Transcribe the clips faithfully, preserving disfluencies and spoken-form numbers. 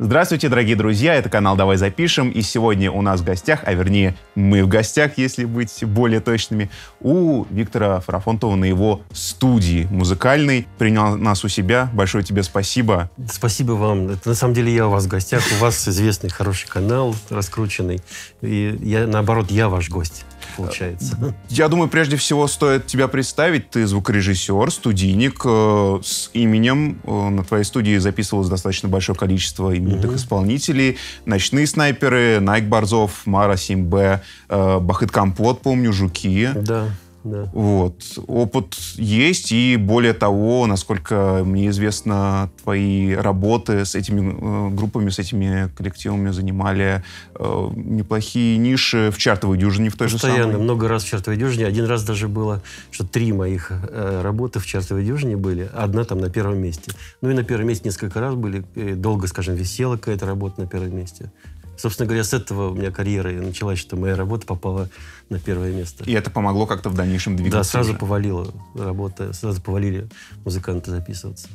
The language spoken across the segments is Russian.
Здравствуйте, дорогие друзья, это канал «Давай запишем», и сегодня у нас в гостях, а вернее, мы в гостях, если быть более точными, у Виктора Фарафонтова на его студии музыкальной. Принял нас у себя, большое тебе спасибо. Спасибо вам. Это, на самом деле я у вас в гостях, у вас известный хороший канал, раскрученный, и я, наоборот, я ваш гость. Получается. Я думаю, прежде всего стоит тебя представить. Ты звукорежиссер, студийник э, с именем. Э, на твоей студии записывалось достаточно большое количество именитых mm-hmm. исполнителей. Ночные снайперы, Найк Борзов, Мара семь Б, э, Бахыт Компот, помню, Жуки. Да. Да. Вот. Опыт есть, и более того, насколько мне известно, твои работы с этими э, группами, с этими коллективами занимали э, неплохие ниши в чартовой дюжине, в той Постоянно, же самой. Постоянно, много раз в чартовой дюжине. Один раз даже было, что три моих э, работы в чартовой дюжине были, одна там на первом месте. Ну и на первом месте несколько раз были, долго, скажем, висела какая-то работа на первом месте. Собственно говоря, с этого у меня карьера и началась, что моя работа попала на первое место. И это помогло как-то в дальнейшем двигаться? Да, сразу повалила работа, сразу повалили музыканты записываться.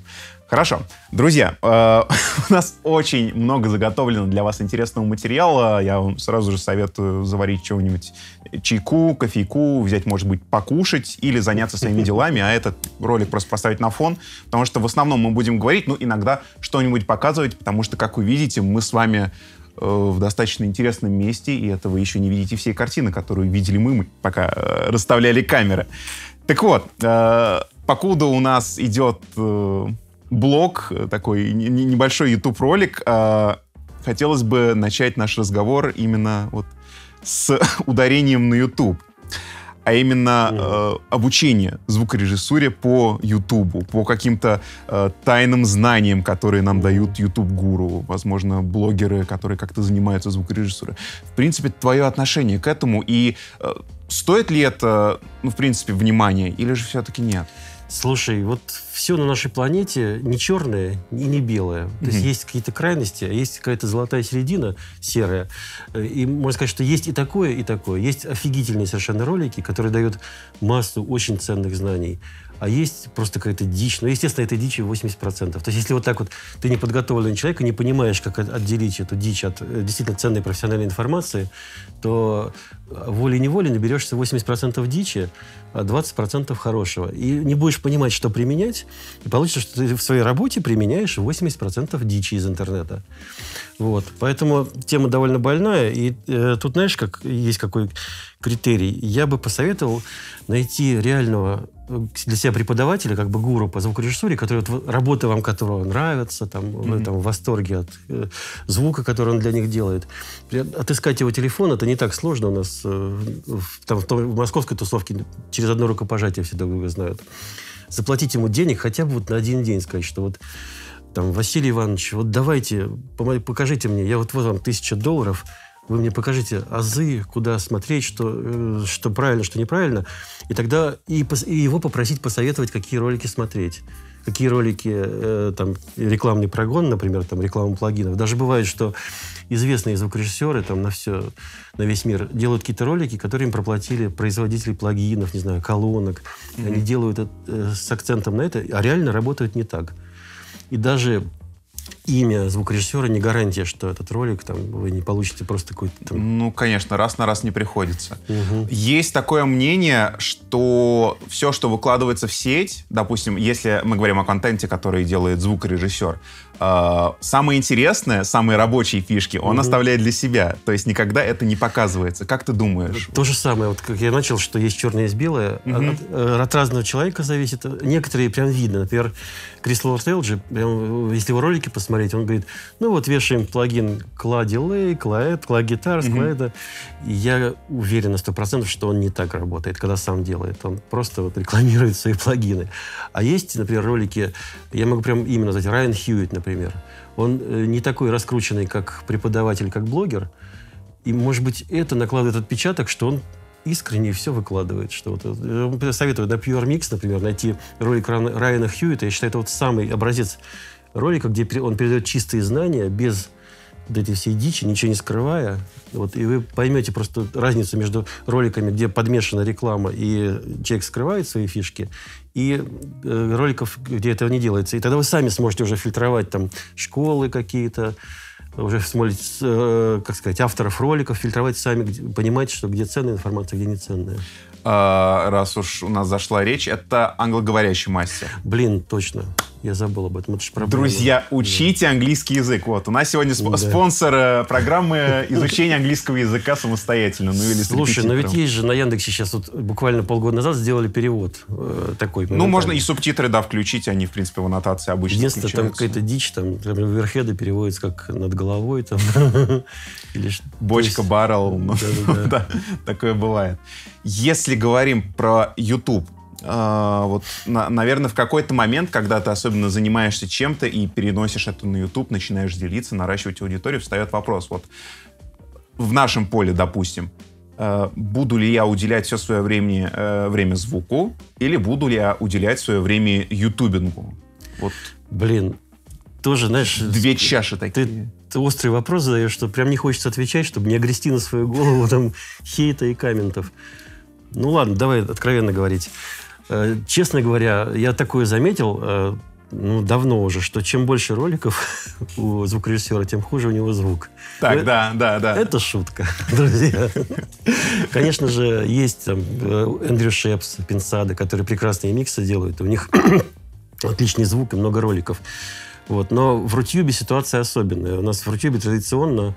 Хорошо. Друзья, э, у нас очень много заготовлено для вас интересного материала. Я вам сразу же советую заварить чего-нибудь, чайку, кофейку, взять, может быть, покушать или заняться своими делами, а этот ролик просто поставить на фон, потому что в основном мы будем говорить, ну, иногда что-нибудь показывать, потому что, как вы видите, мы с вами в достаточно интересном месте, и это вы еще не видите всей картины, которую видели мы, мы пока э, расставляли камеры. Так вот, э, покуда у нас идет э, блог, такой не, не, небольшой YouTube-ролик, э, хотелось бы начать наш разговор именно вот с ударением на YouTube, а именно э, обучение звукорежиссуре по YouTube, по каким-то э, тайным знаниям, которые нам дают YouTube-гуру, возможно, блогеры, которые как-то занимаются звукорежиссурой. В принципе, твое отношение к этому, и э, стоит ли это, ну, в принципе, внимания, или же все-таки нет? Слушай, вот все на нашей планете не черное и не белое. Mm-hmm. То есть есть какие-то крайности, а есть какая-то золотая середина, серая. И можно сказать, что есть и такое, и такое. Есть офигительные совершенно ролики, которые дают массу очень ценных знаний. А есть просто какая-то дичь. Ну, естественно, этой дичи восемьдесят процентов. То есть если вот так вот ты неподготовленный человек и не понимаешь, как отделить эту дичь от действительно ценной профессиональной информации, то волей-неволей наберешься восемьдесят процентов дичи, а двадцать процентов хорошего. И не будешь понимать, что применять, и получится, что ты в своей работе применяешь восемьдесят процентов дичи из интернета. Вот. Поэтому тема довольно больная. И э, тут, знаешь, как, есть какой критерий. Я бы посоветовал найти реального для себя преподавателя, как бы гуру по звукорежиссуре, который, вот, работа вам которого нравится, там, mm-hmm. там, в восторге от э, звука, который он для них делает. Отыскать его телефон, это не так сложно у нас. Э, в, там, в, том, в московской тусовке через одно рукопожатие все друг друга знают. Заплатить ему денег хотя бы вот на один день, сказать, что вот там, Василий Иванович, вот давайте, покажите мне, я вот, вот вам тысяча долларов, вы мне покажите азы, куда смотреть, что, что правильно, что неправильно. И тогда и, и его попросить посоветовать, какие ролики смотреть. Какие ролики, э, там, рекламный прогон, например, там, реклама плагинов. Даже бывает, что известные звукорежиссеры там, на, все, на весь мир делают какие-то ролики, которые им проплатили производители плагинов, не знаю, колонок. Mm-hmm. Они делают это, э, с акцентом на это, а реально работают не так. И даже имя звукорежиссера не гарантия, что этот ролик там, вы не получите просто какой-то... Там... Ну, конечно, раз на раз не приходится. Угу. Есть такое мнение, что все, что выкладывается в сеть, допустим, если мы говорим о контенте, который делает звукорежиссер, э, самое интересное, самые рабочие фишки он угу. оставляет для себя. То есть никогда это не показывается. Как ты думаешь? То же самое, вот как я начал, что есть черное и белое. Угу. От, от разного человека зависит. Некоторые прям видно. Например, Крис Лорд-Элджи, если его ролики посмотреть, он говорит, ну вот вешаем плагин кла-дилей, кла-эд, кла-гитар, кла-эда. Я уверен на сто процентов, что он не так работает, когда сам делает. Он просто вот рекламирует свои плагины. А есть, например, ролики, я могу прям именно назвать, Райан Хьюитт, например. Он не такой раскрученный, как преподаватель, как блогер. И, может быть, это накладывает отпечаток, что он искренне все выкладывает. Что вот. Советую на PureMix, например, найти ролик Райана Хьюитта. Я считаю, это вот самый образец ролика, где он передает чистые знания, без вот этой всей дичи, ничего не скрывая. Вот, и вы поймете просто разницу между роликами, где подмешана реклама, и человек скрывает свои фишки, и э, роликов, где этого не делается. И тогда вы сами сможете уже фильтровать там школы какие-то, уже смотреть, э, как сказать, авторов роликов, фильтровать сами, понимать, что где ценная информация, где не ценная. А, раз уж у нас зашла речь, это англоговорящий мастер. Блин, точно. Я забыл об этом. Это же проблема. Друзья, учите да. английский язык. Вот, у нас сегодня сп да. спонсор программы изучения английского языка самостоятельно. Ну, или слушай, но ведь есть же на Яндексе сейчас вот, буквально полгода назад сделали перевод э, такой. Ну, можно и субтитры, да, включить. Они, в принципе, в аннотации обычно включаются. Единственное, там какая-то дичь, там, верхеды переводятся как над головой. Там. Или бочка, есть... баррел. Да, да, да. Такое бывает. Если говорим про YouTube, Uh, вот, на, наверное, в какой-то момент, когда ты особенно занимаешься чем-то и переносишь это на YouTube, начинаешь делиться, наращивать аудиторию, встает вопрос. Вот в нашем поле, допустим, uh, буду ли я уделять все свое время, uh, время звуку, или буду ли я уделять свое время ютубингу? Вот. Блин, тоже, знаешь... Две чаши такие. Ты... Ты острый вопрос задаешь, что прям не хочется отвечать, чтобы не огрести на свою голову там хейта и комментов. Ну ладно, давай откровенно говорить. Честно говоря, я такое заметил ну, давно уже, что чем больше роликов у звукорежиссера, тем хуже у него звук. Так, да, да, да. Это шутка, друзья. Конечно же, есть там Эндрю Шепс, Пинсада, которые прекрасные миксы делают. У них отличный звук и много роликов. Вот. Но в Рутьюбе ситуация особенная. У нас в Рутьюбе традиционно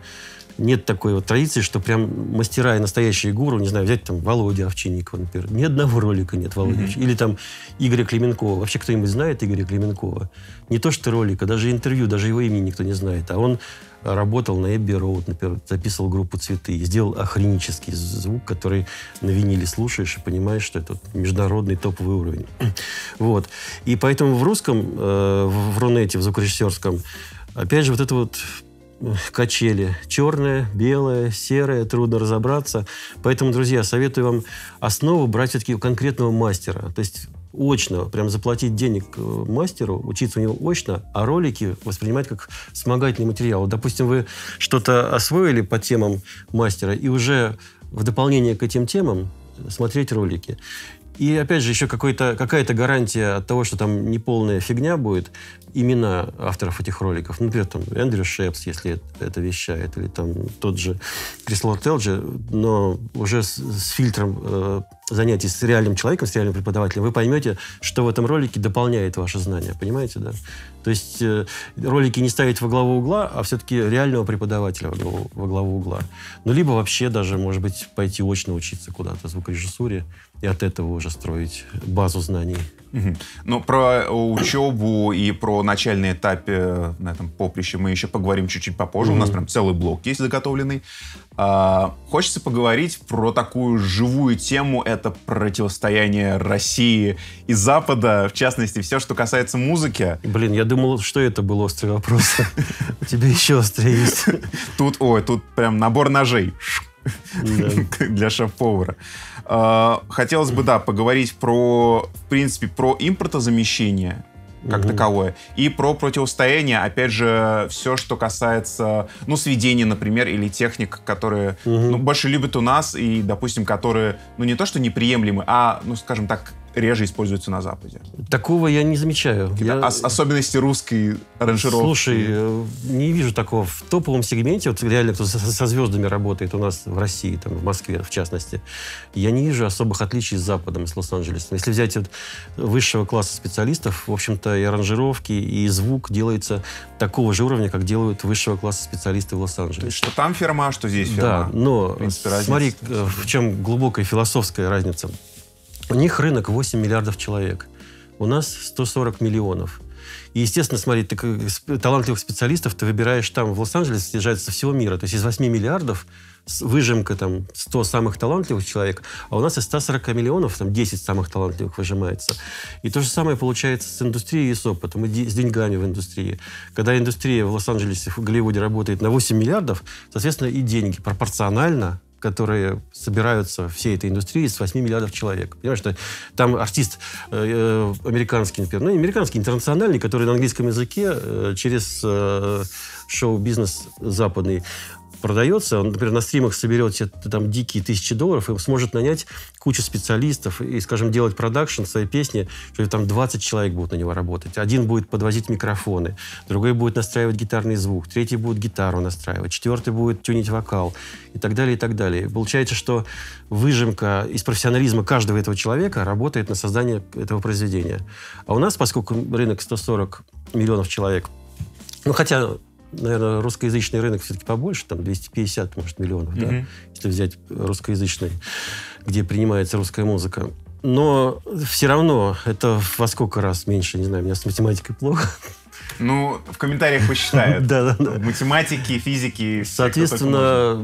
нет такой вот традиции, что прям мастера и настоящие гуру, не знаю, взять там Володя Овчинникова, например. Ни одного ролика нет Володя. Mm-hmm. Или там Игоря Клеменкова. Вообще кто-нибудь знает Игоря Клеменкова? Не то что ролика, даже интервью, даже его имени никто не знает. А он работал на Эбби Роуд, например, записывал группу «Цветы» и сделал охренический звук, который на виниле слушаешь и понимаешь, что это международный топовый уровень. Вот. И поэтому в русском, э, в Рунете, в звукорежиссерском, опять же, вот это вот качели. Черное, белое, серое, трудно разобраться. Поэтому, друзья, советую вам основу брать все-таки у конкретного мастера. То есть очно, прям заплатить денег мастеру, учиться у него очно, а ролики воспринимать как вспомогательный материал. Допустим, вы что-то освоили по темам мастера, и уже в дополнение к этим темам смотреть ролики. И, опять же, еще какая-то гарантия от того, что там неполная фигня будет, имена авторов этих роликов. Например, там Эндрю Шепс, если это, это вещает, или там тот же Крислор Телджи, но уже с, с фильтром э, занятий с реальным человеком, с реальным преподавателем, вы поймете, что в этом ролике дополняет ваши знания. Понимаете, да? То есть э, ролики не ставить во главу угла, а все-таки реального преподавателя во главу, во главу угла. Ну, либо вообще даже, может быть, пойти очно учиться куда-то звукорежиссуре и от этого уже строить базу знаний. Угу. Ну, про учебу и про начальный этап на этом поприще мы еще поговорим чуть-чуть попозже. Угу. У нас прям целый блок есть заготовленный. А, хочется поговорить про такую живую тему. Это противостояние России и Запада. В частности, все, что касается музыки. Блин, я думал, что это был острый вопрос. У тебя еще острее есть. Тут, ой, тут прям набор ножей. Для шеф-повара. Хотелось бы, да, поговорить про, в принципе, про импортозамещение как таковое и про противостояние, опять же, все, что касается, ну, сведений, например, или техник, которые, ну, больше любят у нас и, допустим, которые, ну, не то, что неприемлемы, а, ну, скажем так, реже используются на Западе. Такого я не замечаю. Я... Ос особенности русской аранжировки. Слушай, не вижу такого. В топовом сегменте, вот реально кто со, со звездами работает у нас в России, там, в Москве в частности, я не вижу особых отличий с Западом, с Лос-Анджелесом. Если взять вот высшего класса специалистов, в общем-то и аранжировки, и звук делается такого же уровня, как делают высшего класса специалисты в Лос-Анджелесе. Что там фирма, что здесь фирма. Да, но в принципе, смотри, разница. В чем глубокая философская разница. У них рынок восемь миллиардов человек. У нас сто сорок миллионов. И, естественно, смотри, ты, талантливых специалистов ты выбираешь там, в Лос-Анджелесе, съезжаются со всего мира. То есть из восьми миллиардов выжимка там сто самых талантливых человек, а у нас из ста сорока миллионов там десять самых талантливых выжимается. И то же самое получается с индустрией и с опытом, и с деньгами в индустрии. Когда индустрия в Лос-Анджелесе, в Голливуде работает на восемь миллиардов, соответственно, и деньги пропорционально, которые собираются всей этой индустрии с восьми миллиардов человек. Понимаешь, что там артист э, американский, например, ну, американский, интернациональный, который на английском языке э, через э, шоу-бизнес западный продается, он, например, на стримах соберет там дикие тысячи долларов и сможет нанять кучу специалистов и, скажем, делать продакшн своей песни, что там двадцать человек будут на него работать. Один будет подвозить микрофоны, другой будет настраивать гитарный звук, третий будет гитару настраивать, четвертый будет тюнить вокал и так далее, и так далее. Получается, что выжимка из профессионализма каждого этого человека работает на создание этого произведения. А у нас, поскольку рынок сто сорок миллионов человек, ну, хотя, наверное, русскоязычный рынок все-таки побольше, там двести пятьдесят, может, миллионов, mm-hmm. да, если взять русскоязычный, где принимается русская музыка. Но все равно это во сколько раз меньше, не знаю, у меня с математикой плохо. Ну, в комментариях посчитают. Да, да, да. Математики, физики. Соответственно,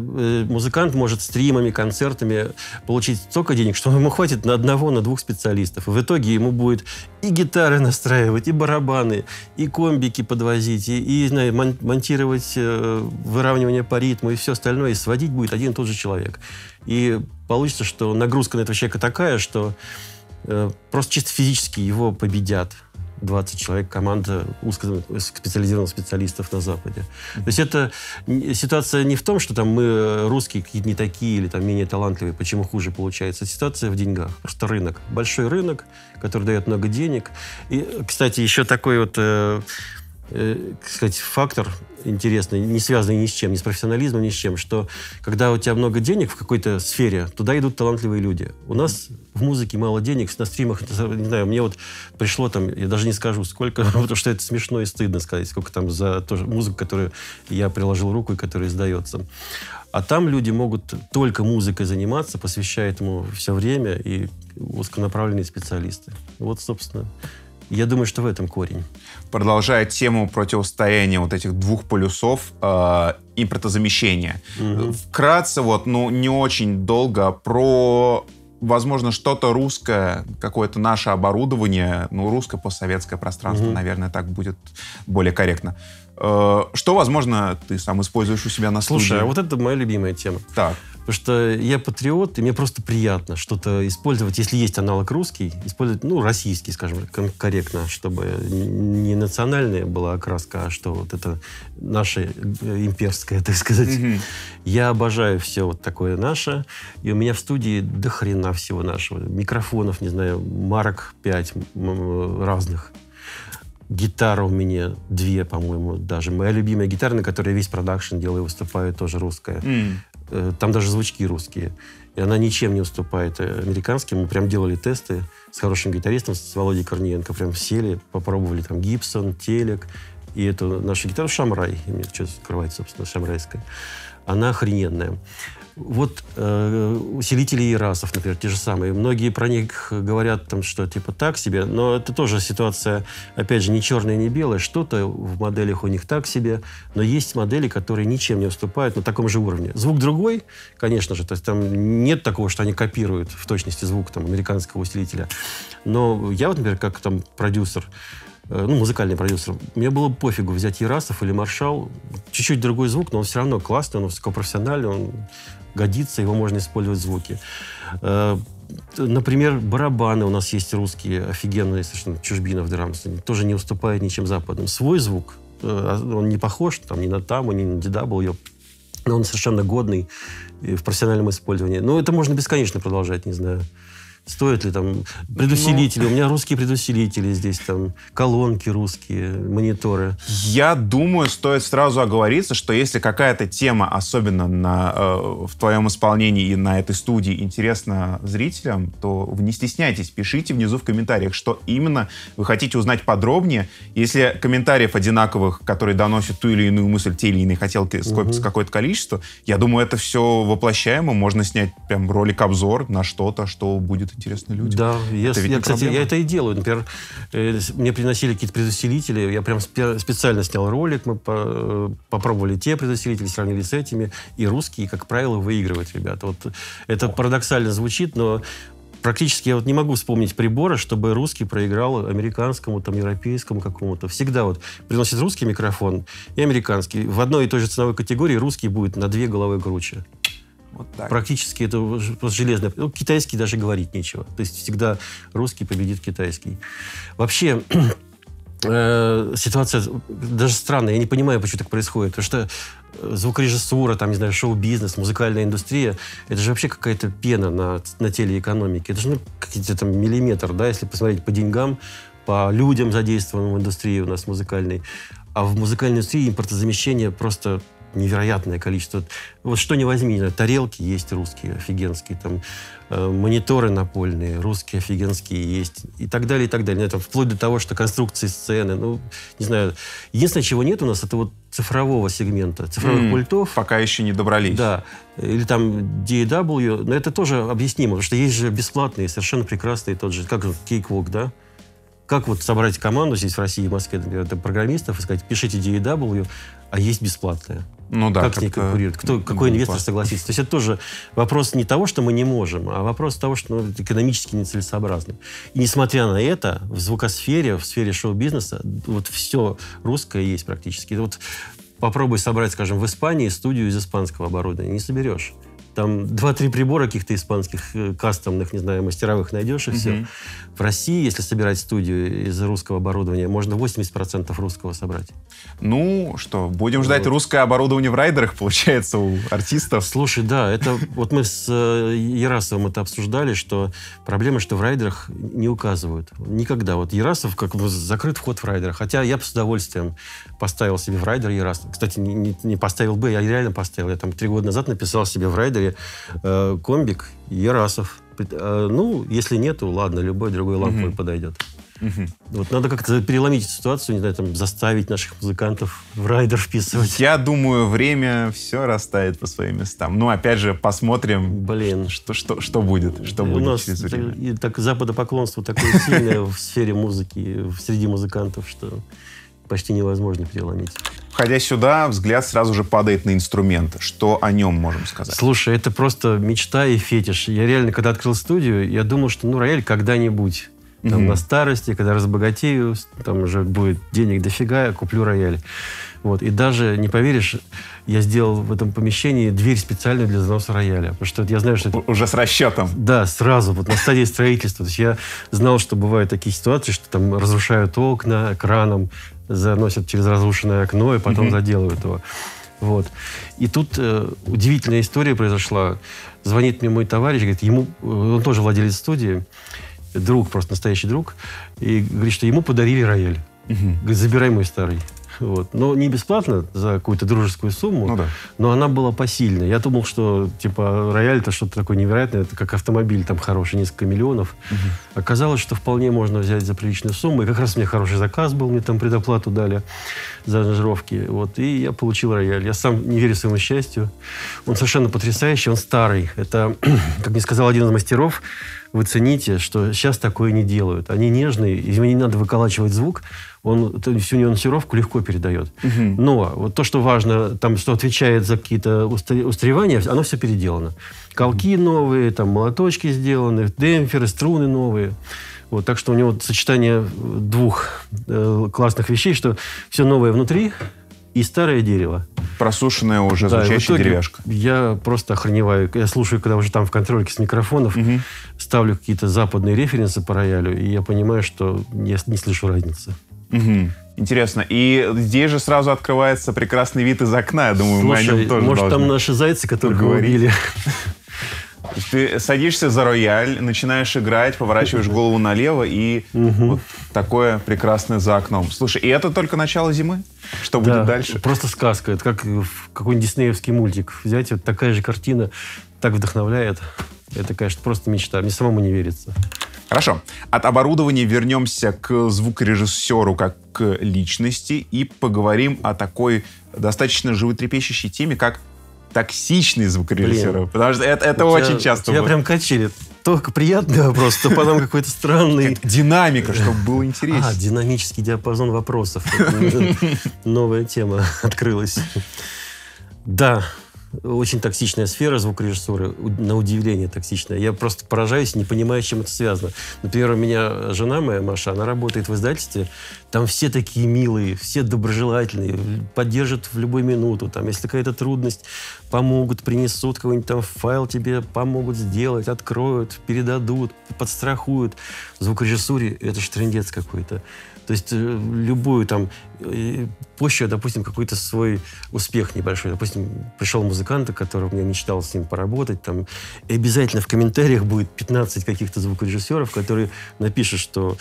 музыкант может стримами, концертами получить столько денег, что ему хватит на одного, на двух специалистов. И в итоге ему будет и гитары настраивать, и барабаны, и комбики подвозить, и, и знаю, мон монтировать выравнивание по ритму и все остальное. И сводить будет один и тот же человек. И получится, что нагрузка на этого человека такая, что э, просто чисто физически его победят двадцать человек, команда узкоспециализированных специалистов на Западе. Mm-hmm. То есть это ситуация не в том, что там мы русские какие-то не такие или там менее талантливые, почему хуже получается. Ситуация в деньгах. Просто рынок. Большой рынок, который дает много денег. И, кстати, еще такой вот э, э, сказать, фактор интересный, не связанный ни с чем, ни с профессионализмом, ни с чем, что когда у тебя много денег в какой-то сфере, туда идут талантливые люди. У нас в музыке мало денег, на стримах, не знаю, мне вот пришло там, я даже не скажу сколько, потому что это смешно и стыдно сказать, сколько там за тоже музыку, которую я приложил руку и которая издается. А там люди могут только музыкой заниматься, посвящая этому все время, и узконаправленные специалисты. Вот, собственно, я думаю, что в этом корень. Продолжая тему противостояния вот этих двух полюсов, э, импортозамещения. Mm-hmm. Вкратце, вот, ну, не очень долго про, возможно, что-то русское, какое-то наше оборудование, ну, русско-постсоветское пространство, mm-hmm. наверное, так будет более корректно. Э, что, возможно, ты сам используешь у себя на студии? Слушай, а вот это моя любимая тема. Так. Потому что я патриот, и мне просто приятно что-то использовать, если есть аналог русский, использовать, ну, российский, скажем, корректно, чтобы не национальная была окраска, а что вот это наше имперское, так сказать. Mm-hmm. Я обожаю все вот такое наше, и у меня в студии до хрена всего нашего. Микрофонов, не знаю, марок пять разных. Гитара у меня две, по-моему, даже. Моя любимая гитара, на которой я весь продакшн делаю, выступаю, тоже русская. Mm. Там даже звучки русские. И она ничем не уступает американским. Мы прям делали тесты с хорошим гитаристом, с Володей Корниенко. Прям сели, попробовали там Гибсон, Телек. И эту нашу гитару Шамрай. И мне что-то скрывать, собственно, шамрайская. Она охрененная. Вот э, усилители Ерасов, например, те же самые. Многие про них говорят, там, что типа так себе, но это тоже ситуация, опять же, не черная, не белая. Что-то в моделях у них так себе, но есть модели, которые ничем не уступают на таком же уровне. Звук другой, конечно же, то есть там нет такого, что они копируют в точности звук там, американского усилителя. Но я, вот, например, как там продюсер, ну, музыкальный продюсер. Мне было бы пофигу взять Ерасов или Маршал. Чуть-чуть другой звук, но он все равно классный, он высокопрофессиональный, он годится, его можно использовать в звуке. Например, барабаны у нас есть русские, офигенные, совершенно чужбина в драмс. Тоже не уступает ничем западным. Свой звук, он не похож там, ни на таму, ни на дидабл, но он совершенно годный в профессиональном использовании. Но это можно бесконечно продолжать, не знаю. Стоит ли там предусилители? Ну, у меня русские предусилители здесь, там колонки русские, мониторы. Я думаю, стоит сразу оговориться, что если какая-то тема, особенно на, э, в твоем исполнении и на этой студии, интересна зрителям, то не стесняйтесь, пишите внизу в комментариях, что именно вы хотите узнать подробнее. Если комментариев одинаковых, которые доносят ту или иную мысль, те или иные хотелки, скопится какое-то количество, я думаю, это все воплощаемо. Можно снять прям ролик-обзор на что-то, что будет интересно людям. Да, я, я, кстати, я это и делаю. Например, э, мне приносили какие-то предусилители, я прям спе специально снял ролик, мы по попробовали те предусилители, сравнили с этими, и русские, как правило, выигрывают, ребята. Вот это О. парадоксально звучит, но практически я вот не могу вспомнить прибора, чтобы русский проиграл американскому, там, европейскому какому-то. Всегда вот приносит русский микрофон и американский. В одной и той же ценовой категории русский будет на две головы круче. Вот так. Практически это просто железно. Ну, китайский даже говорить нечего. То есть всегда русский победит китайский. Вообще э, ситуация даже странная. Я не понимаю, почему так происходит. Потому что звукорежиссура, там, не знаю, шоу-бизнес, музыкальная индустрия, это же вообще какая-то пена на, на телеэкономике. Это же, ну, какие-то там миллиметр, да, если посмотреть по деньгам, по людям, задействованным в индустрии у нас музыкальной. А в музыкальной индустрии импортозамещение просто невероятное количество. Вот что ни возьми, тарелки есть русские, офигенские, там, э, мониторы напольные, русские, офигенские есть, и так далее, и так далее. Это вплоть до того, что конструкции сцены, ну, не знаю. Единственное, чего нет у нас, это вот цифрового сегмента, цифровых mm, пультов. Пока еще не добрались. Да. Или там ди эй дабл ю, но это тоже объяснимо, потому что есть же бесплатные, совершенно прекрасные, тот же, как Cakewalk, да? Как вот собрать команду здесь, в России, в Москве, например, программистов, и сказать, пишите ди эй дабл ю, а есть бесплатное. Ну да. Как с ней конкурировать? Кто, какой инвестор класс. согласится? То есть это тоже вопрос не того, что мы не можем, а вопрос того, что, ну, экономически нецелесообразно. И несмотря на это, в звукосфере, в сфере шоу-бизнеса вот все русское есть практически. Вот попробуй собрать, скажем, в Испании студию из испанского оборудования. Не соберешь. Там два-три прибора каких-то испанских, кастомных, не знаю, мастеровых найдешь, и все. Mm-hmm. В России, если собирать студию из русского оборудования, можно восемьдесят процентов русского собрать. Ну что, будем ждать вот. Русское оборудование в райдерах, получается, у артистов? Слушай, да, это вот мы с Ерасовым это обсуждали, что проблема, что в райдерах не указывают. Никогда. Вот Ерасов как бы закрыт вход в райдерах. Хотя я бы с удовольствием поставил себе в райдер Ерасов. Кстати, не, не поставил бы, я реально поставил. Я там три года назад написал себе в райдере комбик Ерасов. Ну, если нету, ладно, любой другой ламповый mm-hmm. подойдет. Mm-hmm. Вот надо как-то переломить ситуацию, не знаю, там, заставить наших музыкантов в райдер вписывать. Я думаю, время все расставит по своим местам. Ну, опять же, посмотрим, Блин. Что, что, что будет. Что У будет нас через время. И так, западопоклонство такое сильное в сфере музыки, среди музыкантов, что почти невозможно переломить. Входя сюда, взгляд сразу же падает на инструмент. Что о нем можем сказать? Слушай, это просто мечта и фетиш. Я реально, когда открыл студию, я думал, что, ну, рояль когда-нибудь. Там, mm-hmm. на старости, когда разбогатею, там уже будет денег дофига, я куплю рояль. Вот. И даже, не поверишь, я сделал в этом помещении дверь специальную для заноса рояля. Потому что я знаю, что... Уже с расчетом. Да, сразу, вот на стадии строительства. То есть я знал, что бывают такие ситуации, что там разрушают окна краном, заносят через разрушенное окно и потом mm-hmm. заделывают его. Вот. И тут э, удивительная история произошла. Звонит мне мой товарищ, говорит, ему, он тоже владелец студии, друг, просто настоящий друг, и говорит, что ему подарили рояль. Mm-hmm. Говорит, забирай мой старый. Вот. Но не бесплатно, за какую-то дружескую сумму, ну, да. но она была посильна. Я думал, что типа рояль это что-то такое невероятное, это как автомобиль там хороший, несколько миллионов. Угу. Оказалось, что вполне можно взять за приличную сумму. И как раз у меня хороший заказ был, мне там предоплату дали за аранжировки. Вот. И я получил рояль. Я сам не верю своему счастью. Он совершенно потрясающий, он старый. Это, как мне сказал один из мастеров, вы цените, что сейчас такое не делают. Они нежные, из них не надо выколачивать звук, он всю нюансировку легко передает. Uh-huh. Но вот то, что важно, там, что отвечает за какие-то устаревания, оно все переделано. Колки новые, там, молоточки сделаны, демпферы, струны новые. Вот, так что у него сочетание двух э, классных вещей, что все новое внутри и старое дерево. Просушенная уже да, звучащая деревяшка. Я просто охреневаю. Я слушаю, когда уже там в контрольке с микрофонов угу. ставлю какие-то западные референсы по роялю, и я понимаю, что я не слышу разницы. Угу. Интересно. И здесь же сразу открывается прекрасный вид из окна. Я думаю, Слушай, мы о нем тоже может, там наши зайцы, которых мы убили. Ты садишься за рояль, начинаешь играть, поворачиваешь голову налево, и угу. вот такое прекрасное за окном. Слушай, и это только начало зимы? Что да, будет дальше? Просто сказка. Это как какой-нибудь диснеевский мультик. Взять, вот такая же картина, так вдохновляет. Это, конечно, просто мечта. Мне самому не верится. Хорошо. От оборудования вернемся к звукорежиссеру как к личности и поговорим о такой достаточно животрепещущей теме, как токсичный звукорежиссер. Потому что это, это очень тебя, часто тебя было. Прям качели. То приятный вопрос, то потом какой-то странный... Динамика, чтобы было интересно. А, динамический диапазон вопросов. Новая тема открылась. Да, Очень токсичная сфера звукорежиссуры, на удивление токсичная. Я просто поражаюсь, не понимаю, с чем это связано. Например, у меня жена моя, Маша, она работает в издательстве, там все такие милые, все доброжелательные, поддержат в любую минуту. Там, если какая-то трудность, помогут, принесут какой-нибудь там файл тебе, помогут сделать, откроют, передадут, подстрахуют. В звукорежиссуре это ж трындец какой-то. То есть любую там... Позже, допустим, какой-то свой успех небольшой. Допустим, пришел музыкант, который мне мечтал с ним поработать. Там, и обязательно в комментариях будет пятнадцать каких-то звукорежиссеров, которые напишут, что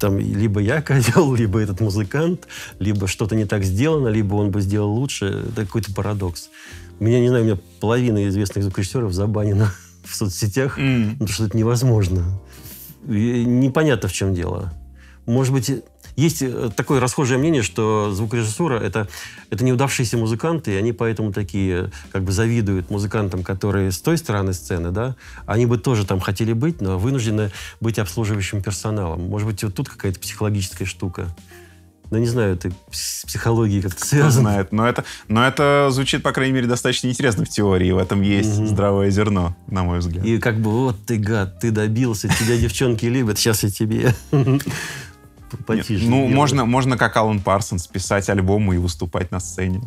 там либо я козел, либо этот музыкант, либо что-то не так сделано, либо он бы сделал лучше. Это какой-то парадокс. Меня, не знаю, у меня половина известных звукорежиссеров забанена в соцсетях, mm. потому что это невозможно. И непонятно, в чем дело. Может быть... Есть такое расхожее мнение, что звукорежиссура — это, это неудавшиеся музыканты, и они поэтому такие, как бы завидуют музыкантам, которые с той стороны сцены, да, они бы тоже там хотели быть, но вынуждены быть обслуживающим персоналом. Может быть, вот тут какая-то психологическая штука. Ну, не знаю, это с психологией как-то связано. Знает, но это, но это звучит, по крайней мере, достаточно интересно в теории. В этом есть mm-hmm. здравое зерно, на мой взгляд. И как бы вот ты гад, ты добился, тебя девчонки любят, сейчас я тебе... Нет, ну, можно, можно как Алан Парсонс писать альбомы и выступать на сцене.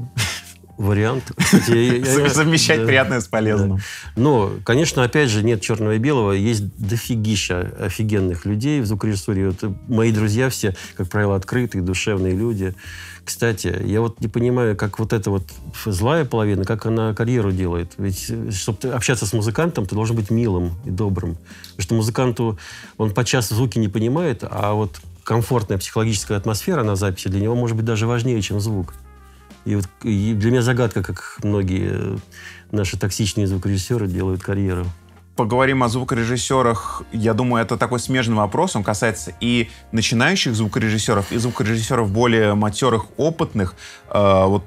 Вариант. Совмещать приятное с полезным. Ну, конечно, опять же, нет черного и белого. Есть дофигища офигенных людей в звукорежиссуре. Мои друзья все, как правило, открытые, душевные люди. Кстати, я вот не понимаю, как вот эта вот злая половина, как она карьеру делает. Ведь, чтобы общаться с музыкантом, ты должен быть милым и добрым. Потому что музыканту, он подчас звуки не понимает, а вот комфортная психологическая атмосфера на записи для него может быть даже важнее, чем звук. И вот и для меня загадка, как многие наши токсичные звукорежиссеры делают карьеру. Поговорим о звукорежиссерах. Я думаю, это такой смежный вопрос. Он касается и начинающих звукорежиссеров, и звукорежиссеров более матерых, опытных. Э, вот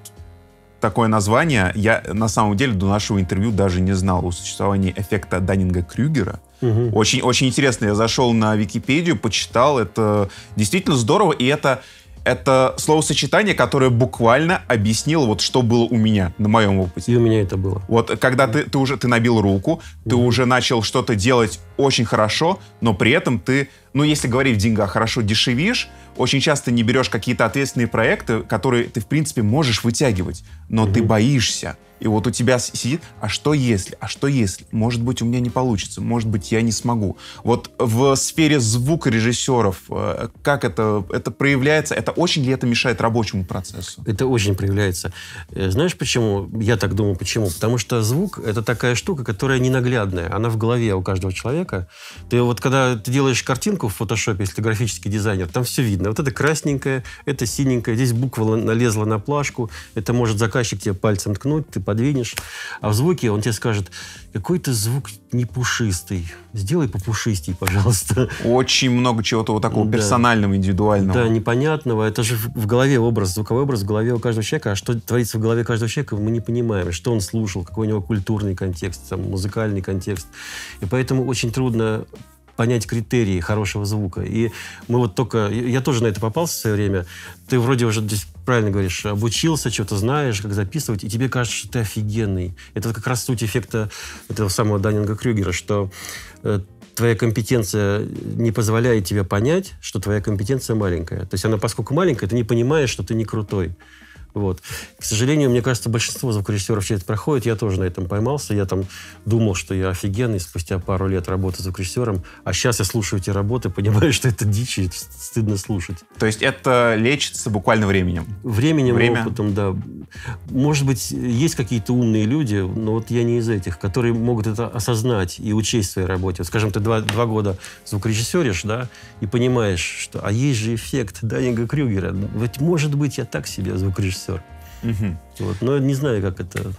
такое название. Я на самом деле до нашего интервью даже не знал о существовании эффекта Даннинга-Крюгера. Угу. Очень, очень интересно. Я зашел на Википедию, почитал. Это действительно здорово. И это, это словосочетание, которое буквально объяснило, вот, что было у меня на моем опыте. И у меня это было. Вот когда ты, ты уже ты набил руку, угу. ты уже начал что-то делать очень хорошо, но при этом ты, ну, если говорить в деньгах, хорошо дешевишь, очень часто не берешь какие-то ответственные проекты, которые ты, в принципе, можешь вытягивать, но угу. ты боишься. И вот у тебя сидит, а что если, а что если? Может быть, у меня не получится, может быть, я не смогу. Вот в сфере звукорежиссеров, как это, это проявляется? Это очень ли это мешает рабочему процессу? Это очень проявляется. Знаешь, почему? Я так думаю, почему? Потому что звук — это такая штука, которая ненаглядная. Она в голове у каждого человека. Ты вот когда ты делаешь картинку в фотошопе, если ты графический дизайнер, там все видно. Вот это красненькое, это синенькое, здесь буква налезла на плашку, это может заказчик тебе пальцем ткнуть, ты подвинешь. А в звуке он тебе скажет, какой-то звук не пушистый. Сделай попушистей, пожалуйста. Очень много чего-то вот такого да. персонального, индивидуального. Да, непонятного. Это же в голове образ, звуковой образ в голове у каждого человека. А что творится в голове каждого человека, мы не понимаем. Что он слушал, какой у него культурный контекст, там, музыкальный контекст. И поэтому очень трудно понять критерии хорошего звука. И мы вот только... Я тоже на это попался в свое время. Ты вроде уже здесь, правильно говоришь, обучился, что-то знаешь, как записывать, и тебе кажется, что ты офигенный. Это как раз суть эффекта этого самого Даннинга-Крюгера, что э, твоя компетенция не позволяет тебе понять, что твоя компетенция маленькая. То есть она, поскольку маленькая, ты не понимаешь, что ты не крутой. Вот. К сожалению, мне кажется, большинство звукорежиссеров через это проходит. Я тоже на этом поймался. Я там думал, что я офигенный спустя пару лет работы звукорежиссером. А сейчас я слушаю эти работы, понимаю, что это дичь, и стыдно слушать. То есть это лечится буквально временем? Временем, Время. опытом, да. Может быть, есть какие-то умные люди, но вот я не из этих, которые могут это осознать и учесть в своей работе. Скажем, ты два, два года звукорежиссеришь, да, и понимаешь, что а есть же эффект Даннинга-Крюгера. Ведь, может быть, я так себе звукорежиссер. Угу. Вот. Но не знаю, как это...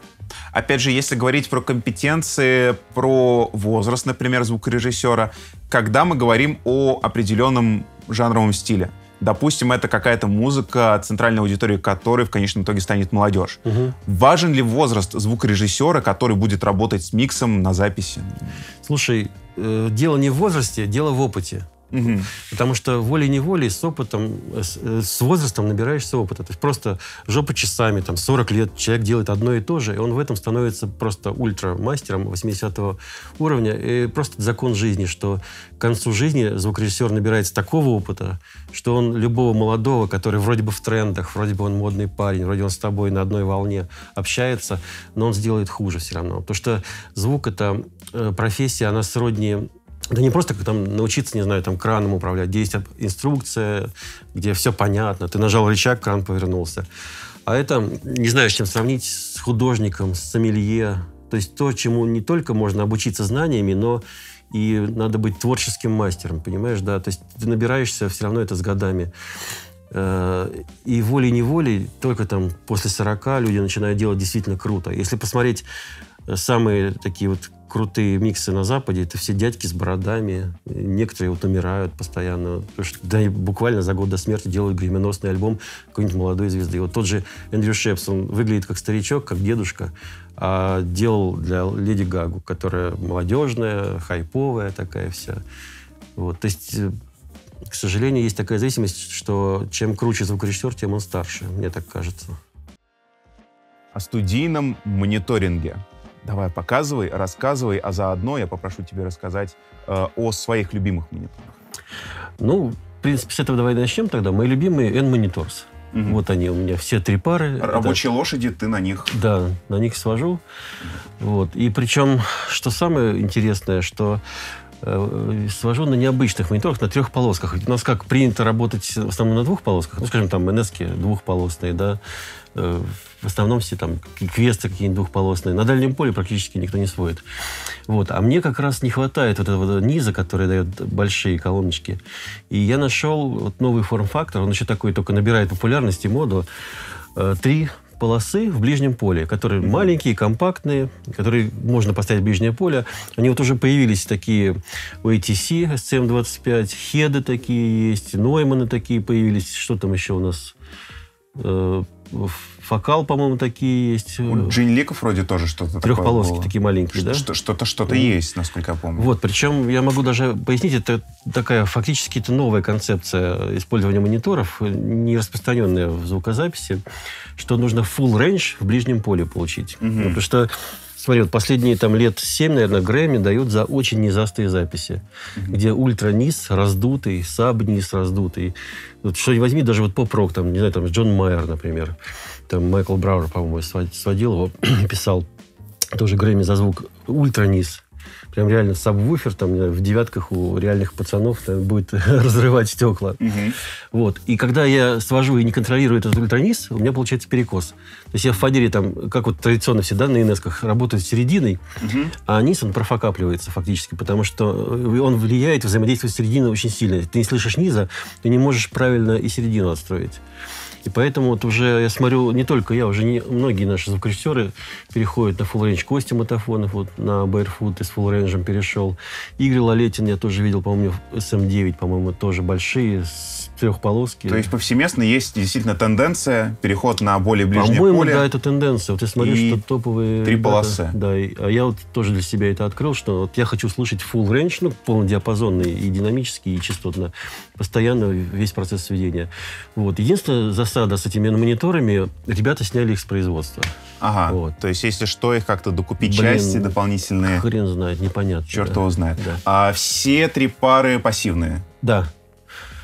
Опять же, если говорить про компетенции, про возраст, например, звукорежиссера, когда мы говорим о определенном жанровом стиле, допустим, это какая-то музыка, центральной аудитории которой в конечном итоге станет молодежь. Угу. Важен ли возраст звукорежиссера, который будет работать с миксом на записи? Слушай, дело не в возрасте, дело в опыте. Угу. Потому что волей-неволей с опытом, с, с возрастом набираешься опыта. То есть просто жопа часами, там, сорок лет человек делает одно и то же, и он в этом становится просто ультрамастером восьмидесятого уровня. И просто закон жизни, что к концу жизни звукорежиссер набирается такого опыта, что он любого молодого, который вроде бы в трендах, вроде бы он модный парень, вроде он с тобой на одной волне общается, но он сделает хуже все равно. Потому что звук — это профессия, она сродни... Да не просто там научиться, не знаю, там краном управлять. Действие, инструкция, где все понятно. Ты нажал рычаг, кран повернулся. А это, не знаю, с чем сравнить, с художником, с сомелье. То есть то, чему не только можно обучиться знаниями, но и надо быть творческим мастером, понимаешь, да? То есть ты набираешься все равно это с годами. И волей-неволей только там после сорока люди начинают делать действительно круто. Если посмотреть самые такие вот крутые миксы на Западе, это все дядьки с бородами. Некоторые вот умирают постоянно. Потому что, да, буквально за год до смерти делают гременосный альбом какой-нибудь молодой звезды. И вот тот же Эндрю Шепс, он выглядит как старичок, как дедушка, а делал для Леди Гагу, которая молодежная, хайповая такая вся. Вот. То есть, к сожалению, есть такая зависимость, что чем круче звукорежиссер, тем он старше, мне так кажется. О студийном мониторинге. Давай, показывай, рассказывай, а заодно я попрошу тебя рассказать э, о своих любимых мониторах. Ну, в принципе, с этого давай начнем тогда. Мои любимые N-мониторс. Угу. Вот они у меня, все три пары. Рабочие это... лошади, ты на них. Да, на них свожу. Угу. Вот. И причем, что самое интересное, что э, свожу на необычных мониторах, на трех полосках. Ведь у нас как принято работать в основном на двух полосках, ну, скажем, там эн эс-ки двухполосные, да, в основном все там квесты какие-нибудь двухполосные. На дальнем поле практически никто не сводит. Вот. А мне как раз не хватает вот этого низа, который дает большие колоночки. И я нашел вот новый форм-фактор, он еще такой только набирает популярность и моду. Три полосы в ближнем поле, которые mm-hmm. маленькие, компактные, которые можно поставить в ближнее поле. Они вот уже появились такие у эй ти си, эс си эм двадцать пять, хеды такие есть, Neumann такие появились. Что там еще у нас... Focal, по-моему, такие есть. У Джинликов вроде тоже что-то такое. Трехполоски такие маленькие, да? Что-то что-то есть, насколько я помню. Вот, причем я могу даже пояснить, это такая фактически это новая концепция использования мониторов, не распространенная в звукозаписи, что нужно full range в ближнем поле получить. Угу. Ну, потому что, смотри, вот последние там лет семь, наверное, Грэмми дают за очень низастые записи, mm-hmm. где ультра-низ раздутый, саб-низ раздутый. Вот, что не возьми, даже вот поп-рок, там, не знаю, там Джон Майер, например, там Майкл Брауэр, по-моему, сводил его, писал тоже Грэмми за звук ультра-низ. Прям реально сабвуфер там, не знаю, в девятках у реальных пацанов там, будет разрывать стекла. Mm-hmm. Вот. И когда я свожу и не контролирую этот ультраниз, у меня получается перекос. То есть я в фадере, там, как вот традиционно всегда на эн эс-ках, работаю с серединой, mm-hmm. а низ, он профокапливается фактически, потому что он влияет, взаимодействует с серединой очень сильно. Ты не слышишь низа, ты не можешь правильно и середину отстроить. И поэтому вот уже, я смотрю, не только я, уже не, многие наши звукорежиссеры переходят на full range. Костя Матафонов вот на Barefoot и с full range перешел. Игорь Лалетин я тоже видел, по-моему, эс эм девять, по-моему, тоже большие, с трехполоски. То есть повсеместно есть действительно тенденция, переход на более ближнее по-моему, поле. Да, это тенденция. Вот я смотрю, что топовые... три полосы. Да, и, а я вот тоже для себя это открыл, что вот я хочу слушать full range, ну, полнодиапазонный и динамический, и частотно. Постоянно весь процесс сведения. Вот. Единственное, за с этими мониторами, ребята сняли их с производства. Ага, вот. То есть если что, их как-то докупить. Блин, части дополнительные. Хрен знает, непонятно. Черт да. его знает. Да. А все три пары пассивные? Да.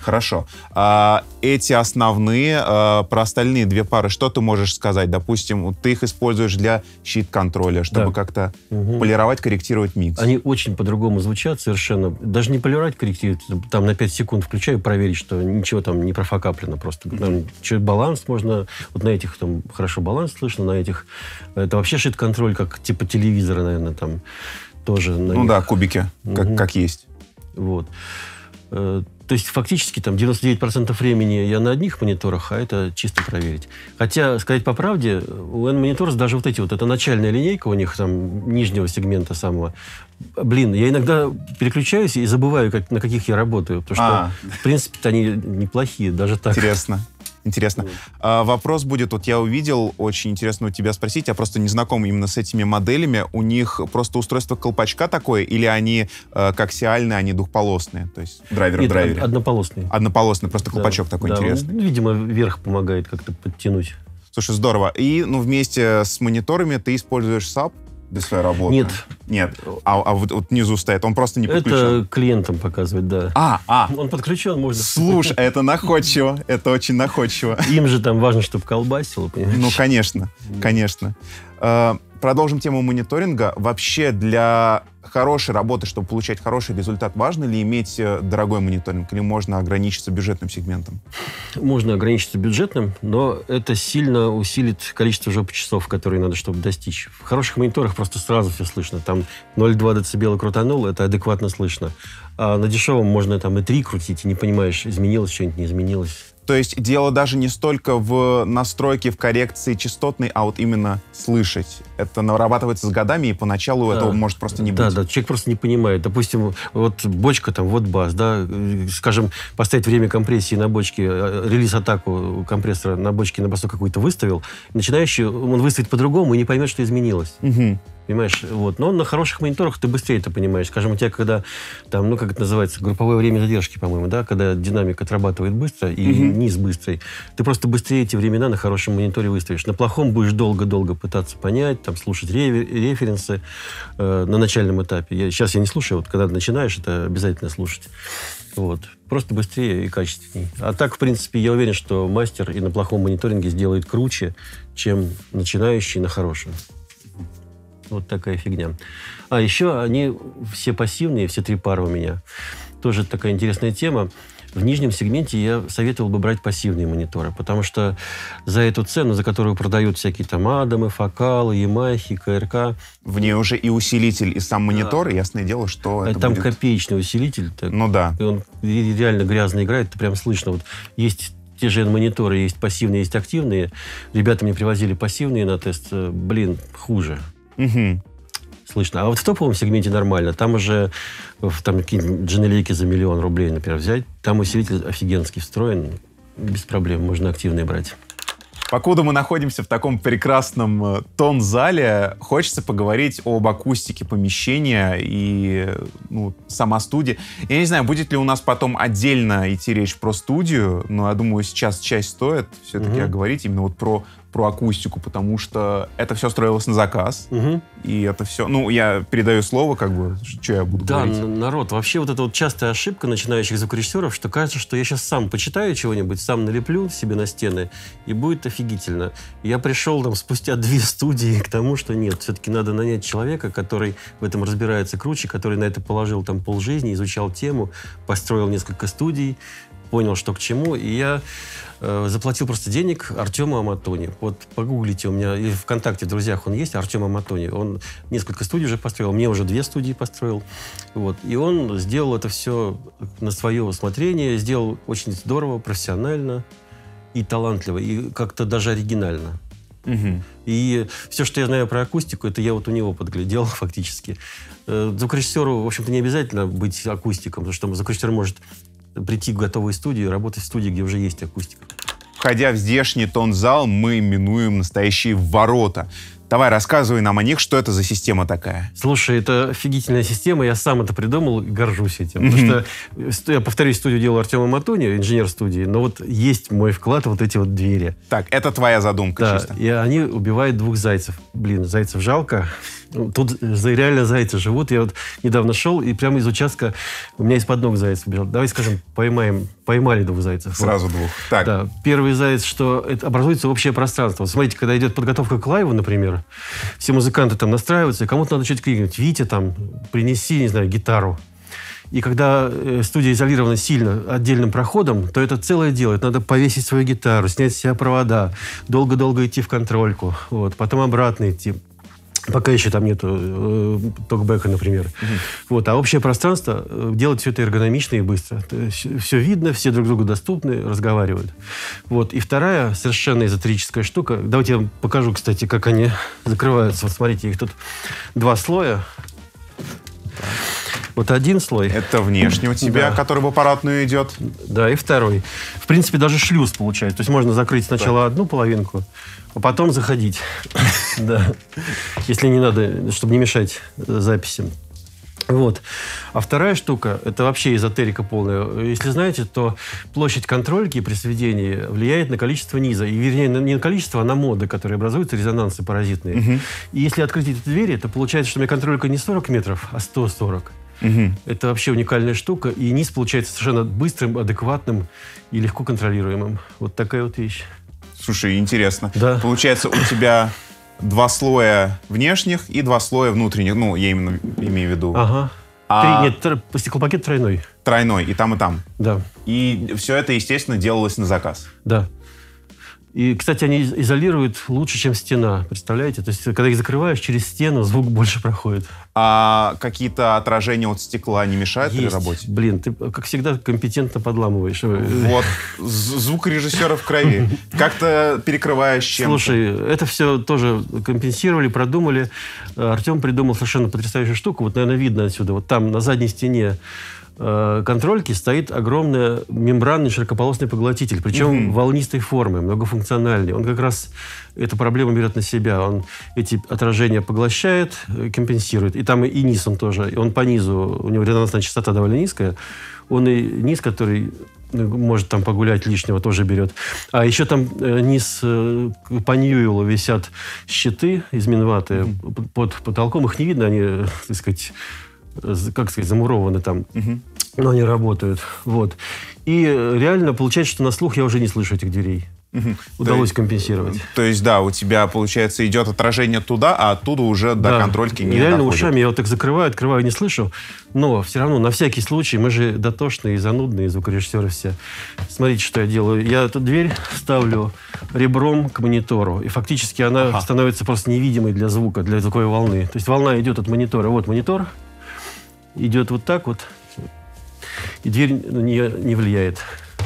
Хорошо. А эти основные, а про остальные две пары что ты можешь сказать? Допустим, ты их используешь для щит-контроля, чтобы да. как-то угу. полировать, корректировать микс. Они очень по-другому звучат совершенно. Даже не полировать, корректировать. Там на пять секунд включаю, проверить, что ничего там не профокаплено просто. Там чуть баланс можно... Вот на этих там хорошо баланс слышно, на этих... Это вообще щит-контроль, как типа телевизора, наверное, там тоже. На ну них. Да, кубики, угу. как, как есть. Вот. То есть фактически там девяносто девять процентов времени я на одних мониторах, а это чисто проверить. Хотя, сказать по правде, у N-мониторов даже вот эти вот, это начальная линейка у них там нижнего сегмента самого. Блин, я иногда переключаюсь и забываю, как, на каких я работаю, потому что, а -а -а. в принципе-то они неплохие даже так. Интересно. Интересно. Вот. А, вопрос будет, вот я увидел, очень интересно у тебя спросить, я просто не знаком именно с этими моделями, у них просто устройство колпачка такое, или они э, коаксиальные, они двухполосные, то есть драйвер в драйвере? Однополосные. Однополосные, просто колпачок да, такой да, интересный. Он, видимо, вверх помогает как-то подтянуть. Слушай, здорово. И ну, вместе с мониторами ты используешь саб для своей работы? Нет. Нет. А, а вот, вот внизу стоит, он просто не подключен? Это клиентам показывать, да. А, а. Он подключен, можно. Слушай, это находчиво, это очень находчиво. Им же там важно, чтобы колбасило, понимаешь? Ну, конечно, конечно. Продолжим тему мониторинга. Вообще для хорошей работы, чтобы получать хороший результат, важно ли иметь дорогой мониторинг, или можно ограничиться бюджетным сегментом? Можно ограничиться бюджетным, но это сильно усилит количество жопочасов, которые надо, чтобы достичь. В хороших мониторах просто сразу все слышно. Там ноль целых две десятых децибела крутанул, это адекватно слышно. А на дешевом можно там и три крутить, и не понимаешь, изменилось что-нибудь, не изменилось. То есть дело даже не столько в настройке, в коррекции частотной, а вот именно слышать. Это нарабатывается с годами, и поначалу да. этого может просто не быть. Да, да, человек просто не понимает. Допустим, вот бочка, там, вот бас, да, скажем, поставить время компрессии на бочке, релиз-атаку компрессора на бочке на басу какую-то выставил, начинающий, он выставит по-другому и не поймет, что изменилось. Угу. Понимаешь, вот. Но на хороших мониторах ты быстрее это понимаешь. Скажем, у тебя, когда там, ну, как это называется, групповое время задержки, по-моему, да, когда динамик отрабатывает быстро и mm-hmm. низ быстрый, ты просто быстрее эти времена на хорошем мониторе выставишь. На плохом будешь долго-долго пытаться понять, там, слушать референсы э, на начальном этапе. Я, сейчас я не слушаю, вот когда начинаешь, это обязательно слушать. Вот. Просто быстрее и качественней. А так, в принципе, я уверен, что мастер и на плохом мониторинге сделает круче, чем начинающий на хорошем. Вот такая фигня. А еще они все пассивные, все три пары у меня. Тоже такая интересная тема. В нижнем сегменте я советовал бы брать пассивные мониторы, потому что за эту цену, за которую продают всякие там Адамы, Фокалы, Ямахи, КРК... В ней уже и усилитель, и сам монитор, да. и ясное дело, что это там будет... копеечный усилитель. Так, ну да. И он реально грязно играет, это прям слышно. Вот есть... Те же мониторы есть пассивные, есть активные. Ребята мне привозили пассивные на тест. Блин, хуже. Угу. Слышно. А вот в топовом сегменте нормально. Там уже там какие-нибудь дженелейки за миллион рублей, например, взять. Там усилитель офигенский встроен. Без проблем можно активные брать. Покуда мы находимся в таком прекрасном тон-зале, хочется поговорить об акустике помещения и ну, сама студия. Я не знаю, будет ли у нас потом отдельно идти речь про студию, но я думаю, сейчас часть стоит все-таки угу. говорить именно вот про... про акустику, потому что это все строилось на заказ, угу. и это все... Ну, я передаю слово, как бы, что я буду да, говорить. Да, народ, вообще вот эта вот частая ошибка начинающих звукорежиссеров, что кажется, что я сейчас сам почитаю чего-нибудь, сам налеплю себе на стены, и будет офигительно. Я пришел там спустя две студии к тому, что нет, все-таки надо нанять человека, который в этом разбирается круче, который на это положил там полжизни, изучал тему, построил несколько студий, понял, что к чему, и я э, заплатил просто денег Артёму Аматони. Вот погуглите, у меня и ВКонтакте, в друзьях он есть, Артём Аматони. Он несколько студий уже построил, мне уже две студии построил. Вот. И он сделал это все на свое усмотрение, сделал очень здорово, профессионально и талантливо, и как-то даже оригинально. Угу. И все, что я знаю про акустику, это я вот у него подглядел фактически. Э, звукорежиссеру, в общем-то, не обязательно быть акустиком, потому что звукорежиссер может... прийти в готовую студию, работать в студии, где уже есть акустика. Входя в здешний тон-зал, мы минуем настоящие ворота. Давай, рассказывай нам о них, что это за система такая. Слушай, это офигительная система, я сам это придумал, горжусь этим. Mm-hmm. Потому что, я повторюсь, студию делал Артём Аматони, инженер студии, но вот есть мой вклад, вот эти вот двери. Так, это твоя задумка, да, чисто. И они убивают двух зайцев. Блин, зайцев жалко. Тут реально зайцы живут. Я вот недавно шел, и прямо из участка у меня из-под ног заяц убежал. Давай, скажем, поймаем, поймали двух зайцев. Сразу вот. Двух. Так. Да. Первый заяц, что это образуется общее пространство. Вот смотрите, когда идет подготовка к лайву, например, все музыканты там настраиваются, и кому-то надо что-то крикнуть. Витя, там, принеси, не знаю, гитару. И когда студия изолирована сильно отдельным проходом, то это целое дело. Это надо повесить свою гитару, снять с себя провода, долго-долго идти в контрольку, вот, потом обратно идти. Пока еще там нету э, токбэка, например. Mm-hmm. Вот. А общее пространство делать все это эргономично и быстро. Все видно, все друг другу доступны, разговаривают. Вот. И вторая совершенно эзотерическая штука. Давайте я вам покажу, кстати, как они закрываются. Вот смотрите, их тут два слоя. Вот один слой. Это внешний у тебя, да, который в аппаратную идет. Да, и второй. В принципе, даже шлюз получается. То есть можно закрыть сначала, да, одну половинку, а потом заходить. Да. Если не надо, чтобы не мешать записям. Вот. А вторая штука, это вообще эзотерика полная. Если знаете, то площадь контрольки при сведении влияет на количество низа. И, вернее, не на количество, а на моды, которые образуются, резонансы паразитные. Угу. И если открыть эти двери, то получается, что у меня контролька не сорок метров, а сто сорок. Угу. Это вообще уникальная штука. И низ получается совершенно быстрым, адекватным и легко контролируемым. Вот такая вот вещь. Слушай, интересно. Да. Получается, у тебя два слоя внешних и два слоя внутренних. Ну, я именно имею в виду. Ага. А... Три, нет, стеклопакет тройной. Тройной, и там, и там. Да. И все это, естественно, делалось на заказ. Да. И, кстати, они изолируют лучше, чем стена. Представляете? То есть, когда их закрываешь, через стену звук больше проходит. А какие-то отражения от стекла не мешают при работе? Блин, ты, как всегда, компетентно подламываешь. Вот. Звукорежиссера в крови. Как-то перекрываешь чем-то. Слушай, это все тоже компенсировали, продумали. Артем придумал совершенно потрясающую штуку. Вот, наверное, видно отсюда. Вот там, на задней стене контрольки, стоит огромный мембранный широкополосный поглотитель, причем mm-hmm. волнистой формы, многофункциональный. Он как раз эту проблему берет на себя. Он эти отражения поглощает, компенсирует. И там и низ он тоже. И он по низу, у него резонансная частота довольно низкая. Он и низ, который может там погулять лишнего, тоже берет. А еще там низ по Ньюэлу висят щиты из Минваты mm-hmm. под потолком. Их не видно, они, так сказать, как сказать, замурованы там. Угу. Но они работают. Вот. И реально получается, что на слух я уже не слышу этих дверей. Угу. Удалось то компенсировать. Есть, то есть, да, у тебя, получается, идет отражение туда, а оттуда уже до, да, контрольки не реально доходит. Ушами я вот так закрываю, открываю, не слышу. Но все равно, на всякий случай, мы же дотошные и занудные звукорежиссеры все. Смотрите, что я делаю. Я эту дверь ставлю ребром к монитору. И фактически она ага. становится просто невидимой для звука, для звуковой волны. То есть волна идет от монитора. Вот монитор. Идет вот так вот, и дверь на нее не влияет.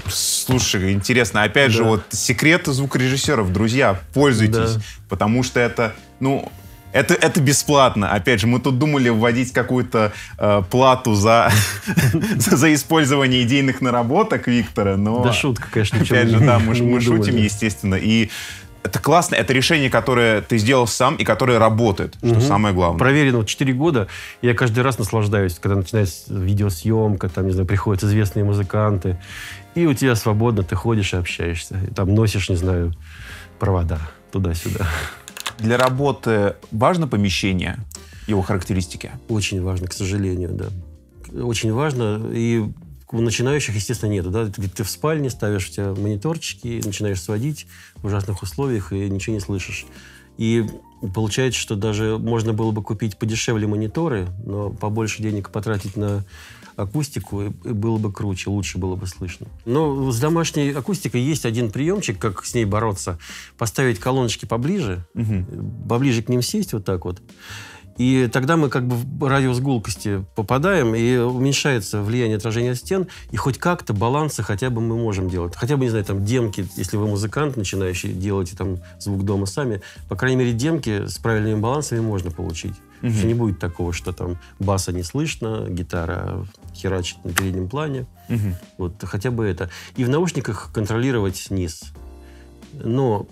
Слушай, интересно, опять да. же, вот секреты звукорежиссеров, друзья, пользуйтесь, да. потому что это, ну, это, это бесплатно. Опять же, мы тут думали вводить какую-то э, плату за, за использование идейных наработок Виктора, но... Да шутка, конечно, опять же, да, мы, мы шутим, естественно, и... Это классно, это решение, которое ты сделал сам и которое работает, что угу. самое главное. Проверено вот четыре года, я каждый раз наслаждаюсь, когда начинается видеосъемка, там, не знаю, приходят известные музыканты, и у тебя свободно, ты ходишь и общаешься, и там носишь, не знаю, провода туда-сюда. Для работы важно помещение, его характеристики? Очень важно, к сожалению, да. Очень важно, и... У начинающих, естественно, нету, да? Ты, ты в спальне ставишь у тебя мониторчики, начинаешь сводить в ужасных условиях и ничего не слышишь. И получается, что даже можно было бы купить подешевле мониторы, но побольше денег потратить на акустику, и было бы круче, лучше было бы слышно. Но с домашней акустикой есть один приемчик, как с ней бороться. Поставить колоночки поближе, угу. поближе к ним сесть вот так вот. И тогда мы как бы в радиус гулкости попадаем, и уменьшается влияние отражения от стен, и хоть как-то балансы хотя бы мы можем делать. Хотя бы, не знаю, там демки, если вы музыкант начинающий, делаете там звук дома сами, по крайней мере, демки с правильными балансами можно получить. Угу. Что не будет такого, что там баса не слышно, гитара херачит на переднем плане. Угу. Вот, хотя бы это. И в наушниках контролировать низ. Но...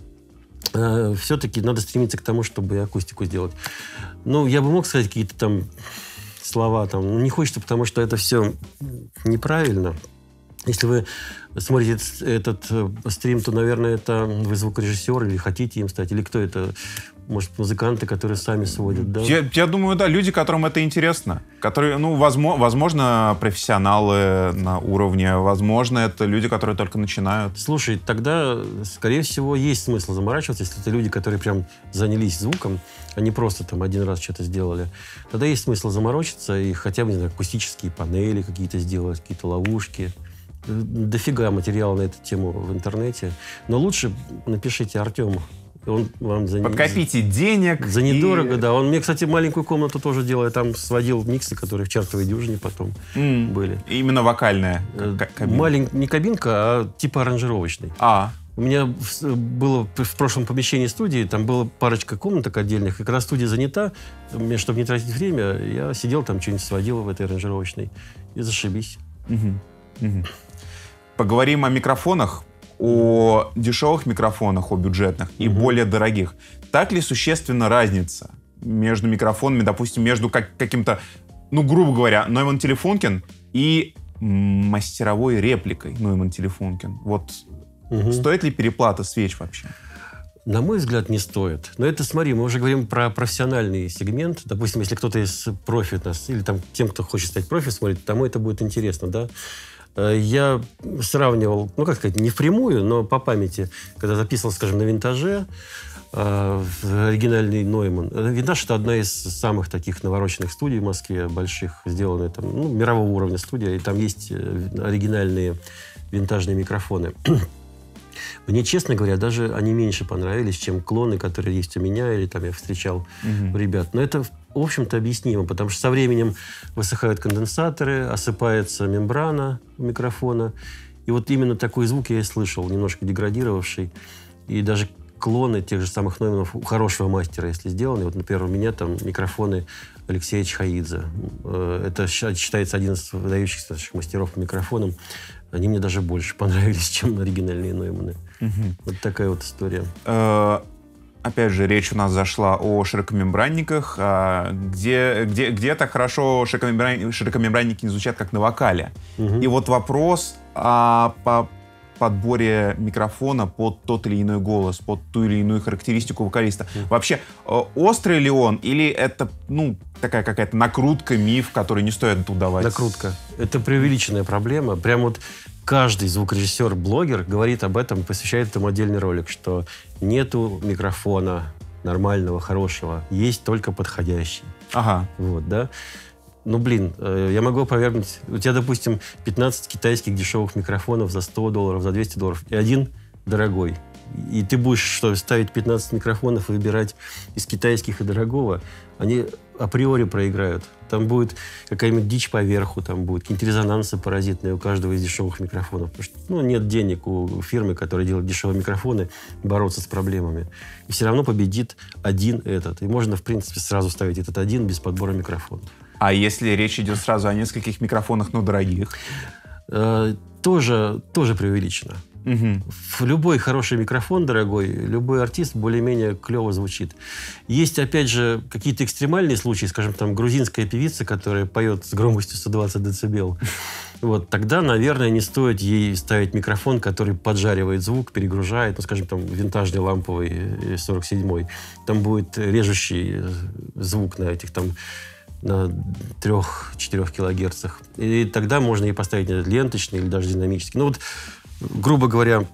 Э, все-таки надо стремиться к тому, чтобы акустику сделать. Ну, я бы мог сказать какие-то там слова, там, но не хочется, потому что это все неправильно. Если вы смотрите этот, этот стрим, то, наверное, это вы звукорежиссер или хотите им стать, или кто это? Может, музыканты, которые сами сводят, да? Я, я думаю, да, люди, которым это интересно. Которые, ну, возможно, возможно, профессионалы на уровне, возможно, это люди, которые только начинают. Слушай, тогда, скорее всего, есть смысл заморачиваться, если это люди, которые прям занялись звуком, а не просто там один раз что-то сделали. Тогда есть смысл заморочиться и хотя бы, не знаю, акустические панели какие-то сделать, какие-то ловушки. Дофига материала на эту тему в интернете. Но лучше напишите Артему. Он вам за... Подкопите денег. За недорого, и... да. Он мне, кстати, маленькую комнату тоже делал. Я там сводил миксы, которые в чертовой дюжине потом mm. были. Именно вокальная кабинка? Малень... Не кабинка, а типа аранжировочный. А. У меня было в прошлом помещении студии, там была парочка комнаток отдельных, и когда студия занята, мне, чтобы не тратить время, я сидел там, что-нибудь сводил в этой аранжировочной, и зашибись. Угу. Угу. Поговорим о микрофонах, о дешевых микрофонах, о бюджетных и угу. более дорогих. Так ли существенна разница между микрофонами, допустим, между как каким-то, ну, грубо говоря, Neumann Telefunken и мастеровой репликой Neumann Telefunken? Вот... Угу. Стоит ли переплата свеч вообще? На мой взгляд, не стоит. Но это, смотри, мы уже говорим про профессиональный сегмент. Допустим, если кто-то из профи нас, или там тем, кто хочет стать профи, смотрит, тому это будет интересно, да? Я сравнивал, ну, как сказать, не впрямую, но по памяти, когда записывал, скажем, на Винтаже, э, оригинальный Neumann. Винтаж — это одна из самых таких навороченных студий в Москве, больших, сделанная там, ну, мирового уровня студия, и там есть оригинальные винтажные микрофоны. Мне, честно говоря, даже они меньше понравились, чем клоны, которые есть у меня, или там я встречал угу. ребят. Но это, в общем-то, объяснимо, потому что со временем высыхают конденсаторы, осыпается мембрана микрофона. И вот именно такой звук я и слышал, немножко деградировавший. И даже клоны тех же самых Neumann у хорошего мастера, если сделаны. Вот, например, у меня там микрофоны Алексея Чхаидзе. Это считается один из выдающихся наших мастеров по микрофонам. Они мне даже больше понравились, чем оригинальные Neumann. Угу. Вот такая вот история. Э-э- опять же, речь у нас зашла о широкомембранниках. А где, где, где так хорошо широкомембран... широкомембранники не звучат, как на вокале. Угу. И вот вопрос о по подборе микрофона под тот или иной голос, под ту или иную характеристику вокалиста. Угу. Вообще, острый ли он? Или это, ну... такая какая-то накрутка, миф, который не стоит удавать. Накрутка. Это преувеличенная проблема. Прям вот каждый звукорежиссер, блогер говорит об этом, посвящает этому отдельный ролик, что нету микрофона нормального, хорошего, есть только подходящий. Ага. Вот, да? Ну, блин, я могу опровергнуть. У тебя, допустим, пятнадцать китайских дешевых микрофонов за сто долларов, за двести долларов, и один дорогой. И ты будешь что, ставить пятнадцать микрофонов и выбирать из китайских и дорогого? Они априори проиграют. Там будет какая-нибудь дичь поверху, там будут какие-нибудь резонансы паразитные у каждого из дешевых микрофонов. Потому что, ну, нет денег у фирмы, которая делает дешевые микрофоны, бороться с проблемами. И все равно победит один этот. И можно, в принципе, сразу ставить этот один без подбора микрофонов. А если речь идет сразу о нескольких микрофонах, но дорогих? Э, тоже, тоже преувеличено. Угу. Любой хороший микрофон, дорогой, любой артист более-менее клево звучит. Есть, опять же, какие-то экстремальные случаи, скажем, там, грузинская певица, которая поет с громкостью сто двадцать децибел. Вот, тогда, наверное, не стоит ей ставить микрофон, который поджаривает звук, перегружает, ну, скажем, там, винтажный ламповый сорок седьмой. Там будет режущий звук на этих, там, на трёх-четырёх килогерцах. И тогда можно ей поставить ленточный или даже динамический. Ну, вот, грубо говоря,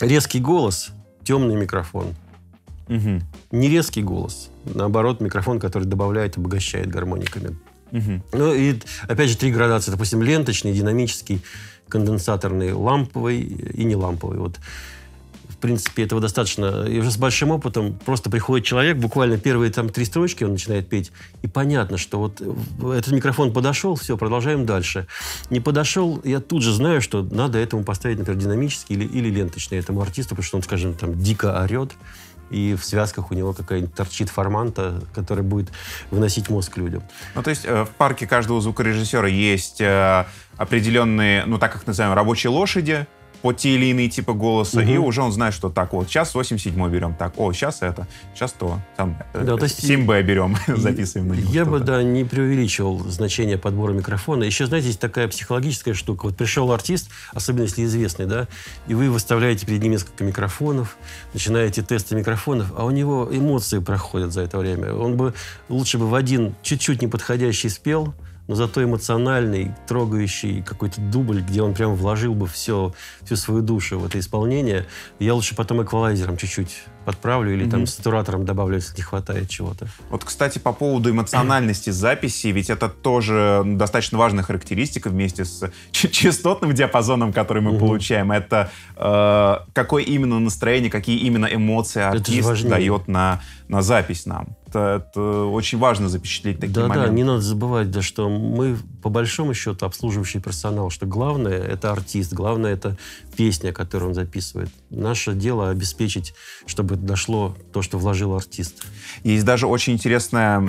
резкий голос, темный микрофон. Угу. Не резкий голос. Наоборот, микрофон, который добавляет, обогащает гармониками. Угу. Ну и, опять же, три градации. Допустим, ленточный, динамический, конденсаторный, ламповый и не ламповый. Вот. В принципе, этого достаточно. И уже с большим опытом просто приходит человек, буквально первые там три строчки он начинает петь, и понятно, что вот этот микрофон подошел, все, продолжаем дальше. Не подошел, я тут же знаю, что надо этому поставить, например, динамический или, или ленточный этому артисту, потому что он, скажем, там дико орет, и в связках у него какая-нибудь торчит форманта, которая будет выносить мозг людям. Ну, то есть э, в парке каждого звукорежиссера есть э, определенные, ну, так как называем, рабочие лошади, по те или иные типы голоса, угу. и уже он знает, что так, вот сейчас восемь седьмой берем, так, о, сейчас это, сейчас то, там, да, то есть семь бэ берем, записываем на него. Я бы, да, не преувеличивал значение подбора микрофона. Еще, знаете, есть такая психологическая штука. Вот пришел артист, особенно если известный, да, и вы выставляете перед ним несколько микрофонов, начинаете тесты микрофонов, а у него эмоции проходят за это время. Он бы лучше бы в один чуть-чуть неподходящий спел, но зато эмоциональный, трогающий какой-то дубль, где он прям вложил бы все, всю свою душу в это исполнение. Я лучше потом эквалайзером чуть-чуть подправлю или mm-hmm. там сатуратором добавлю, если не хватает чего-то. Вот, кстати, по поводу эмоциональности записи, ведь это тоже достаточно важная характеристика вместе с частотным диапазоном, который мы mm-hmm. получаем. Это э, какое именно настроение, какие именно эмоции артист дает на, на запись нам. что это очень важно запечатлеть такие да, моменты. Да-да, не надо забывать, да, что мы, по большому счету, обслуживающий персонал, что главное — это артист, главное — это песня, которую он записывает. Наше дело — обеспечить, чтобы дошло то, что вложил артист. Есть даже очень интересная...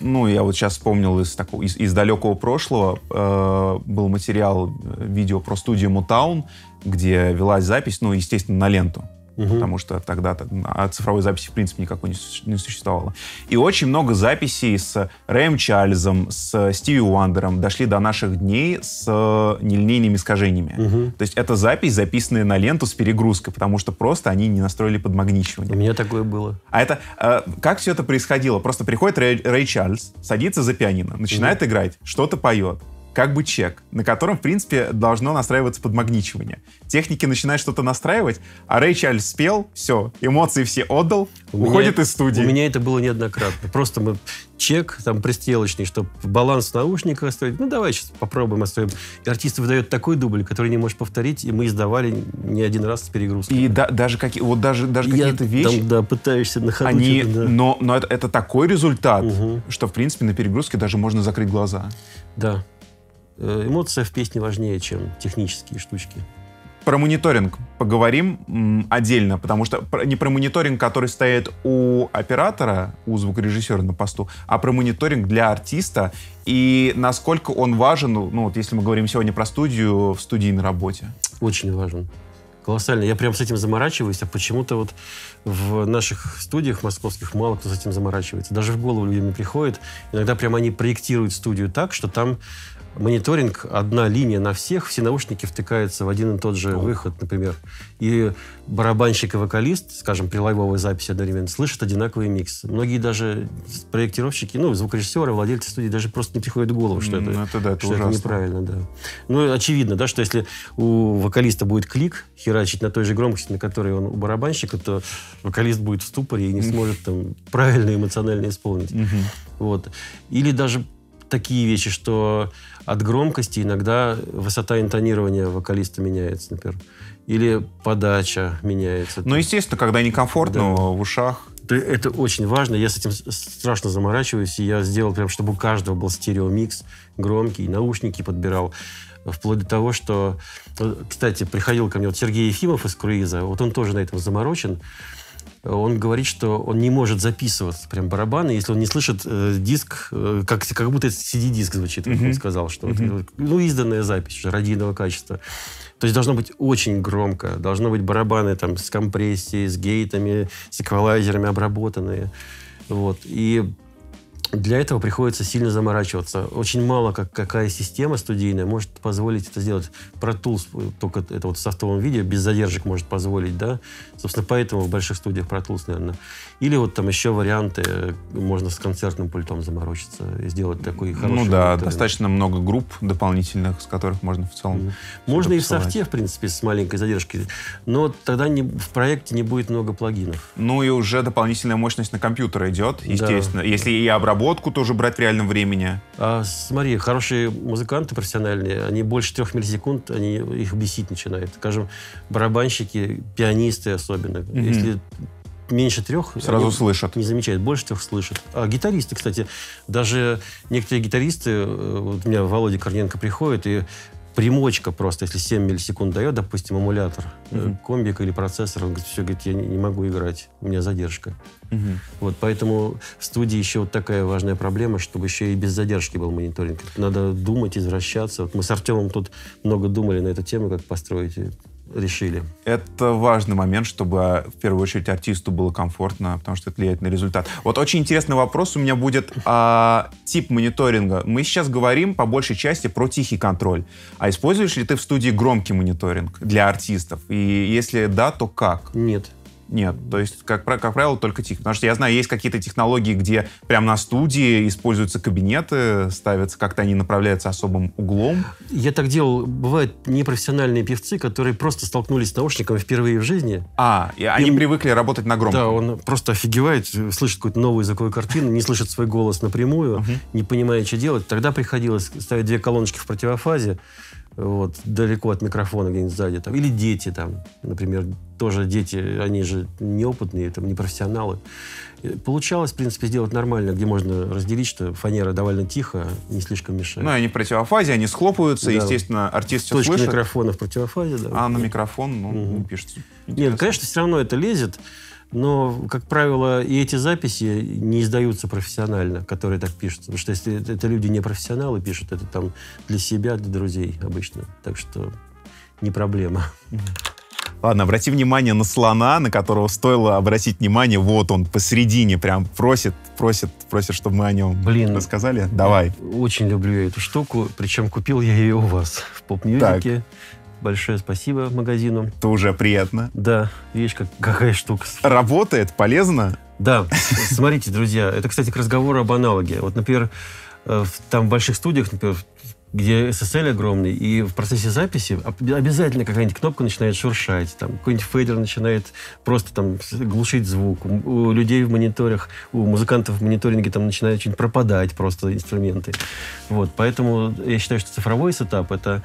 Ну, я вот сейчас вспомнил из, такого, из, из далекого прошлого. Э, был материал, видео про студию Motown, где велась запись, ну, естественно, на ленту. Угу. Потому что тогда от цифровой записи в принципе никакой не, не существовало. И очень много записей с Рэем Чарльзом, с Стиви Уандером дошли до наших дней с нелинейными искажениями. Угу. То есть это запись, записанная на ленту с перегрузкой, потому что просто они не настроили подмагничивание. У меня такое было. А это... Э, как все это происходило? Просто приходит Рэй, Рэй Чарльз, садится за пианино, начинает угу. играть, что-то поет. Как бы чек, на котором, в принципе, должно настраиваться подмагничивание. Техники начинают что-то настраивать, а Рэй Чарльз спел, все, эмоции все отдал, у уходит меня, из студии. У меня это было неоднократно. Просто мы чек, там, пристрелочный, чтобы баланс в наушниках оставить. Ну, давай сейчас попробуем оставим. И артист выдает такой дубль, который не можешь повторить, и мы издавали не один раз с перегрузкой. И да, даже, какие, вот даже, даже какие-то вещи... Там, да, пытаешься на ходу. Они, да. Но, но это, это такой результат, угу. что, в принципе, на перегрузке даже можно закрыть глаза. Да. Эмоция в песне важнее, чем технические штучки. Про мониторинг поговорим отдельно, потому что не про мониторинг, который стоит у оператора, у звукорежиссера на посту, а про мониторинг для артиста и насколько он важен, ну вот если мы говорим сегодня про студию, в студийной работе. Очень важен. Колоссально. Я прям с этим заморачиваюсь, а почему-то вот в наших студиях московских мало кто с этим заморачивается. Даже в голову людям не приходит. Иногда прям они проектируют студию так, что там мониторинг, одна линия на всех, все наушники втыкаются в один и тот же О. выход, например. И барабанщик и вокалист, скажем, при лайвовой записи одновременно, слышат одинаковый микс. Многие даже проектировщики, ну, звукорежиссеры, владельцы студии даже просто не приходят в голову, что, это, это, да, это, что это неправильно. Да. Ну, очевидно, да, что если у вокалиста будет клик херачить на той же громкости, на которой он у барабанщика, то вокалист будет в ступоре и не сможет там правильно эмоционально исполнить. Вот. Или даже такие вещи, что от громкости иногда высота интонирования вокалиста меняется, например. Или подача меняется. Ну, естественно, когда некомфортно да. в ушах. Это, это очень важно. Я с этим страшно заморачиваюсь. И я сделал прям, чтобы у каждого был стереомикс громкий, наушники подбирал. Вплоть до того, что... Кстати, приходил ко мне вот Сергей Ефимов из «Круиза». Вот он тоже на этом заморочен. Он говорит, что он не может записывать прям барабаны, если он не слышит э, диск, э, как, как будто это си ди-диск звучит, как mm-hmm. он сказал, что mm-hmm. это, ну, изданная запись уже радийного качества. То есть должно быть очень громко, должно быть барабаны там с компрессией, с гейтами, с эквалайзерами обработанные. Вот. И для этого приходится сильно заморачиваться. Очень мало как, какая система студийная может позволить это сделать. Pro Tools только это вот в софтовом виде без задержек может позволить, да? Собственно, поэтому в больших студиях Pro Tools, наверное. Или вот там еще варианты, можно с концертным пультом заморочиться и сделать такой хороший... Ну да, достаточно много групп дополнительных, с которых можно в целом... Можно и в софте, в принципе, с маленькой задержкой, но тогда не, в проекте не будет много плагинов. Ну и уже дополнительная мощность на компьютер идет, естественно. Да. Если и обработка водку тоже брать в реальном времени. А, смотри, хорошие музыканты профессиональные, они больше трех миллисекунд, они их бесить начинают. Скажем, барабанщики, пианисты особенно. Mm-hmm. Если меньше трех... Сразу слышат. Не замечают. Больше трех слышат. А гитаристы, кстати, даже некоторые гитаристы, вот у меня Володя Корненко приходит, и примочка просто, если семь миллисекунд дает, допустим, эмулятор, mm-hmm. комбик или процессор, он говорит, все, говорит, я не могу играть, у меня задержка. Mm-hmm. Вот, поэтому в студии еще вот такая важная проблема, чтобы еще и без задержки был мониторинг. Надо думать, извращаться. Вот мы с Артемом тут много думали на эту тему, как построить, и решили. Это важный момент, чтобы в первую очередь артисту было комфортно, потому что это влияет на результат. Вот очень интересный вопрос у меня будет а, тип мониторинга. Мы сейчас говорим по большей части про тихий контроль. А используешь ли ты в студии громкий мониторинг для артистов? И если да, то как? Нет. Нет, то есть, как, как правило, только тихо. Потому что я знаю, есть какие-то технологии, где прямо на студии используются кабинеты, ставятся, как-то они направляются особым углом. Я так делал. Бывают непрофессиональные певцы, которые просто столкнулись с наушниками впервые в жизни. А, и они им... привыкли работать на громком. Да, он просто офигевает, слышит какую-то новую языковую картину, не слышит свой голос напрямую, uh-huh. не понимает, что делать. Тогда приходилось ставить две колоночки в противофазе, вот, далеко от микрофона где-нибудь сзади. Там. Или дети, там, например, тоже дети, они же неопытные, там, не профессионалы. Получалось, в принципе, сделать нормально, где можно разделить, что фанера довольно тихо, не слишком мешает. Ну, они в противофазе, они схлопываются, да. Естественно, артист все слышит. Точка микрофона в противофазе, да. А на микрофон, ну, угу. пишется. Интересно. Нет, конечно, все равно это лезет, но, как правило, и эти записи не издаются профессионально, которые так пишутся. Потому что если это люди не профессионалы пишут, это там для себя, для друзей обычно. Так что не проблема. Угу. Ладно, обрати внимание на слона, на которого стоило обратить внимание. Вот он посередине прям просит, просит, просит, чтобы мы о нем Блин, рассказали. Давай. Очень люблю эту штуку, причем купил я ее у вас в поп-мьюзике. Большое спасибо магазину. Это уже приятно. Да, видишь, как, какая штука. Работает, полезно? Да. Смотрите, друзья, это, кстати, к разговору об аналоге. Вот, например, в там больших студиях, например, где эс эс эль огромный, и в процессе записи обязательно какая-нибудь кнопка начинает шуршать, там какой-нибудь фейдер начинает просто там глушить звук. У людей в мониторах, у музыкантов в мониторинге там начинают что-нибудь пропадать просто инструменты. Вот, поэтому я считаю, что цифровой сетап — это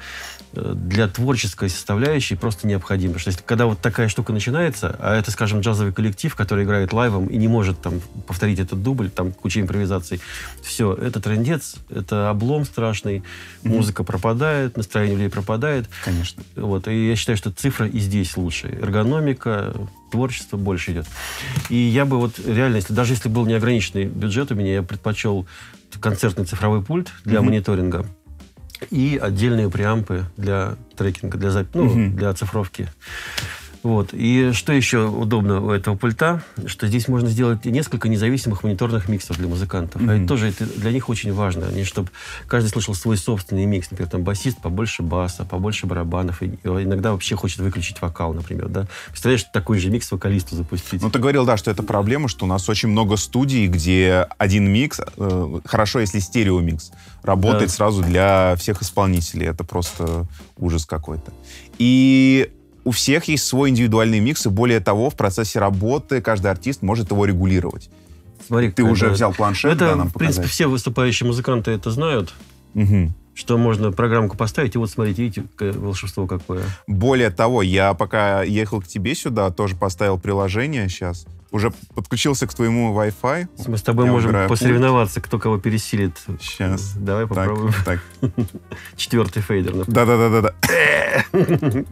для творческой составляющей просто необходимо. Потому что если, когда вот такая штука начинается, а это, скажем, джазовый коллектив, который играет лайвом и не может там повторить этот дубль, там куча импровизаций, все, это трындец, это облом страшный. Музыка mm-hmm. пропадает, настроение людей пропадает. Конечно. Вот. И я считаю, что цифра и здесь лучше. Эргономика, творчество больше идет. И я бы вот реально, если, даже если был неограниченный бюджет у меня, я предпочел концертный цифровой пульт для mm-hmm. мониторинга и отдельные преампы для трекинга, для, зап... ну, mm-hmm. для оцифровки. Вот. И что еще удобно у этого пульта, что здесь можно сделать несколько независимых мониторных миксов для музыкантов. Mm-hmm. А это тоже это для них очень важно. Они, чтобы каждый слышал свой собственный микс. Например, там басист побольше баса, побольше барабанов. И иногда вообще хочет выключить вокал, например. Да? Представляешь, такой же микс вокалисту запустить. Ну, ты говорил, да, что это проблема, что у нас очень много студий, где один микс, э, хорошо, если стереомикс, работает да. сразу для всех исполнителей. Это просто ужас какой-то. И... У всех есть свой индивидуальный микс, и более того, в процессе работы каждый артист может его регулировать. Смотри, ты уже это... взял планшет, это, да, нам показать? В принципе, все выступающие музыканты это знают. Угу. Что можно программку поставить, и вот смотрите, видите, волшебство какое. Более того, я пока ехал к тебе сюда, тоже поставил приложение сейчас. Уже подключился к твоему Wi-Fi. Мы с тобой я можем убираю. посоревноваться, кто кого пересилит. Сейчас. Давай так, попробуем. Так. Четвертый фейдер. Да-да-да-да-да.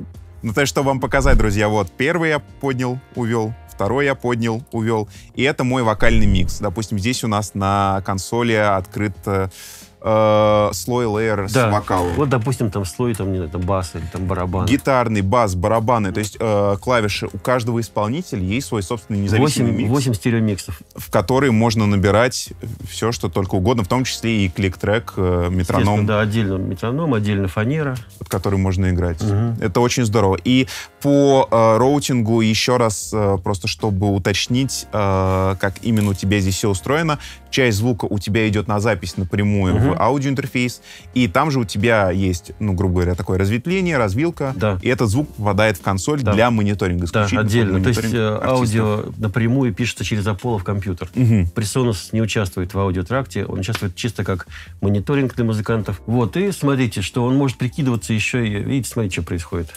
Ну, то есть, чтобы вам показать, друзья, вот, первый я поднял, увел, второй я поднял, увел, и это мой вокальный микс. Допустим, здесь у нас на консоли открыт э, слой лейер да. с вокалом. Вот, допустим, там слой, там, не знаю, там бас или там барабан. Гитарный, бас, барабаны, то есть э, клавиши. У каждого исполнителя есть свой собственный независимый микс. восемь стереомиксов. В который можно набирать все, что только угодно, в том числе и клик-трек, метроном. Да, отдельно метроном, отдельно фанера. Который можно играть. Угу. Это очень здорово. И по э, роутингу, еще раз, э, просто чтобы уточнить, э, как именно у тебя здесь все устроено, часть звука у тебя идет на запись напрямую угу. в аудиоинтерфейс, и там же у тебя есть, ну, грубо говоря, такое разветвление, развилка, да. и этот звук попадает в консоль да. для мониторинга. Да, отдельно. Мониторинг. То есть артистов. Аудио напрямую пишется через Apollo в компьютер. Угу. Presonus не участвует в аудиотракте, он участвует чисто как мониторинг для музыкантов. Вот, и смотрите, что он может прикидываться еще и... Видите, смотрите, что происходит.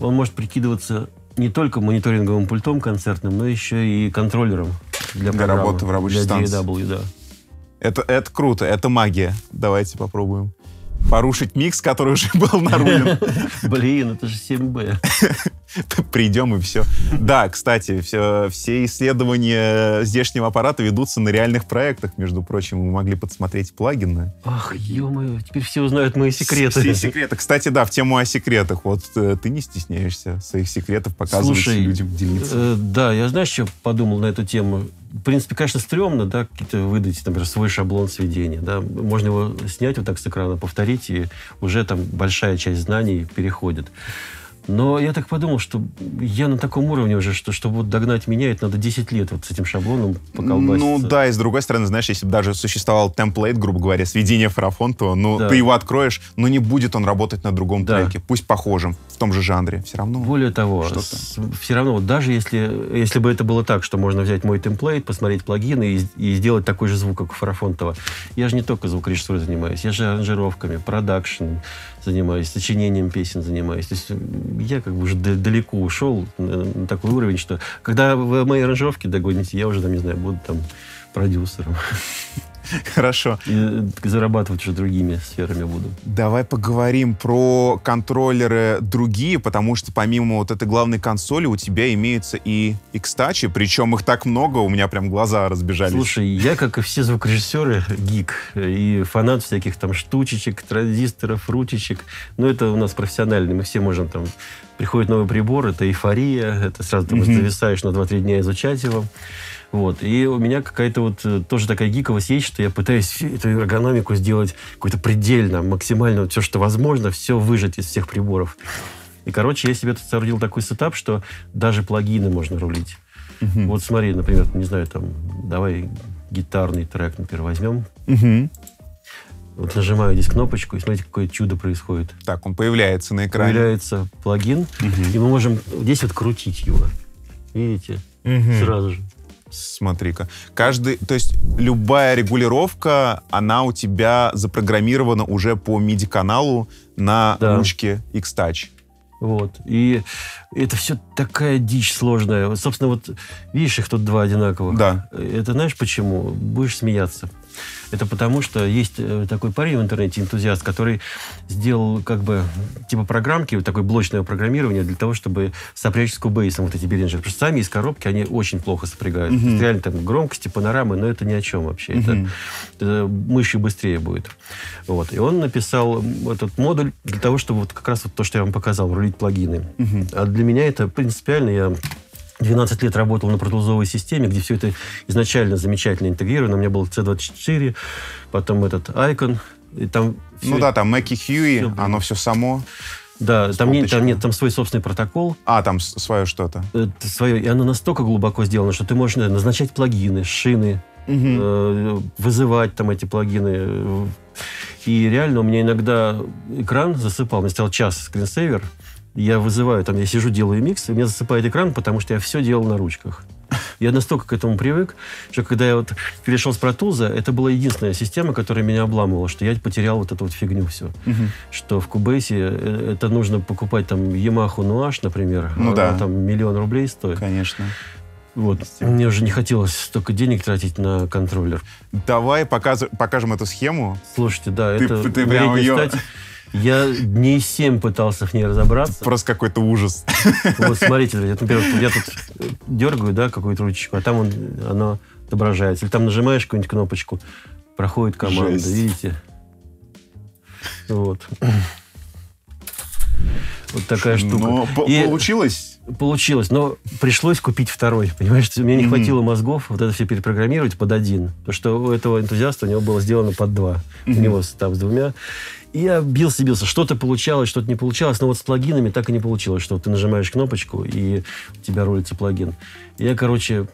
Он может прикидываться не только мониторинговым пультом концертным, но еще и контроллером для, для работы в рабочей для станции. ди эй дабл ю, да. Это, это круто, это магия. Давайте попробуем порушить микс, который уже был нарулен. Блин, это же семь бэ. Придем и все. Да, кстати, все, все исследования здешнего аппарата ведутся на реальных проектах. Между прочим, вы могли подсмотреть плагины. Ах, ё-моё, теперь все узнают мои секреты. Все секреты. Кстати, да, в тему о секретах. Вот ты не стесняешься своих секретов показывать, Слушай, людям делиться. Э, да, я, знаешь, что подумал на эту тему? В принципе, конечно, стрёмно, да, какие-то выдать, например, свой шаблон сведения, да. Можно его снять вот так с экрана, повторить, и уже там большая часть знаний переходит. Но я так подумал, что я на таком уровне уже, что чтобы вот догнать меня, это надо десять лет вот с этим шаблоном поколбаситься. Ну да, и с другой стороны, знаешь, если бы даже существовал темплейт, грубо говоря, сведения Фарафонтова, ну да. ты его откроешь, но не будет он работать на другом да. треке, пусть похожим, в том же жанре, все равно. Более того, с, все равно, вот даже если, если бы это было так, что можно взять мой темплейт, посмотреть плагины и, и сделать такой же звук, как у Фарафонтова, я же не только звукорежиссурой занимаюсь, я же аранжировками, продакшн, занимаюсь, сочинением песен занимаюсь. То есть я как бы уже далеко ушел на такой уровень, что когда вы мои аранжировки догоните, я уже там, не знаю, буду там продюсером. Хорошо. И зарабатывать уже другими сферами буду. Давай поговорим про контроллеры другие, потому что помимо вот этой главной консоли у тебя имеются и X-Touch, причем их так много, у меня прям глаза разбежались. Слушай, я, как и все звукорежиссеры, гик и фанат всяких там штучечек, транзисторов, ручечек. Но это у нас профессионально, мы все можем там... Приходит новый прибор, это эйфория, это сразу ты mm-hmm. зависаешь на два-три дня изучать его. Вот. И у меня какая-то вот тоже такая гиковость есть, что я пытаюсь эту эргономику сделать какой-то предельно, максимально вот все, что возможно, все выжать из всех приборов. И, короче, я себе тут соорудил такой сетап, что даже плагины можно рулить. Mm-hmm. Вот смотри, например, не знаю, там, давай гитарный трек, например, возьмем. Mm-hmm. Вот нажимаю здесь кнопочку, и смотрите, какое чудо происходит. Так, он появляется на экране. Появляется плагин, угу. и мы можем здесь вот крутить его. Видите? Угу. Сразу же. Смотри-ка. Каждый, то есть любая регулировка, она у тебя запрограммирована уже по миди-каналу на да. ручке X-Touch. Вот. И это все такая дичь сложная. Собственно, вот видишь, их тут два одинаковых. Да. Это знаешь почему? Будешь смеяться. Это потому, что есть такой парень в интернете, энтузиаст, который сделал как бы типа программки, вот такое блочное программирование для того, чтобы сопрячь с Cubase вот эти билинджеры. Потому что сами из коробки они очень плохо сопрягают. Mm-hmm. Реально там громкости, панорамы, но это ни о чем вообще. Mm-hmm. Это, это мышью быстрее будет. Вот. И он написал этот модуль для того, чтобы вот как раз вот то, что я вам показал, рулить плагины. Mm-hmm. А для меня это принципиально я... двенадцать лет работал на протулзовой системе, где все это изначально замечательно интегрировано. У меня был си двадцать четыре, потом этот Icon. И там ну да, там Mackie Huey, все... оно все само. Да, там нет, там нет, там свой собственный протокол. А, там свое что-то. Это свое. И оно настолько глубоко сделано, что ты можешь наверное, назначать плагины, шины, угу. вызывать там эти плагины. И реально у меня иногда экран засыпал. У меня стоял час скринсейвер. Я вызываю, там, я сижу, делаю микс, и у меня засыпает экран, потому что я все делал на ручках. Я настолько к этому привык, что когда я вот перешел с Pro Tools, это была единственная система, которая меня обламывала, что я потерял вот эту вот фигню все. Угу. Что в Cubase это нужно покупать там Yamaha Nuash, например. Ну она, да. там миллион рублей стоит. Конечно. Вот. Мне уже не хотелось столько денег тратить на контроллер. Давай показ... покажем эту схему. Слушайте, да, ты, это... Ты прям ее... стать... Я дней семь пытался в ней разобраться. Просто какой-то ужас. Вот смотрите, например, я тут дергаю, да, какую-то ручечку, а там он, оно отображается. Или там нажимаешь какую-нибудь кнопочку, проходит команда, жесть. Видите? Вот. Вот такая штука. Но и получилось? Получилось, но пришлось купить второй, понимаешь? Мне не mm-hmm. хватило мозгов вот это все перепрограммировать под один. Потому что у этого энтузиаста у него было сделано под два. Mm-hmm. У него там с двумя. И я бился-бился. Что-то получалось, что-то не получалось. Но вот с плагинами так и не получилось, что ты нажимаешь кнопочку, и у тебя рулится плагин. И я, короче,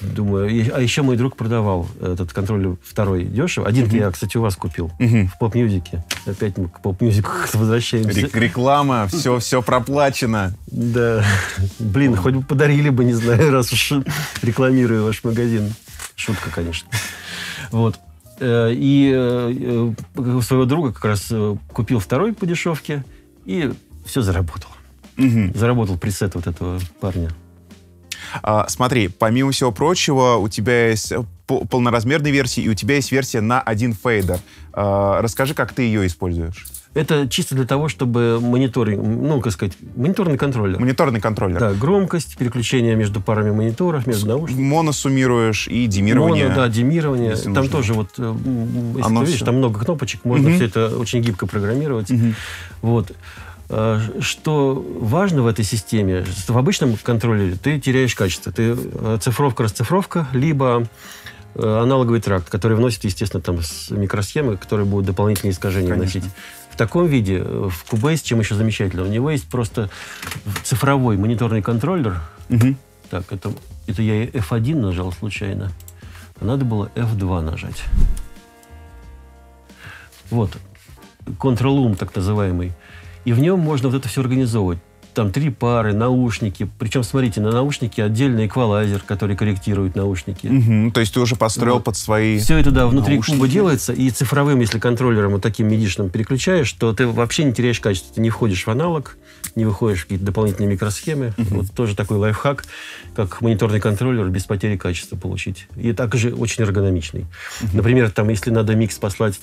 думаю... А еще мой друг продавал этот контроллер второй дешево. Один mm-hmm. я, кстати, у вас купил. Mm-hmm. В поп-мьюзике. Опять мы к поп-мьюзику возвращаемся. Реклама. Все, все проплачено. Да. Блин, хоть бы подарили бы, не знаю, раз уж рекламирую ваш магазин. Шутка, конечно. Вот. И своего друга как раз купил второй по дешевке, и все заработал. Угу. Заработал пресет вот этого парня. А, смотри, помимо всего прочего, у тебя есть полноразмерная версия, и у тебя есть версия на один фейдер. А, расскажи, как ты ее используешь. Это чисто для того, чтобы мониторинг, ну, как сказать, мониторный контроллер. Мониторный контроллер. Да, громкость, переключение между парами мониторов, между наушниками. Моно суммируешь и демирование. Моно, да, демирование. Там нужно. Тоже вот, если Оно ты видишь, все. Там много кнопочек, можно угу. все это очень гибко программировать. Угу. Вот. Что важно в этой системе, что в обычном контроллере ты теряешь качество. Ты цифровка-расцифровка, либо... аналоговый тракт, который вносит, естественно, там микросхемы, которые будут дополнительные искажения вносить. В таком виде, в Cubase, чем еще замечательно, у него есть просто цифровой мониторный контроллер. Угу. Так, это, это я эф один нажал случайно, а надо было эф два нажать. Вот. Control-Room, так называемый. И в нем можно вот это все организовывать. там три пары, наушники. Причем, смотрите, на наушники отдельный эквалайзер, который корректирует наушники. Угу, то есть ты уже построил вот под свои все это, да, внутри наушники. Куба делается, и цифровым, если контроллером вот таким мидишным переключаешь, то ты вообще не теряешь качество. Ты не входишь в аналог, не выходишь в какие-то дополнительные микросхемы. Угу. Вот тоже такой лайфхак, как мониторный контроллер без потери качества получить. И также очень эргономичный. Угу. Например, там, если надо микс послать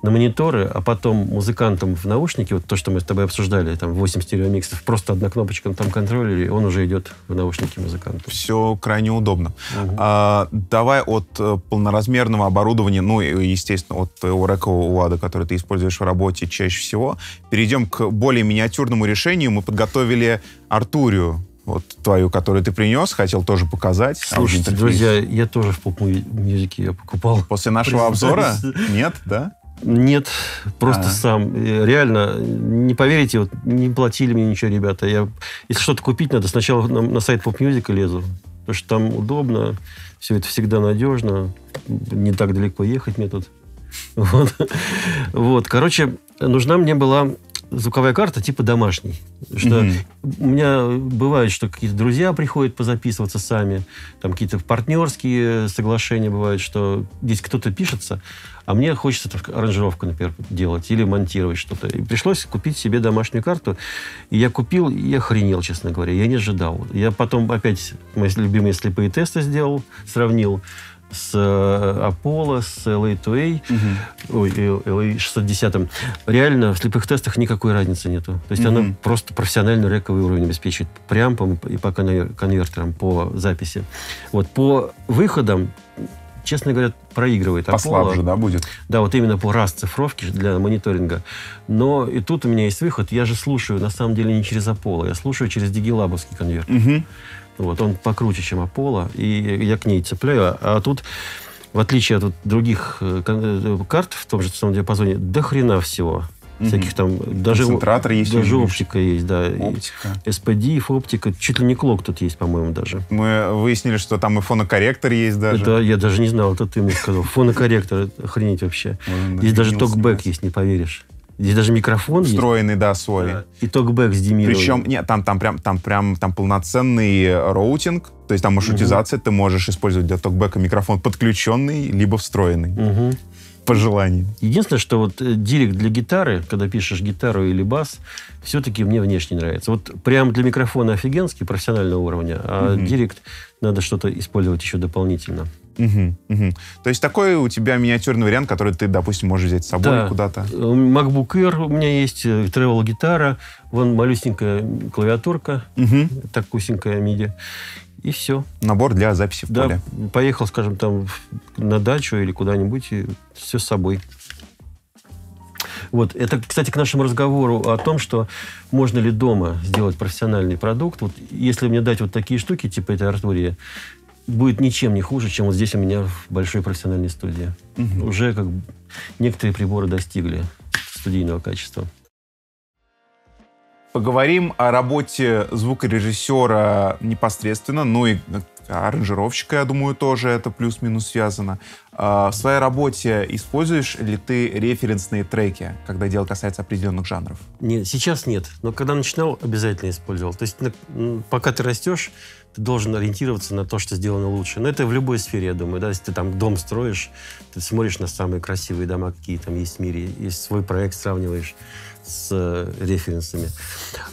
на мониторы, а потом музыкантам в наушники, вот то, что мы с тобой обсуждали, там восемь стереомиксов, просто одна кнопочка на там контроллере, и он уже идет в наушники музыканта. Все крайне удобно. Угу. А, давай от полноразмерного оборудования, ну, естественно, от твоего рекового у эй ди, который ты используешь в работе чаще всего, перейдем к более миниатюрному решению. Мы подготовили Артурию, вот твою, которую ты принес, хотел тоже показать. Слушайте, друзья, я тоже в поп-мьюзике ее покупал. После нашего обзора? Нет, да? Нет, просто А-а. сам. Реально, не поверите, вот, не платили мне ничего, ребята. Я, если что-то купить надо, сначала на, на сайт поп-мьюзика лезу, потому что там удобно, все это всегда надежно, не так далеко ехать мне тут. Вот. Вот. Короче, нужна мне была звуковая карта типа домашней. Что mm-hmm. У меня бывает, что какие-то друзья приходят позаписываться сами, там какие-то партнерские соглашения бывают, что здесь кто-то пишется, а мне хочется так, аранжировку, например, делать или монтировать что-то. И пришлось купить себе домашнюю карту. И я купил, и охренел, честно говоря. Я не ожидал. Я потом опять мои любимые слепые тесты сделал, сравнил с Apollo, с эл эй два эй, угу. Ой, эл эй шестьсот десять. Реально, в слепых тестах никакой разницы нету. То есть угу. Она просто профессиональный рековый уровень обеспечивает. Прям по, и по конвер, конвертерам, по записи. Вот, по выходам, честно говоря, проигрывает. Послабже, Apollo, да, будет? Да, вот именно по раз-цифровке для мониторинга. Но и тут у меня есть выход. Я же слушаю, на самом деле, не через Apollo. Я слушаю через дигилабовский конвертер. Угу. Вот, он покруче, чем Apollo, и я к ней цепляю. А тут, в отличие от вот других карт в том же самом диапазоне, до хрена всего. Mm-hmm. Всяких там... Даже, концентратор есть. Даже оптика есть, да. Оптика. эс пи ди, оптика. Чуть ли не клок тут есть, по-моему, даже. Мы выяснили, что там и фонокорректор есть даже. Это я даже не знал, это ты мне сказал. Фонокорректор, охренеть вообще. Здесь даже токбэк есть, не поверишь. Здесь даже микрофон встроенный, есть. Да, свой. Да. И токбэк с демированием. Причем, нет, там, там, прям, там прям там полноценный роутинг, то есть там маршрутизация, угу. Ты можешь использовать для токбэка микрофон подключенный, либо встроенный. Угу. По желанию. Единственное, что вот директ для гитары, когда пишешь гитару или бас, все-таки мне внешне нравится. Вот прям для микрофона офигенский, профессионального уровня, а угу. Директ надо что-то использовать еще дополнительно. Угу, угу. То есть такой у тебя миниатюрный вариант, который ты, допустим, можешь взять с собой, да, куда-то? MacBook Air у меня есть, тревел-гитара, вон малюсенькая клавиатурка, угу. Так кусенькая миди, и все. Набор для записи в да, поле. Поехал, скажем, там на дачу или куда-нибудь, и все с собой. Вот. Это, кстати, к нашему разговору о том, что можно ли дома сделать профессиональный продукт. Вот если мне дать вот такие штуки, типа этой Артурии, будет ничем не хуже, чем вот здесь у меня в большой профессиональной студии. Угу. Уже как некоторые приборы достигли студийного качества. Поговорим о работе звукорежиссера непосредственно, ну и аранжировщика, я думаю, тоже это плюс-минус связано. В своей работе используешь ли ты референсные треки, когда дело касается определенных жанров? Нет, сейчас нет, но когда начинал, обязательно использовал. То есть пока ты растешь, ты должен ориентироваться на то, что сделано лучше. Но это в любой сфере, я думаю. Да? Если ты там дом строишь, ты смотришь на самые красивые дома, какие там есть в мире, и свой проект сравниваешь с референсами.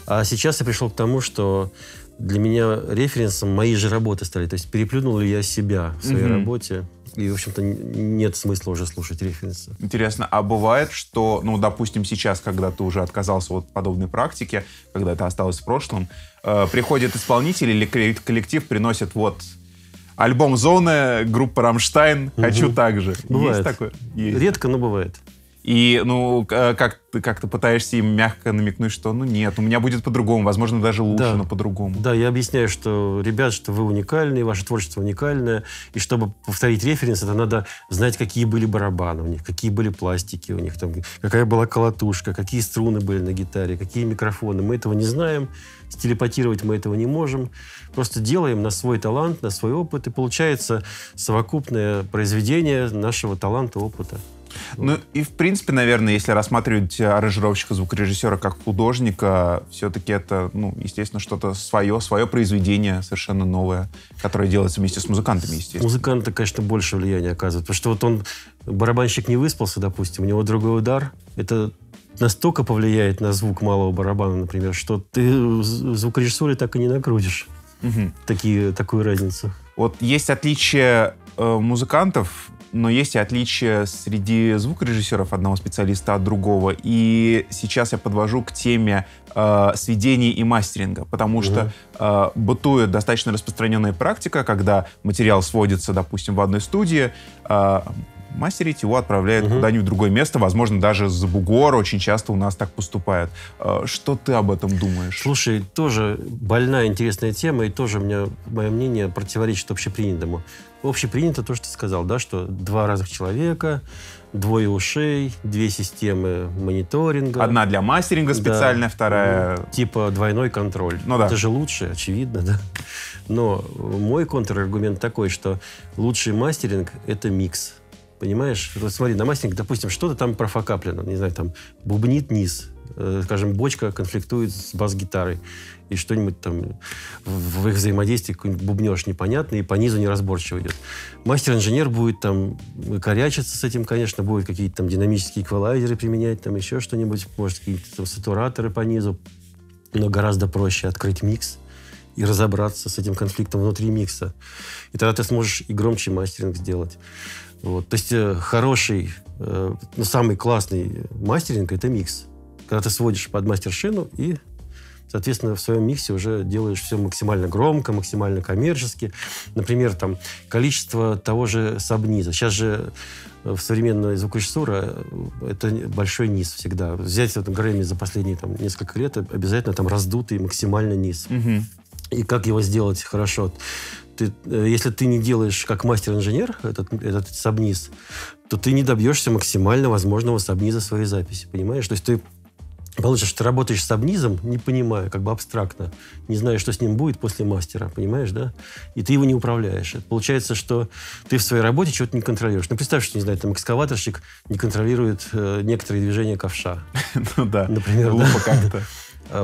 А сейчас я пришел к тому, что для меня референсом мои же работы стали. То есть переплюнул ли я себя в своей mm-hmm. работе. И, в общем-то, нет смысла уже слушать референсы. Интересно, а бывает, что, ну, допустим, сейчас, когда ты уже отказался от подобной практики, когда это осталось в прошлом, э, приходит исполнитель или коллектив приносит вот альбом «Зоны», группа «Рамштайн», угу. «Хочу так же». Бывает. Есть такое? Есть. Редко, но бывает. И, ну, как, как ты пытаешься им мягко намекнуть, что, ну, нет, у меня будет по-другому, возможно, даже лучше, да. Но по-другому. Да, я объясняю, что, ребят, что вы уникальны, ваше творчество уникальное, и чтобы повторить референс, это надо знать, какие были барабаны у них, какие были пластики у них, там, какая была колотушка, какие струны были на гитаре, какие микрофоны. Мы этого не знаем, стелепатировать мы этого не можем. Просто делаем на свой талант, на свой опыт, и получается совокупное произведение нашего таланта, опыта. Ну и, в принципе, наверное, если рассматривать аранжировщика, звукорежиссера как художника, все-таки это, ну, естественно, что-то свое, свое произведение совершенно новое, которое делается вместе с музыкантами, естественно. Музыканты, конечно, больше влияния оказывают, потому что вот он, барабанщик не выспался, допустим, у него другой удар, это настолько повлияет на звук малого барабана, например, что ты в звукорежиссуре так и не накрутишь. Угу. Такие, такую разницу. Вот есть отличие э, музыкантов, но есть и отличие среди звукорежиссеров одного специалиста от другого. И сейчас я подвожу к теме э, сведений и мастеринга, потому угу. что э, бытует достаточно распространенная практика, когда материал сводится, допустим, в одной студии, э, мастерить его отправляют угу. куда-нибудь в другое место, возможно, даже за бугор очень часто у нас так поступает. Что ты об этом думаешь? Слушай, тоже больная, интересная тема, и тоже мне, мое мнение противоречит общепринятому. Общепринято то, что ты сказал, да, что два разных человека, двое ушей, две системы мониторинга. Одна для мастеринга специальная, да, вторая... Ну, типа двойной контроль. Ну, да. Это же лучше, очевидно, да. Но мой контраргумент такой, что лучший мастеринг — это микс. Понимаешь? Вот смотри, на мастеринг, допустим, что-то там профокаплено, не знаю, там бубнит низ, э, скажем, бочка конфликтует с бас-гитарой, и что-нибудь там в, в их взаимодействии какой-нибудь бубнёж непонятный, и по низу неразборчиво идет. Мастер-инженер будет там корячиться с этим, конечно, будет какие-то там динамические эквалайзеры применять, там еще что-нибудь, может, какие-то там сатураторы по низу, но гораздо проще открыть микс и разобраться с этим конфликтом внутри микса. И тогда ты сможешь и громче мастеринг сделать. Вот. То есть э, хороший, э, ну, самый классный мастеринг — это микс. Когда ты сводишь под мастершину и, соответственно, в своем миксе уже делаешь все максимально громко, максимально коммерчески. Например, там, количество того же сабниза. Сейчас же в современной звукорежиссуре это большой низ всегда. Взять там, Грэмми за последние там, несколько лет обязательно там раздутый максимально низ. Mm-hmm. И как его сделать хорошо? Ты, если ты не делаешь как мастер-инженер этот, этот сабниз, то ты не добьешься максимально возможного сабниза своей записи, понимаешь? То есть ты получишь, что ты работаешь с сабнизом, не понимая, как бы абстрактно, не зная, что с ним будет после мастера, понимаешь, да? И ты его не управляешь. Это получается, что ты в своей работе чего-то не контролируешь. Ну, представь, что, не знаю, там экскаваторщик не контролирует э, некоторые движения ковша. Ну да, например, глупо как-то.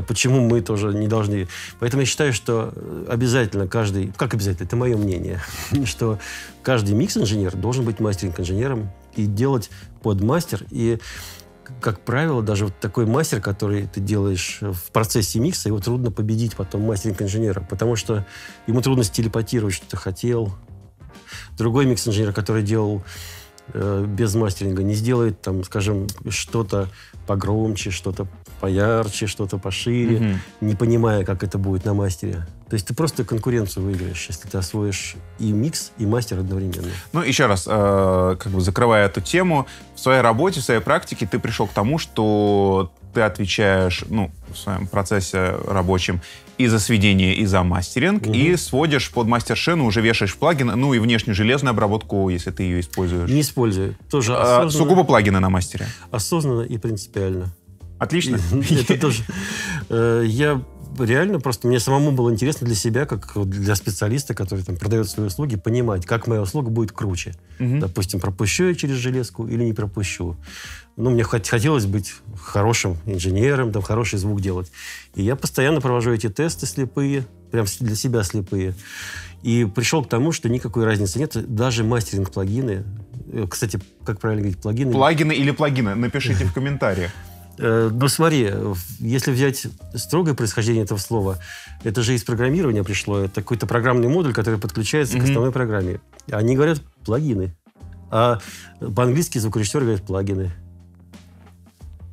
Почему мы тоже не должны... Поэтому я считаю, что обязательно каждый... Как обязательно? Это мое мнение. Что каждый микс-инженер должен быть мастеринг-инженером и делать под мастер. И, как правило, даже вот такой мастер, который ты делаешь в процессе микса, его трудно победить потом мастеринг-инженера, потому что ему трудно стилепатировать, что ты хотел. Другой микс-инженер, который делал э, без мастеринга, не сделает, там, скажем, что-то погромче, что-то поярче, что-то пошире, mm-hmm. не понимая, как это будет на мастере. То есть ты просто конкуренцию выиграешь, если ты освоишь и микс, и мастер одновременно. Ну, еще раз, э, как бы закрывая эту тему, в своей работе, в своей практике ты пришел к тому, что ты отвечаешь, ну, в своем процессе рабочем и за сведение, и за мастеринг, угу. и сводишь под мастершину, уже вешаешь плагин, ну и внешнюю железную обработку, если ты ее используешь. Не использую. Тоже а, сугубо плагины на мастере. Осознанно и принципиально. Отлично. Это тоже. Я реально просто... Мне самому было интересно для себя, как для специалиста, который там продает свои услуги, понимать, как моя услуга будет круче. Угу. Допустим, пропущу я через железку или не пропущу. Ну, мне хотелось быть хорошим инженером, там, хороший звук делать. И я постоянно провожу эти тесты слепые, прям для себя слепые. И пришел к тому, что никакой разницы нет. Даже мастеринг-плагины... Кстати, как правильно говорить, плагины... Плагины или плагины? Напишите в комментариях. Ну, смотри, если взять строгое происхождение этого слова, это же из программирования пришло. Это какой-то программный модуль, который подключается mm-hmm. к основной программе. Они говорят плагины. А по-английски звукорежиссеры говорят плагины.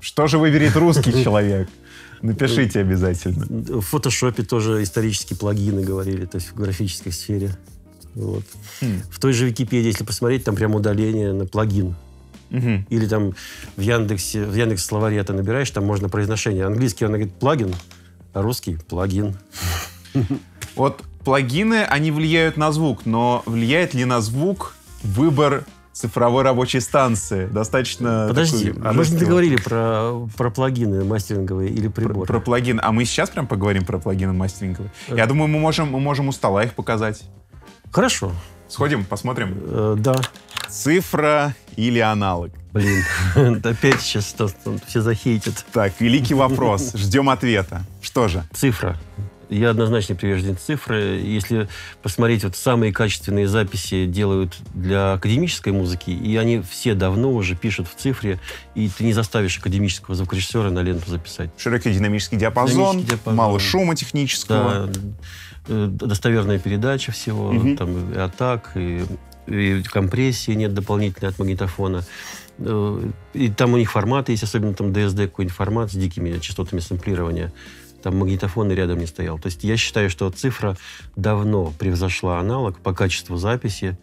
Что же выберет русский человек? Напишите обязательно. В фотошопе тоже исторически плагины говорили, то есть в графической сфере. Вот. Mm. В той же Википедии, если посмотреть, там прямо удаление на плагин. Угу. Или там в Яндексе, в Яндекс-словаре ты набираешь, там можно произношение. Английский, он говорит плагин, а русский плагин. Вот плагины, они влияют на звук, но влияет ли на звук выбор цифровой рабочей станции? Достаточно... Подожди, а мы же не договорили про, про плагины мастеринговые или приборы. Про, про плагины. А мы сейчас прям поговорим про плагины мастеринговые? Я думаю, мы можем, мы можем у стола их показать. Хорошо. Сходим, посмотрим? Э, да. Цифра или аналог? Блин, опять сейчас все захейтят. Так, великий вопрос. Ждем ответа. Что же? Цифра. Я однозначно привержен цифры. Если посмотреть, вот самые качественные записи делают для академической музыки, и они все давно уже пишут в цифре, и ты не заставишь академического звукорежиссера на ленту записать. Широкий динамический диапазон, динамический диапазон. Мало шума технического. Да, достоверная передача всего, угу. Там, и атак, и, и компрессии нет дополнительной от магнитофона. И там у них форматы есть, особенно там ди эс ди какой-нибудь формат с дикими частотами сэмплирования. Там магнитофон и рядом не стоял. То есть я считаю, что цифра давно превзошла аналог по качеству записи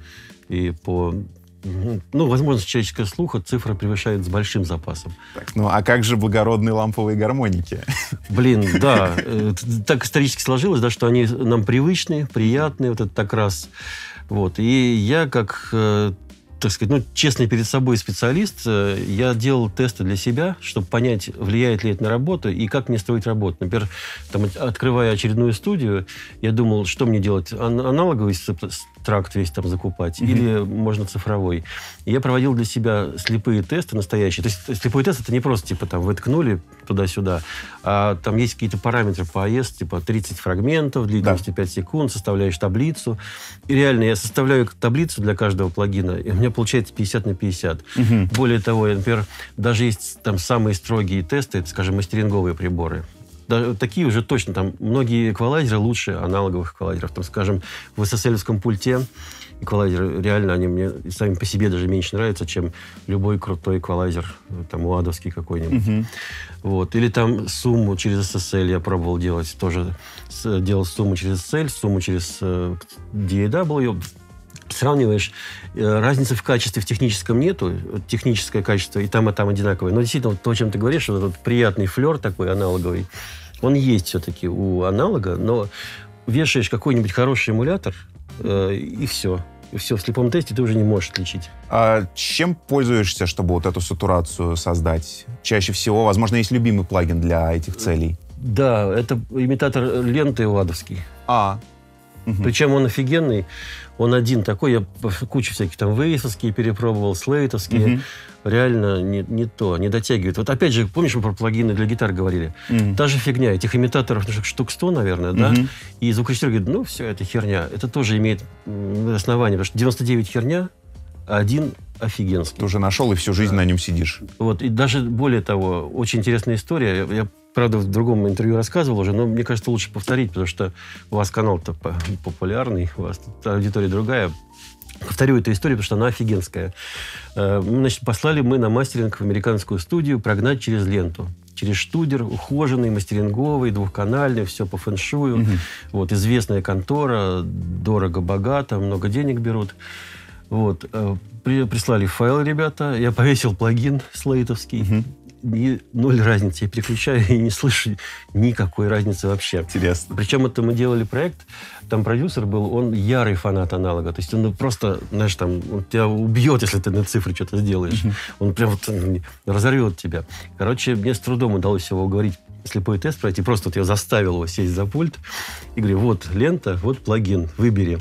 и по... Ну, возможность человеческого слуха цифра превышает с большим запасом. Так, ну, а как же благородные ламповые гармоники? Блин, да. Так исторически сложилось, да, что они нам привычны, приятны, вот это так раз. Вот. И я как... так сказать, ну, честный перед собой специалист, я делал тесты для себя, чтобы понять, влияет ли это на работу и как мне строить работу. Например, там, открывая очередную студию, я думал, что мне делать, аналоговый тракт весь там закупать mm-hmm. или можно цифровой. И я проводил для себя слепые тесты настоящие. То есть слепой тест — это не просто, типа, там, выткнули туда-сюда, а там есть какие-то параметры по эй эс, типа, тридцать фрагментов, длительность да. пять секунд, составляешь таблицу. И реально я составляю таблицу для каждого плагина, и у меня получается пятьдесят на пятьдесят. Угу. Более того, например, даже есть там самые строгие тесты, это, скажем, мастеринговые приборы. Даже такие уже точно, там многие эквалайзеры лучше аналоговых эквалайзеров. Там, скажем, в эс эс эль-овском пульте эквалайзеры, реально, они мне сами по себе даже меньше нравятся, чем любой крутой эквалайзер, там, уадовский какой-нибудь. Uh-huh. Вот. Или там сумму через эс эс эль я пробовал делать тоже. Делал сумму через эс эс эль, сумму через ди эй дабл ю. Сравниваешь, разницы в качестве в техническом нету, техническое качество и там, и там одинаковое. Но действительно, вот то, о чем ты говоришь, вот этот приятный флер такой аналоговый, он есть все-таки у аналога, но вешаешь какой-нибудь хороший эмулятор, э, и все. И все, в слепом тесте ты уже не можешь отличить. А чем пользуешься, чтобы вот эту сатурацию создать? Чаще всего, возможно, есть любимый плагин для этих целей. Да, это имитатор ленты уадовский. А, Угу. Причем он офигенный, он один такой, я кучу всяких там вейсовские перепробовал, слейтовские, угу. Реально не, не то, не дотягивает. Вот опять же, помнишь, мы про плагины для гитар говорили? Угу. Та же фигня, этих имитаторов штук сто, наверное, угу. да? И звукорежиссер говорит, ну все, это херня. Это тоже имеет основание, потому что девяносто девять херня, а один офигенский. Ты уже нашел и всю жизнь да. на нем сидишь. Вот, и даже более того, очень интересная история, я... Правда, в другом интервью рассказывал уже, но мне кажется, лучше повторить, потому что у вас канал-то популярный, у вас аудитория другая. Повторю эту историю, потому что она офигенская. Значит, послали мы на мастеринг в американскую студию прогнать через ленту. Через штудер, ухоженный, мастеринговый, двухканальный, все по фэншую. Mm-hmm. Вот, известная контора, дорого-богато, много денег берут. Вот, прислали файл, ребята, я повесил плагин слейтовский. Mm-hmm. Ни, ноль разницы. Я переключаю и не слышу никакой разницы вообще. Интересно. Причем это мы делали проект, там продюсер был, он ярый фанат аналога. То есть он просто, знаешь, там, он тебя убьет, если ты на цифры что-то сделаешь. Mm-hmm. Он прям вот, он разорвет тебя. Короче, мне с трудом удалось его уговорить слепой тест пройти. Просто вот я заставил его сесть за пульт и говорю, вот лента, вот плагин, выбери.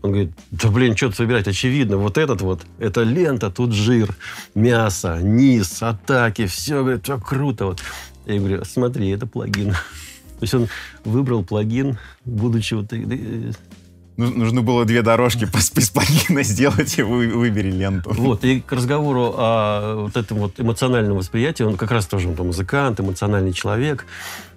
Он говорит, да блин, что тут выбирать, очевидно, вот этот вот, это лента, тут жир, мясо, низ, атаки, все, говорит, все круто. Вот. Я говорю, смотри, это плагин. То есть он выбрал плагин, будучи вот... Нужно было две дорожки из плагина сделать, и вы, выбери ленту. Вот, и к разговору о вот этом вот эмоциональном восприятии, он как раз тоже он, там, музыкант, эмоциональный человек,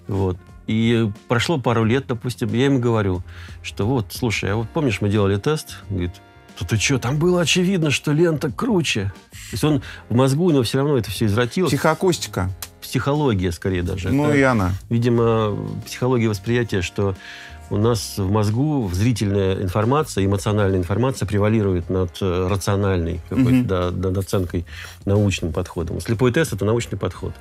вот. И прошло пару лет, допустим, я им говорю, что вот, слушай, а вот помнишь, мы делали тест? Говорит, да ты что, там было очевидно, что лента круче. То есть он в мозгу, но все равно это все извратилось. Психоакустика. Психология, скорее даже. Ну это, и она. Видимо, психология восприятия, что у нас в мозгу зрительная информация, эмоциональная информация превалирует над рациональной какой-то, mm-hmm. да, над оценкой, научным подходом. Слепой тест — это научный подход.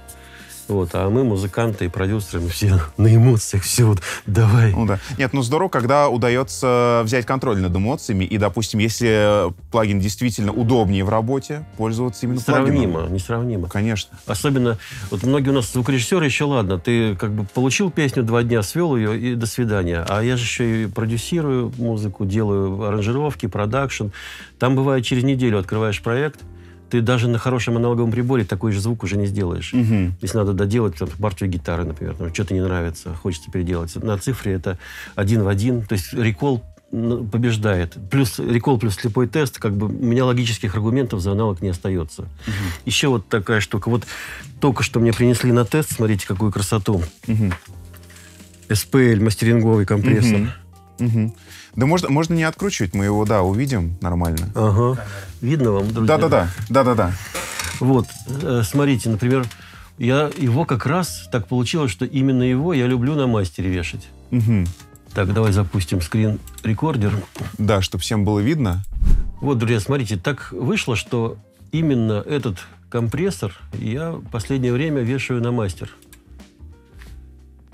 Вот, а мы, музыканты и продюсеры, мы все на эмоциях, все вот давай. Ну, да. Нет, ну здорово, когда удается взять контроль над эмоциями, и, допустим, если плагин действительно удобнее в работе, пользоваться именно несравнимо, плагином. Несравнимо. Конечно. Особенно, вот многие у нас звукорежиссеры еще, ладно, ты как бы получил песню, два дня свел ее, и до свидания. А я же еще и продюсирую музыку, делаю аранжировки, продакшн. Там, бывает, через неделю открываешь проект, ты даже на хорошем аналоговом приборе такой же звук уже не сделаешь. Угу. Если надо доделать там, партию гитары, например, что-то не нравится, хочется переделать. На цифре это один в один, то есть рекол побеждает. Плюс рекол плюс слепой тест, как бы у меня логических аргументов за аналог не остается. Угу. Еще вот такая штука. Вот только что мне принесли на тест, смотрите, какую красоту. Угу. эс пи эль, мастеринговый компрессор. Угу. Угу. Да можно, можно не откручивать, мы его, да, увидим нормально. Ага. Видно вам, друзья? Да-да-да, да-да-да. Вот, смотрите, например, я его как раз так получилось, что именно его я люблю на мастере вешать. Угу. Так, давай запустим скрин-рекордер. Да, чтобы всем было видно. Вот, друзья, смотрите, так вышло, что именно этот компрессор я в последнее время вешаю на мастер.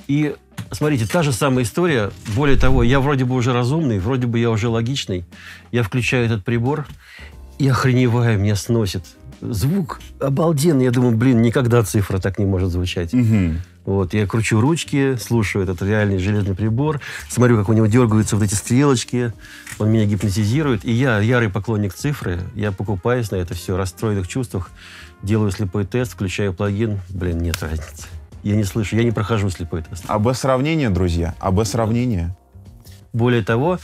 И... Смотрите, та же самая история. Более того, я вроде бы уже разумный, вроде бы я уже логичный. Я включаю этот прибор, и охреневаю, меня сносит. Звук обалденный. Я думаю, блин, никогда цифра так не может звучать. Угу. Вот, я кручу ручки, слушаю этот реальный железный прибор, смотрю, как у него дергаются вот эти стрелочки, он меня гипнотизирует. И я, ярый поклонник цифры, я покупаюсь на это все, в расстроенных чувствах, делаю слепой тест, включаю плагин. Блин, нет разницы. Я не слышу, я не прохожу слепой тест. Обосравнение, друзья, обосравнение. Более того,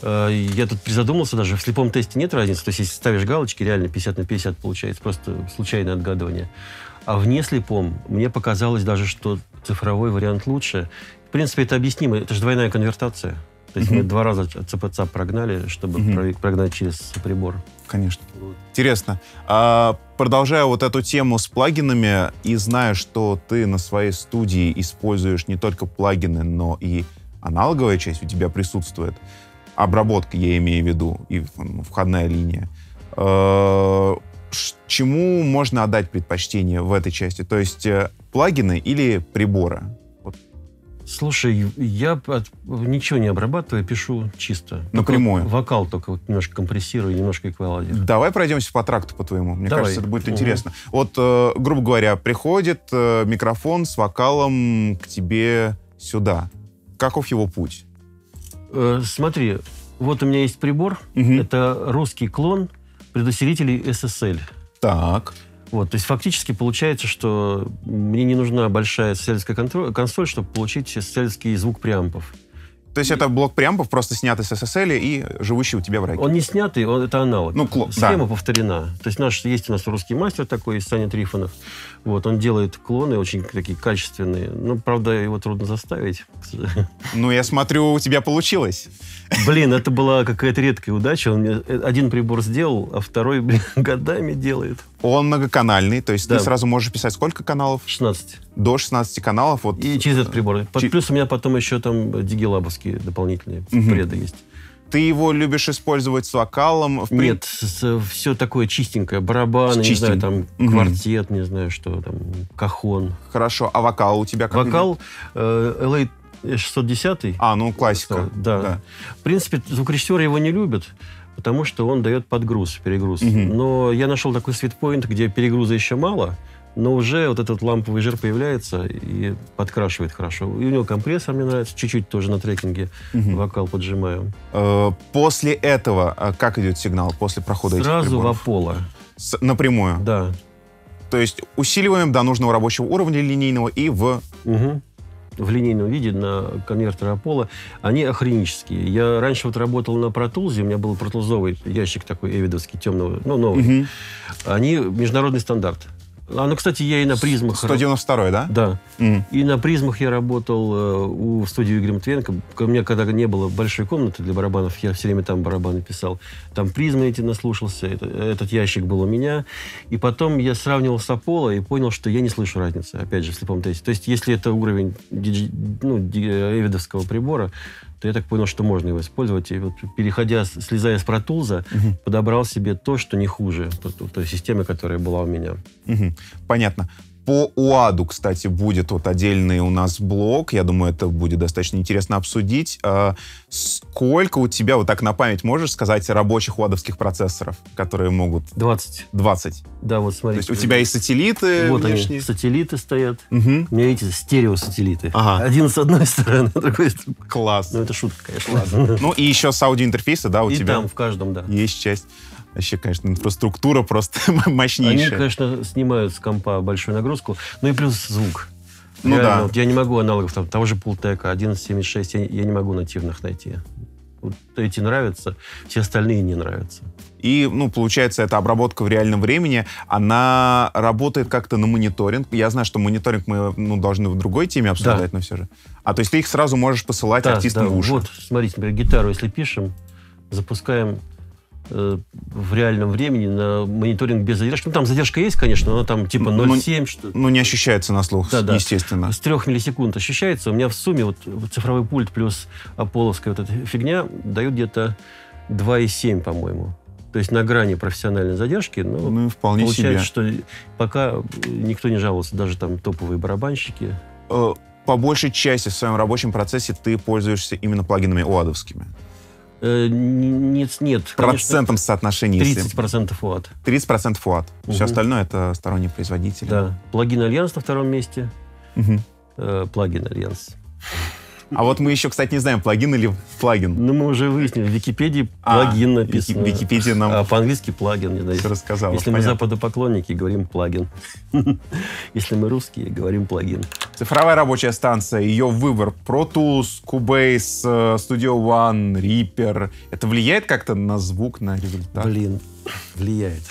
я тут призадумался даже, в слепом тесте нет разницы, то есть если ставишь галочки, реально пятьдесят на пятьдесят получается, просто случайное отгадывание. А в неслепом мне показалось даже, что цифровой вариант лучше. В принципе, это объяснимо, это же двойная конвертация. То есть mm-hmm. мы два раза цап-цап прогнали, чтобы mm-hmm. прогнать через прибор. Конечно. Интересно. А, продолжая вот эту тему с плагинами, и зная, что ты на своей студии используешь не только плагины, но и аналоговая часть у тебя присутствует, обработка, я имею в виду, и входная линия, а, чему можно отдать предпочтение в этой части? То есть плагины или приборы? Слушай, я от, ничего не обрабатываю, пишу чисто. Напрямую. Только вокал только вот немножко компрессирую, немножко эквалайзер. Давай пройдемся по тракту по твоему. Мне Давай. кажется, это будет угу. интересно. Вот, э, грубо говоря, приходит э, микрофон с вокалом к тебе сюда. Каков его путь? Э, смотри, вот у меня есть прибор. Угу. Это русский клон предусилителей эс эс эль. Так. Вот, то есть фактически получается, что мне не нужна большая эс эс эль-ская консоль, чтобы получить эс эс эль-ский звук преампов. То есть и... это блок преампов, просто снятый с эс эс эль и живущий у тебя в райке? Он не снятый, он, это аналог. Ну, клон, Схема да. повторена. То есть наш, есть у нас русский мастер такой, Саня Трифонов. Вот, он делает клоны очень такие качественные. Ну, правда, его трудно заставить. Ну, я смотрю, у тебя получилось. Блин, это была какая-то редкая удача. Он мне один прибор сделал, а второй, блин, годами делает. Он многоканальный, то есть да. ты сразу можешь писать сколько каналов? шестнадцать. До шестнадцати каналов. Вот. И через этот прибор. Ч... Плюс у меня потом еще там дигилабовские дополнительные угу. преды есть. Ты его любишь использовать с вокалом? В... Нет, с, все такое чистенькое. Барабаны, не знаю, там угу. квартет, не знаю что, там, кахон. Хорошо, а вокал у тебя как? Вокал э, эл эй шестьсот десять. А, ну классика. Да. да. В принципе, звукорежиссеры его не любят, потому что он дает подгруз, перегруз. Угу. Но я нашел такой свитпоинт, где перегруза еще мало, но уже вот этот ламповый жир появляется и подкрашивает хорошо. И у него компрессор мне нравится, чуть-чуть тоже на трекинге угу. вокал поджимаю. После этого как идет сигнал, после прохода этих приборов? Сразу в Apollo. С, напрямую? Да. То есть усиливаем до нужного рабочего уровня линейного и в... Угу. В линейном виде на конвертере Apollo. Они охренические. Я раньше вот работал на Pro Tools, у меня был протулзовый ящик такой эвидовский, темного, ну, новый. Угу. Они международный стандарт. А, ну, кстати, я и на призмах... сто девяносто второй, да? Да. Mm. И на призмах я работал э, у, в студии Игоря Матвенко. У меня когда не было большой комнаты для барабанов, я все время там барабаны писал. Там призмы эти наслушался, это, этот ящик был у меня. И потом я сравнивал с Apollo и понял, что я не слышу разницы, опять же, в слепом тесте. То есть, если это уровень диджи, ну, эвидовского прибора, то я так понял, что можно его использовать. И вот, переходя, слезая с Pro Tools, uh-huh. подобрал себе то, что не хуже той системы, которая была у меня. Uh-huh. Понятно. По у а ди, кстати, будет вот отдельный у нас блок. Я думаю, это будет достаточно интересно обсудить. Сколько у тебя, вот так на память можешь сказать, рабочих уадовских процессоров, которые могут... двадцать. двадцать. Да, вот смотри. То есть у тебя и сателлиты вот внешние. Они, сателлиты стоят. Угу. У меня, видите, стереосателлиты. Ага. Один с одной стороны, другой с другой. Класс. Ну, это шутка, конечно. Ну, и еще с аудиоинтерфейса, да, у тебя? И там, в каждом, да. Есть часть. Вообще, конечно, инфраструктура просто мощнейшая. Они, конечно, снимают с компа большую нагрузку, ну и плюс звук. Ну реально, да. Вот я не могу аналогов там, того же Пултека, одиннадцать семьдесят шесть, я, я не могу нативных найти. Вот эти нравятся, все остальные не нравятся. И, ну, получается, эта обработка в реальном времени, она работает как-то на мониторинг. Я знаю, что мониторинг мы, ну, должны в другой теме обсуждать, да. Но все же. А то есть ты их сразу можешь посылать, да, артистам, да, в уши. Вот, смотрите, например, гитару, если пишем, запускаем в реальном времени на мониторинг без задержки. Ну, там задержка есть, конечно, но там типа ноль целых семь десятых, что... Ну, не ощущается на слух, да, да, естественно. С трех миллисекунд ощущается. У меня в сумме вот цифровой пульт плюс аполловская вот эта фигня дают где-то два и семь, по-моему. То есть на грани профессиональной задержки, но ну, вполне получается, себе. Что пока никто не жаловался, даже там топовые барабанщики. По большей части в своем рабочем процессе ты пользуешься именно плагинами уадовскими. Нет, нет. Процентом соотношения. тридцать процентов у а ди. тридцать процентов у а ди. Угу. Все остальное это сторонние производители. Да. Plugin Alliance на втором месте. Угу. Plugin Alliance. А вот мы еще, кстати, не знаем, плагин или плагин. Ну, мы уже выяснили. В Википедии плагин а, написано. Википедия нам... А по-английски плагин. Не знаю. Все рассказала. Если понятно. Мы западопоклонники, говорим плагин. Если мы русские, говорим плагин. Цифровая рабочая станция, ее выбор. Pro Tools, Cubase, Studio One, Reaper. Это влияет как-то на звук, на результат? Блин, влияет.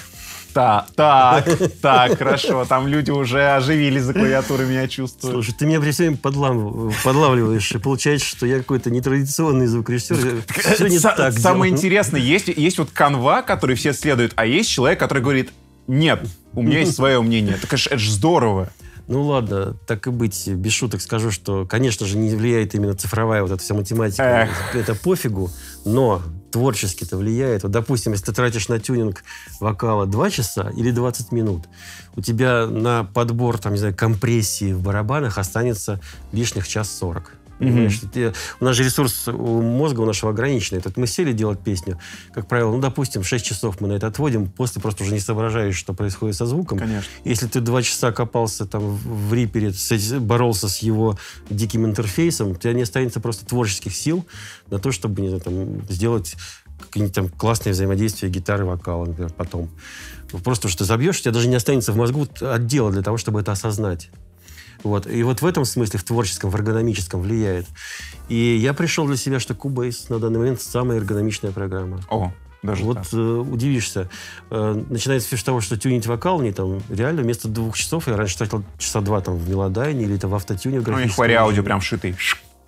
Так, так, так, хорошо. Там люди уже оживились за клавиатурой, меня чувствуют. Слушай, ты меня при всем подлавливаешь, и получается, что я какой-то нетрадиционный звукорежиссер. Все не так. Самое интересное, есть, есть вот канва, который все следуют, а есть человек, который говорит, нет, у меня есть свое мнение. Это, конечно, это же здорово. Ну ладно, так и быть, без шуток скажу, что, конечно же, не влияет именно цифровая вот эта вся математика. Эх. Это пофигу, но творчески-то влияет. Вот, допустим, если ты тратишь на тюнинг вокала два часа или двадцать минут, у тебя на подбор, там, не знаю, компрессии в барабанах останется лишних час сорок. Mm-hmm. Ты, у нас же ресурс у мозга у нашего ограниченный. Этот мы сели делать песню, как правило, ну, допустим, шесть часов мы на это отводим, после просто уже не соображаешь, что происходит со звуком. Конечно. Если ты два часа копался там в рипере, боролся с его диким интерфейсом, у тебя не останется просто творческих сил на то, чтобы, не знаю, там, сделать какие-нибудь там классные взаимодействия гитары, вокала, например, потом. Просто что ты забьешь, у тебя даже не останется в мозгу отдела для того, чтобы это осознать. Вот. И вот в этом смысле, в творческом, в эргономическом влияет. И я пришел для себя, что Cubase на данный момент самая эргономичная программа. О, даже вот так. Э, удивишься. Э, начинается все с того, что тюнить вокал мне там реально вместо двух часов, я раньше тратил часа два там в мелодайне или там в автотюне. Ну, и хвари аудио прям шитый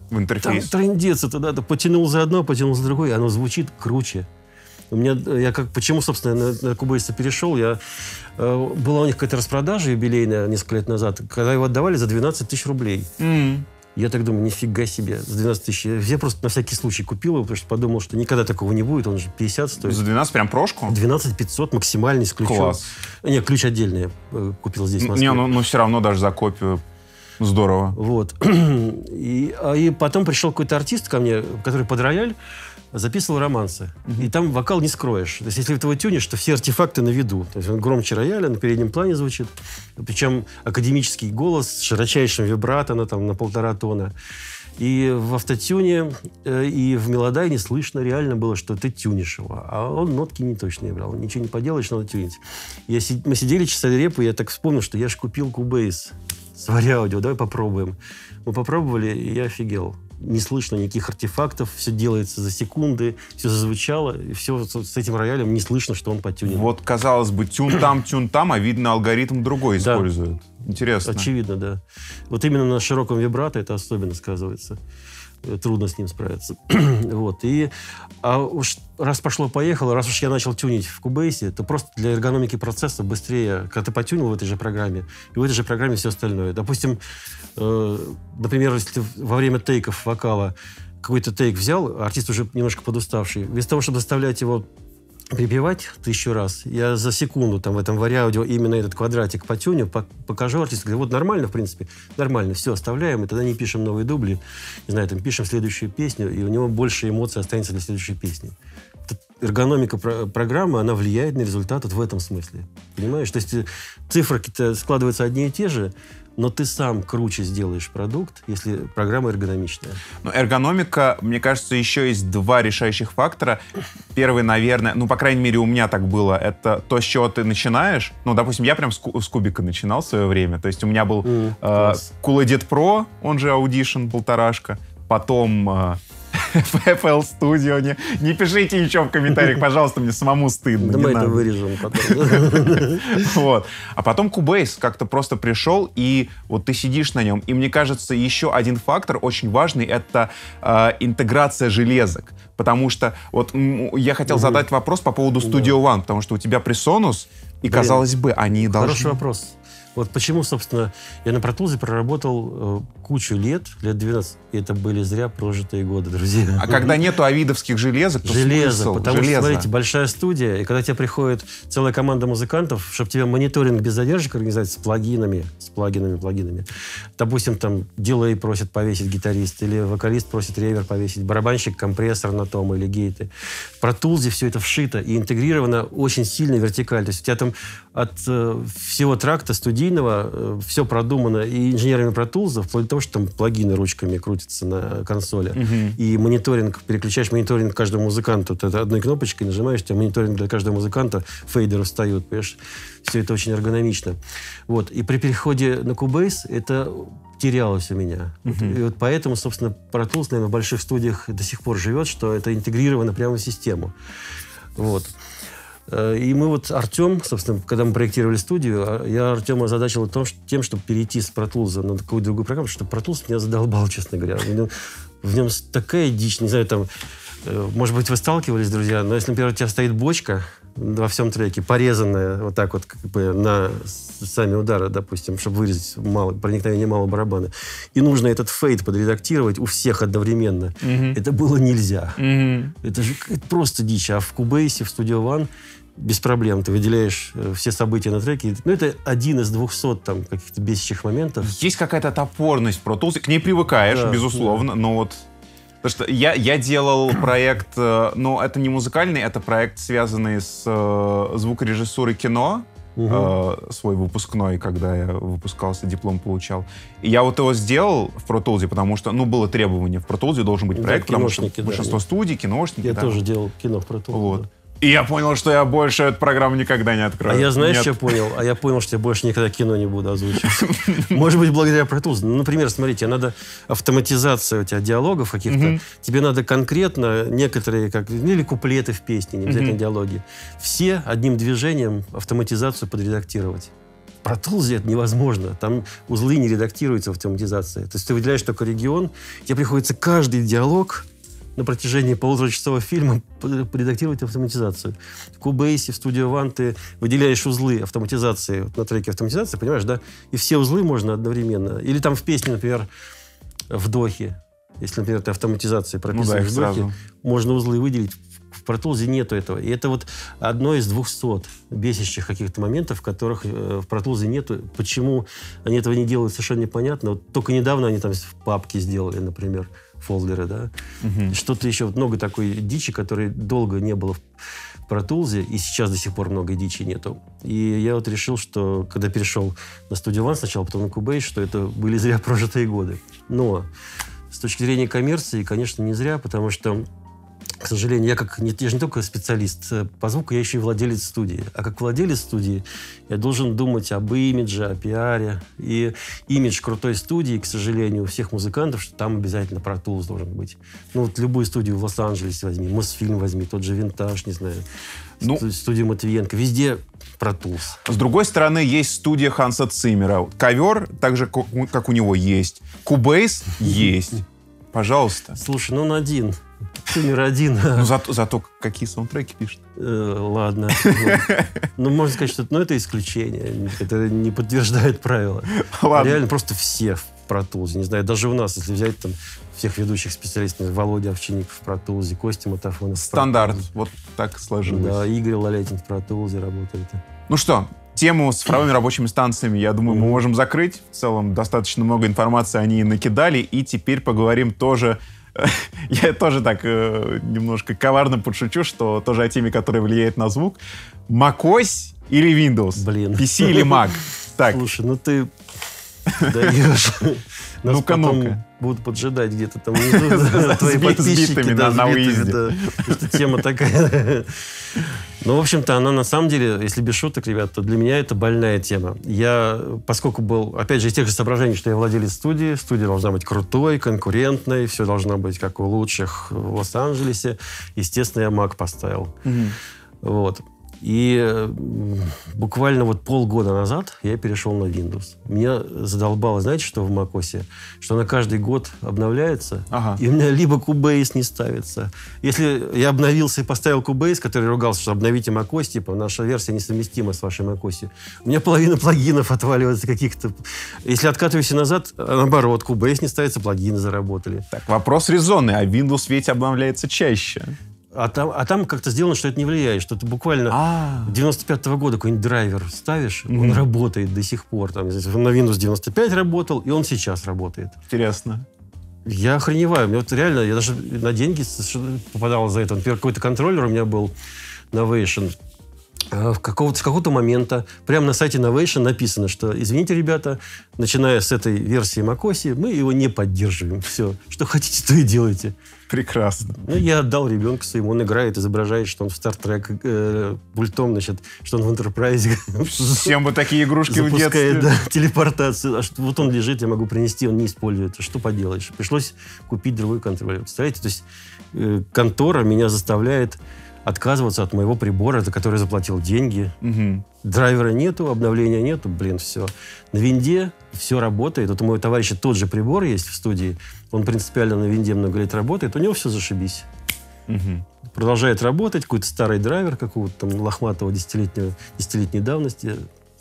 в интерфейс. Там трындец это, да, потянул за одно, потянул за другое, и оно звучит круче. У меня, я как, почему, собственно, на, на Cubase перешел, я, э, была у них какая-то распродажа юбилейная несколько лет назад, когда его отдавали за двенадцать тысяч рублей. Mm-hmm. Я так думаю, нифига себе, за двенадцать тысяч. Я просто на всякий случай купил его, потому что подумал, что никогда такого не будет, он же пятьдесят стоит. За двенадцать прям прошку? двенадцать пятьсот максимальный с ключом. Класс. Нет, ключ отдельный я купил здесь в Москве. Не, ну, ну все равно даже за копию. Здорово. Вот. И, и потом пришел какой-то артист ко мне, который под рояль записывал романсы. Mm-hmm. И там вокал не скроешь. То есть, если ты его тюнишь, то все артефакты на виду. То есть, он громче рояля, на переднем плане звучит. Причем академический голос с широчайшим вибрато на, там, на полтора тона. И в автотюне, и в мелодайне слышно реально было, что ты тюнишь его. А он нотки неточные брал. Ничего не поделаешь, надо тюнить. Я, мы сидели часами репу, я так вспомнил, что я же купил Cubase. Свари аудио, давай попробуем. Мы попробовали, и я офигел. Не слышно никаких артефактов, все делается за секунды, все зазвучало, и все с этим роялем не слышно, что он подтюнен. Вот, казалось бы, тюн там, тюн там, а видно, алгоритм другой использует. Да. Интересно. Очевидно, да. Вот именно на широком вибрато это особенно сказывается. Трудно с ним справиться. Вот. И а уж раз пошло-поехало, раз уж я начал тюнить в Cubase, то просто для эргономики процесса быстрее, когда ты потюнил в этой же программе, и в этой же программе все остальное. Допустим, э, например, если ты во время тейков вокала какой-то тейк взял, артист уже немножко подуставший, вместо того, чтобы заставлять его прибивать тысячу раз, я за секунду там в этом вариаудио именно этот квадратик по тюню покажу артисту, говорю, вот нормально, в принципе, нормально, все, оставляем, и тогда не пишем новые дубли, не знаю, там пишем следующую песню, и у него больше эмоций останется для следующей песни. Эргономика про программы, она влияет на результат вот в этом смысле, понимаешь? То есть цифры складываются одни и те же, но ты сам круче сделаешь продукт, если программа эргономичная. Но эргономика, мне кажется, еще есть два решающих фактора. Первый, наверное, ну, по крайней мере, у меня так было, это то, с чего ты начинаешь. Ну, допустим, я прям с, ку с кубика начинал в свое время. То есть у меня был mm, э, Cool Edit Pro, он же Audition, полторашка. Потом э, эф эл Studio. Не, не пишите ничего в комментариях, пожалуйста, мне самому стыдно. Да мы это вырежем потом. Вот. А потом Cubase как-то просто пришел, и вот ты сидишь на нем. И мне кажется, еще один фактор очень важный — это э, интеграция железок. Потому что вот я хотел задать вопрос по поводу Studio One, потому что у тебя Presonus, и, казалось бы, они должны... Хороший вопрос. Вот почему, собственно, я на Pro Tools проработал э, кучу лет, лет двенадцать, и это были зря прожитые годы, друзья. А когда нету авидовских железок, то Железо, смысл? потому Железо. что, смотрите, большая студия, и когда тебе приходит целая команда музыкантов, чтобы тебе мониторинг без задержек организовать с плагинами, с плагинами, плагинами. Допустим, там дилей просит повесить гитарист, или вокалист просит ревер повесить, барабанщик компрессор на том, или гейты. В Pro Tools все это вшито и интегрировано очень сильно вертикально. То есть у тебя там от э, всего тракта студии все продумано и инженерами Pro Tools, вплоть до того, что там плагины ручками крутятся на консоли. Uh-huh. И мониторинг, переключаешь мониторинг каждому музыканту. Ты одной кнопочкой нажимаешь, у тебя мониторинг для каждого музыканта, фейдеры встают, понимаешь? Все это очень эргономично. Вот. И при переходе на Cubase это терялось у меня. Uh-huh. И вот поэтому, собственно, Pro Tools, наверное, в больших студиях до сих пор живет, что это интегрировано прямо в систему. Вот. И мы вот, Артем, собственно, когда мы проектировали студию, я Артема озадачил тем, чтобы перейти с Pro Tools на какую-то другую программу, потому что Pro Tools меня задолбал, честно говоря. В нем, в нем такая дичь, не знаю, там, может быть, вы сталкивались, друзья, но если, например, у тебя стоит бочка во всем треке, порезанная вот так вот как бы на сами удары, допустим, чтобы вырезать мало, проникновение мало барабана, и нужно этот фейд подредактировать у всех одновременно, mm-hmm. это было нельзя. Mm-hmm. Это же это просто дичь. А в Cubase, в Studio One без проблем. Ты выделяешь все события на треке. Ну, это один из двухсот там каких-то бесячих моментов. Есть какая-то топорность Pro Tools. К ней привыкаешь, да, безусловно, да. но вот... Потому что я, я делал проект, но это не музыкальный, это проект, связанный с звукорежиссурой кино. Угу. Свой выпускной, когда я выпускался, диплом получал. И я вот его сделал в Pro Tools, потому что, ну, было требование. В Pro Tools должен быть проект, да, потому что да, большинство да. студий, киношники. Я да. тоже делал кино в Pro Tools. Вот. Да. И я понял, что я больше эту программу никогда не открою. А я знаешь, Нет. что понял? А я понял, что я больше никогда кино не буду озвучивать. Может быть, благодаря Pro Tools. Например, смотри, тебе надо автоматизация у тебя диалогов каких-то. Тебе надо конкретно некоторые, как или куплеты в песне, не обязательно диалоги. Все одним движением автоматизацию подредактировать. Про Tools это невозможно. Там узлы не редактируются в автоматизации. То есть ты выделяешь только регион, тебе приходится каждый диалог на протяжении полуторачасового фильма редактировать автоматизацию. В Cubase, в Studio One ты выделяешь узлы автоматизации, вот на треке автоматизации, понимаешь, да? И все узлы можно одновременно. Или там в песне, например, вдохи. Если, например, ты автоматизацией прописываешь ну да, вдохи, сразу. можно узлы выделить. В Pro Tools нету этого. И это вот одно из двухсот бесящих каких-то моментов, которых в Pro Tools нету. Почему они этого не делают, совершенно непонятно. Вот только недавно они там в папке сделали, например, фолдеры, да. Угу. Что-то еще, много такой дичи, которой долго не было в Pro Tools, и сейчас до сих пор много дичи нету. И я вот решил, что когда перешел на Studio One сначала, потом на Cubase, что это были зря прожитые годы. Но с точки зрения коммерции, конечно, не зря, потому что, к сожалению, я, как, я же не только специалист по звуку, я еще и владелец студии. А как владелец студии я должен думать об имидже, о пиаре. И имидж крутой студии, к сожалению, у всех музыкантов, что там обязательно Pro Tools должен быть. Ну вот любую студию в Лос-Анджелесе возьми, Мосфильм возьми, тот же Винтаж, не знаю, ну, студию Матвиенко, везде Pro Tools. С другой стороны, есть студия Ханса Циммера. Ковер, так же, как у него, есть. Cubase есть. Пожалуйста. Слушай, ну он один. Циммер один. Ну, зато, зато какие саундтреки пишет. Э, ладно. Ну, можно сказать, что это, ну, это исключение, которое не подтверждает правила. Ладно. Реально просто все в Pro Tools. Не знаю, даже у нас, если взять там всех ведущих специалистов, Володя Овчинников в Pro Tools, Костя Матафонов. Стандарт, вот так сложилось. Да, Игорь Лалетин в Pro Tools работает. Ну что, тему с цифровыми рабочими станциями, я думаю, мы можем закрыть. В целом, достаточно много информации они накидали. И теперь поговорим тоже, я тоже так немножко коварно подшучу, что тоже о теме, которая влияет на звук. macOS или Windows? Блин. пи си или Mac? Так. Слушай, ну ты даешь. Ну-ка, ну-ка. Будут поджидать где-то там твои подписчики на уезде. Тема такая. Ну, в общем-то, она на самом деле, если без шуток, ребят, то для меня это больная тема. Я, поскольку был, опять же, из тех же соображений, что я владелец студии, студия должна быть крутой, конкурентной, все должно быть как у лучших в Лос-Анджелесе. Естественно, я Mac поставил. Вот. И буквально вот полгода назад я перешел на Windows. Меня задолбало, знаете, что в macOS? Что она каждый год обновляется, ага. и у меня либо Cubase не ставится. Если я обновился и поставил Cubase, который ругался, что обновите macOS, типа, наша версия несовместима с вашей macOS, у меня половина плагинов отваливается каких-то. Если откатываюсь назад, наоборот, Cubase не ставится, плагины заработали. Так, вопрос резонный. А Windows ведь обновляется чаще. А там, а там как-то сделано, что это не влияет, что ты буквально А-а-а. девяносто пятого года какой-нибудь драйвер ставишь, mm-hmm. он работает до сих пор. Там, он на Windows девяносто пять работал, и он сейчас работает. Интересно. Я охреневаю. Мне вот реально, я даже на деньги попадал за это. Например, какой-то контроллер у меня был, Novation. В какого-то, с какого-то момента прямо на сайте Novation написано, что, извините, ребята, начиная с этой версии macOS, мы его не поддерживаем. Все. Что хотите, то и делайте. Прекрасно. Ну, я отдал ребенка своему, он играет, изображает, что он в Стартрек э, пультом, значит, что он в Энтерпрайзе. Всем бы такие игрушки в детстве. Запускает, да, телепортацию. А что, вот он лежит, я могу принести, он не используется. Что поделаешь? Пришлось купить другой контроллер. Представляете, то есть э, контора меня заставляет отказываться от моего прибора, за который заплатил деньги. Угу. Драйвера нету, обновления нету, блин, все. На винде все работает. Вот у моего товарища тот же прибор есть в студии, он принципиально на винде много лет работает, у него все зашибись. Угу. Продолжает работать, какой-то старый драйвер какого-то там лохматого десятилетней давности,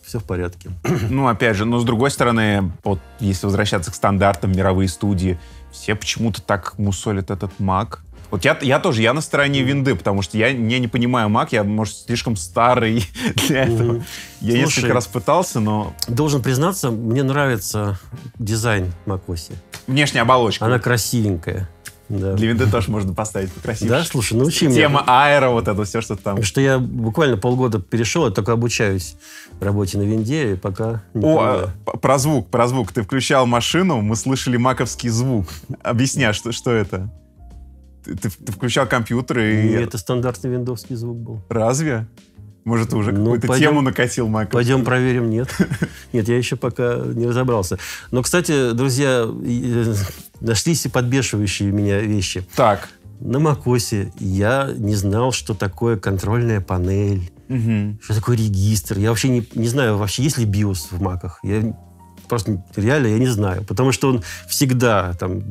все в порядке. Ну, опять же, но с другой стороны, вот если возвращаться к стандартам мировые студии, все почему-то так мусолят этот Mac. Вот я, я тоже, я на стороне винды, потому что я не, не понимаю Mac, я, может, слишком старый для этого. Я несколько раз пытался, но... Должен признаться, мне нравится дизайн macOS. Внешняя оболочка. Она красивенькая. Да. Для винды тоже можно поставить покрасивше. Да, слушай, научи меня. Тема аэро, вот это все, что там. Что я буквально полгода перешел, я только обучаюсь работе на винде, и пока... О, про звук, про звук. Ты включал машину, мы слышали маковский звук. Объясняй, что, что это? Ты, ты включал компьютер и... Нет, это стандартный виндовский звук был. Разве? Может, уже ну, какую-то пойдем, тему накатил Майк? Пойдем проверим, нет. Нет, я еще пока не разобрался. Но, кстати, друзья, нашлись и подбешивающие меня вещи. Так. На macOS я не знал, что такое контрольная панель, угу. что такое регистр. Я вообще не, не знаю, вообще есть ли биос в маках. Я... Просто реально я не знаю. Потому что он всегда там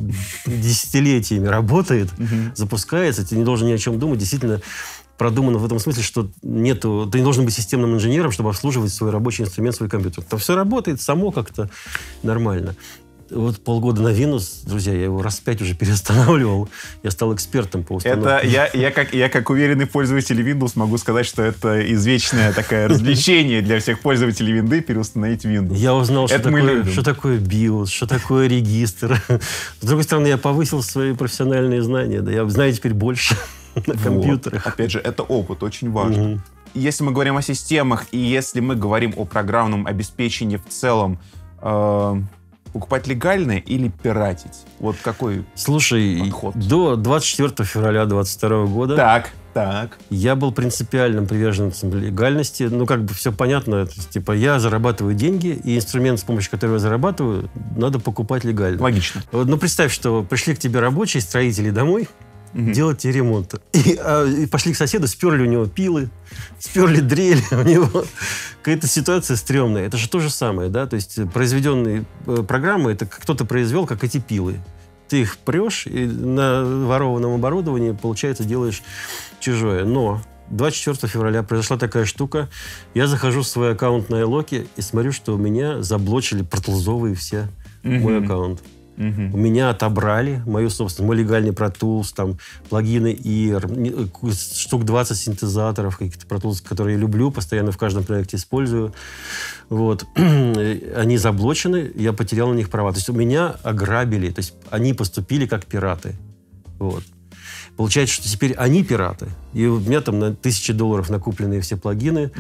десятилетиями работает, mm-hmm. запускается, ты не должен ни о чем думать. Действительно продумано в этом смысле, что нету, ты не должен быть системным инженером, чтобы обслуживать свой рабочий инструмент, свой компьютер. Там все работает само как-то нормально. Вот полгода на Windows, друзья, я его раз пять уже переустанавливал. Я стал экспертом по установке. Это я, я, как, я как уверенный пользователь Windows могу сказать, что это извечное такое развлечение для всех пользователей винды переустановить Windows. Я узнал, что такое, что такое биос, что такое регистр. С другой стороны, я повысил свои профессиональные знания. Да, я знаю теперь больше на компьютерах. Опять же, это опыт, очень важно. Если мы говорим о системах и если мы говорим о программном обеспечении в целом, покупать легальное или пиратить? Вот какой Слушай, подход? До двадцать четвёртого февраля две тысячи двадцать второго года так, так. я был принципиальным приверженцем легальности. Ну, как бы все понятно. Типа, я зарабатываю деньги, и инструмент, с помощью которого я зарабатываю, надо покупать легально. Логично. Ну, представь, что пришли к тебе рабочие, строители домой, угу. делать тебе ремонт. И, а, и пошли к соседу, сперли у него пилы, сперли дрели у него. Какая-то ситуация стрёмная. Это же то же самое, да? То есть произведенные программы, это кто-то произвел, как эти пилы. Ты их прешь, и на ворованном оборудовании, получается, делаешь чужое. Но двадцать четвёртого февраля произошла такая штука. Я захожу в свой аккаунт на Элоке и смотрю, что у меня заблочили протулзовые все mm-hmm. мой аккаунт. Mm-hmm. У меня отобрали мою собственную, мой легальный Pro Tools, там, плагины и штук двадцать синтезаторов, каких-то Pro Tools, которые я люблю, постоянно в каждом проекте использую. Вот. Они заблочены, я потерял на них права. То есть меня ограбили, то есть они поступили как пираты. Вот. Получается, что теперь они пираты. И у меня там на тысячи долларов накупленные все плагины.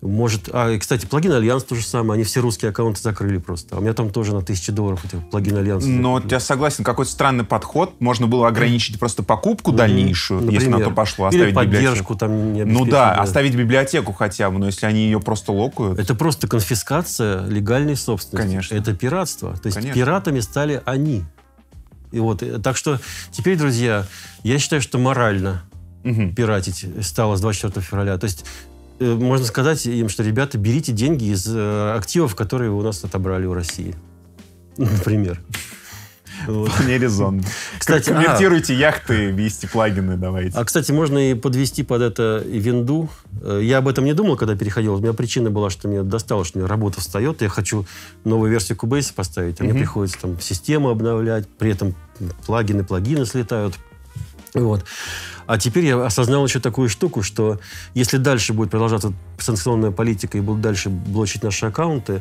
Угу. Может, а, кстати, плагин Альянс то же самое. Они все русские аккаунты закрыли просто. А у меня там тоже на тысячи долларов эти плагин Альянс. Но я согласен, какой-то странный подход. Можно было ограничить просто покупку угу. дальнейшую, например, если на то пошло. Оставить или поддержку библиотеку. Там не обеспечить. Ну да, оставить библиотеку хотя бы. Но если они ее просто локают... Это просто конфискация легальной собственности. Конечно. Это пиратство. То есть Конечно. пиратами стали они. И вот, так что теперь, друзья, я считаю, что морально угу. пиратить стало с двадцать четвёртого февраля. То есть э, можно сказать им, что, ребята, берите деньги из э, активов, которые у нас отобрали у России. Например. Вполне резонно. Конвертируйте яхты, вести плагины давайте. А, кстати, можно и подвести под это винду. Я об этом не думал, когда переходил. У меня причина была, что мне достало, что у меня работа встает, я хочу новую версию Cubase поставить, а мне приходится там систему обновлять, при этом плагины, плагины слетают. Вот. А теперь я осознал еще такую штуку, что если дальше будет продолжаться санкционная политика и будут дальше блочить наши аккаунты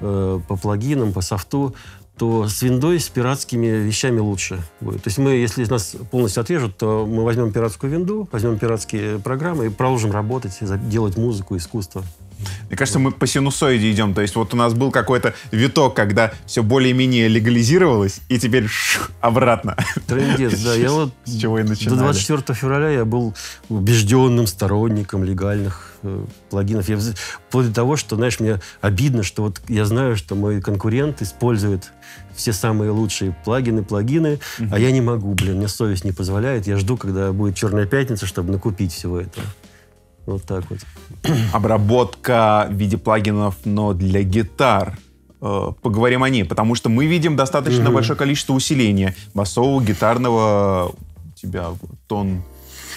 э, по плагинам, по софту, то с виндой, с пиратскими вещами лучше будет. То есть мы, если нас полностью отрежут, то мы возьмем пиратскую винду, возьмем пиратские программы и продолжим работать, делать музыку, искусство. Мне кажется, мы по синусоиде идем. То есть вот у нас был какой-то виток, когда все более-менее легализировалось, и теперь шух, обратно. Трындец, да. Я вот с чего и начинали. До двадцать четвёртого февраля я был убежденным сторонником легальных э, плагинов. Я, вплоть до того, что, знаешь, мне обидно, что вот я знаю, что мой конкурент использует все самые лучшие плагины, плагины, mm-hmm. а я не могу, блин, мне совесть не позволяет. Я жду, когда будет «Черная пятница», чтобы накупить всего этого. Вот так вот. Обработка в виде плагинов, но для гитар. Э, поговорим о ней, потому что мы видим достаточно mm-hmm. большое количество усиления басового, гитарного у тебя тон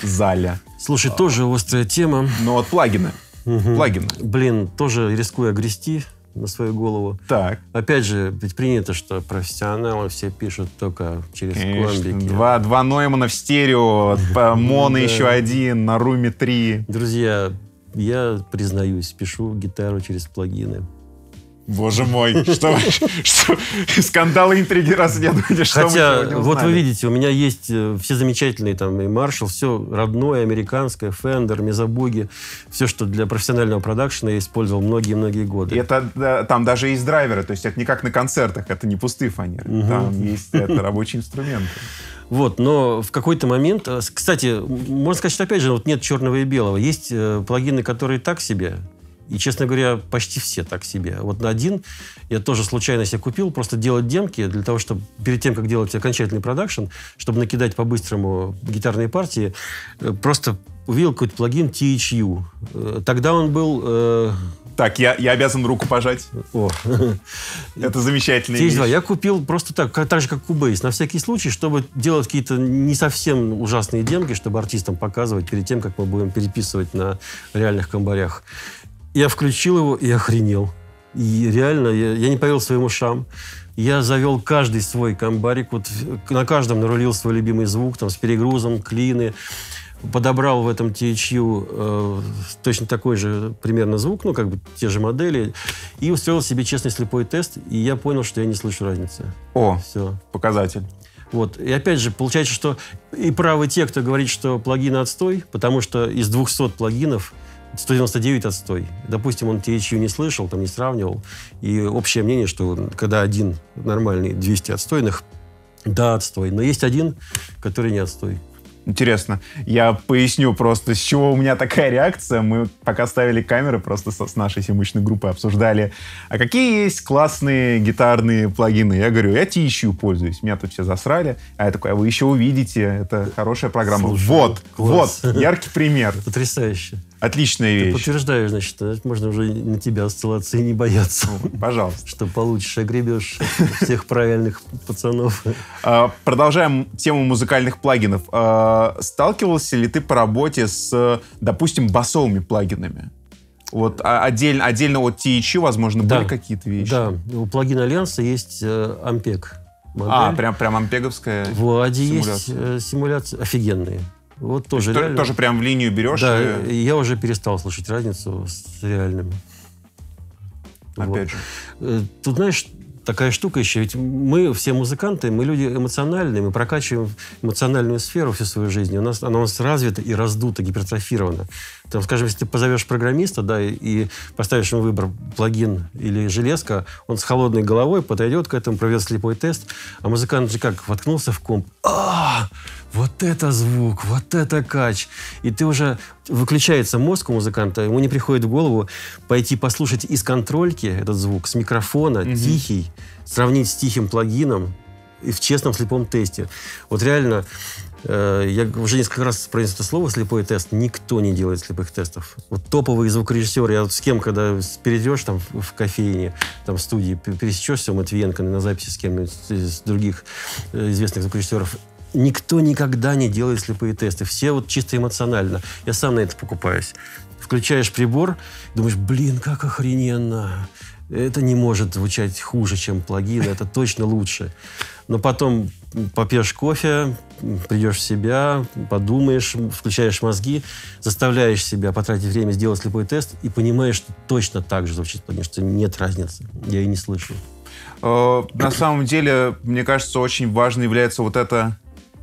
заля. Слушай, а, тоже острая тема. Но от плагина. Mm-hmm. Плагины. Блин, тоже рискую огрести на свою голову. Так. Опять же, ведь принято, что профессионалы все пишут только через комбики. Два, два Neumann в стерео, моно еще один, на руме три. Друзья, я признаюсь, пишу гитару через плагины. Боже мой, что скандалы, интриги раз нет. Хотя, вот вы видите, у меня есть все замечательные там и Marshall, все родное, американское, Fender, Мезобуги, все, что для профессионального продакшена я использовал многие-многие годы. Это там даже есть драйверы, то есть это не как на концертах, это не пустые фанеры, там есть рабочие инструменты. Вот, но в какой-то момент... Кстати, можно сказать, что опять же вот нет черного и белого. Есть плагины, которые так себе. И, честно говоря, почти все так себе. Вот на один я тоже случайно себе купил, просто делать демки для того, чтобы перед тем, как делать окончательный продакшн, чтобы накидать по-быстрому гитарные партии, просто увидел какой-то плагин ти эйч ю. Тогда он был... Э... Так, я, я обязан руку пожать. О. Это замечательная вещь. Я купил просто так, так же, как Cubase, на всякий случай, чтобы делать какие-то не совсем ужасные демки, чтобы артистам показывать перед тем, как мы будем переписывать на реальных комбарях. Я включил его и охренел. И реально, я, я не поверил своим ушам. Я завел каждый свой комбарик, вот на каждом нарулил свой любимый звук, там, с перегрузом, клины. Подобрал в этом ти эйч ю э, точно такой же примерно звук, ну, как бы те же модели, и устроил себе честный слепой тест, и я понял, что я не слышу разницы. О, все. Показатель. Вот. И опять же, получается, что и правы те, кто говорит, что плагины отстой, потому что из двухсот плагинов сто девяносто девять отстой. Допустим, он ти эйч ю не слышал, там не сравнивал. И общее мнение, что когда один нормальный, двести отстойных, да, отстой. Но есть один, который не отстой. Интересно. Я поясню просто, с чего у меня такая реакция. Мы пока ставили камеры, просто с нашей съемочной группой обсуждали, а какие есть классные гитарные плагины. Я говорю, я ти эйч ю пользуюсь. Меня тут все засрали. А я такой, а вы еще увидите, это хорошая программа. Слушай, вот, класс. Вот, яркий пример. Потрясающе. Отличная вещь. Ты подтверждаешь, значит, можно уже на тебя ссылаться и не бояться. Пожалуйста. Что получишь, огребешь всех правильных пацанов. Продолжаем тему музыкальных плагинов. Сталкивался ли ты по работе с, допустим, басовыми плагинами? Вот отдельно, отдельно от ти эйч ю, возможно, да. были какие-то вещи? Да, у Plugin Alliance есть Ampeg. Модель. А, прям, прям ампеговская симуляция? В у а ди есть э, симуляции офигенные. Вот тоже, то, тоже прям в линию берешь? Да, и... я уже перестал слышать разницу с реальным. Опять вот. же. Тут, знаешь, такая штука еще. Ведь мы все музыканты, мы люди эмоциональные, мы прокачиваем эмоциональную сферу всю свою жизнь. У нас, она у нас развита и раздута, гипертрофирована. Там, скажем, если ты позовешь программиста, да, и, и поставишь ему выбор плагин или железка, он с холодной головой подойдет к этому, проведет слепой тест, а музыкант же как воткнулся в комп. А-а-а! Вот это звук, вот это кач. И ты уже... Выключается мозг у музыканта, ему не приходит в голову пойти послушать из контрольки этот звук, с микрофона, mm-hmm. тихий, сравнить с тихим плагином и в честном слепом тесте. Вот реально... Я уже несколько раз произнес это слово «слепой тест». Никто не делает слепых тестов. Вот топовые звукорежиссеры. Я вот с кем, когда перейдешь там, в кофейне, там, в студии, пересечешься у Матвиенко на записи с кем-нибудь из других известных звукорежиссеров, никто никогда не делает слепые тесты. Все вот чисто эмоционально. Я сам на это покупаюсь. Включаешь прибор, думаешь, блин, как охрененно. Это не может звучать хуже, чем плагин, это точно лучше. Но потом попьешь кофе, придешь в себя, подумаешь, включаешь мозги, заставляешь себя потратить время, сделать слепой тест и понимаешь, что точно так же звучит, потому что нет разницы, я ее не слышу. На самом деле, мне кажется, очень важно является вот это,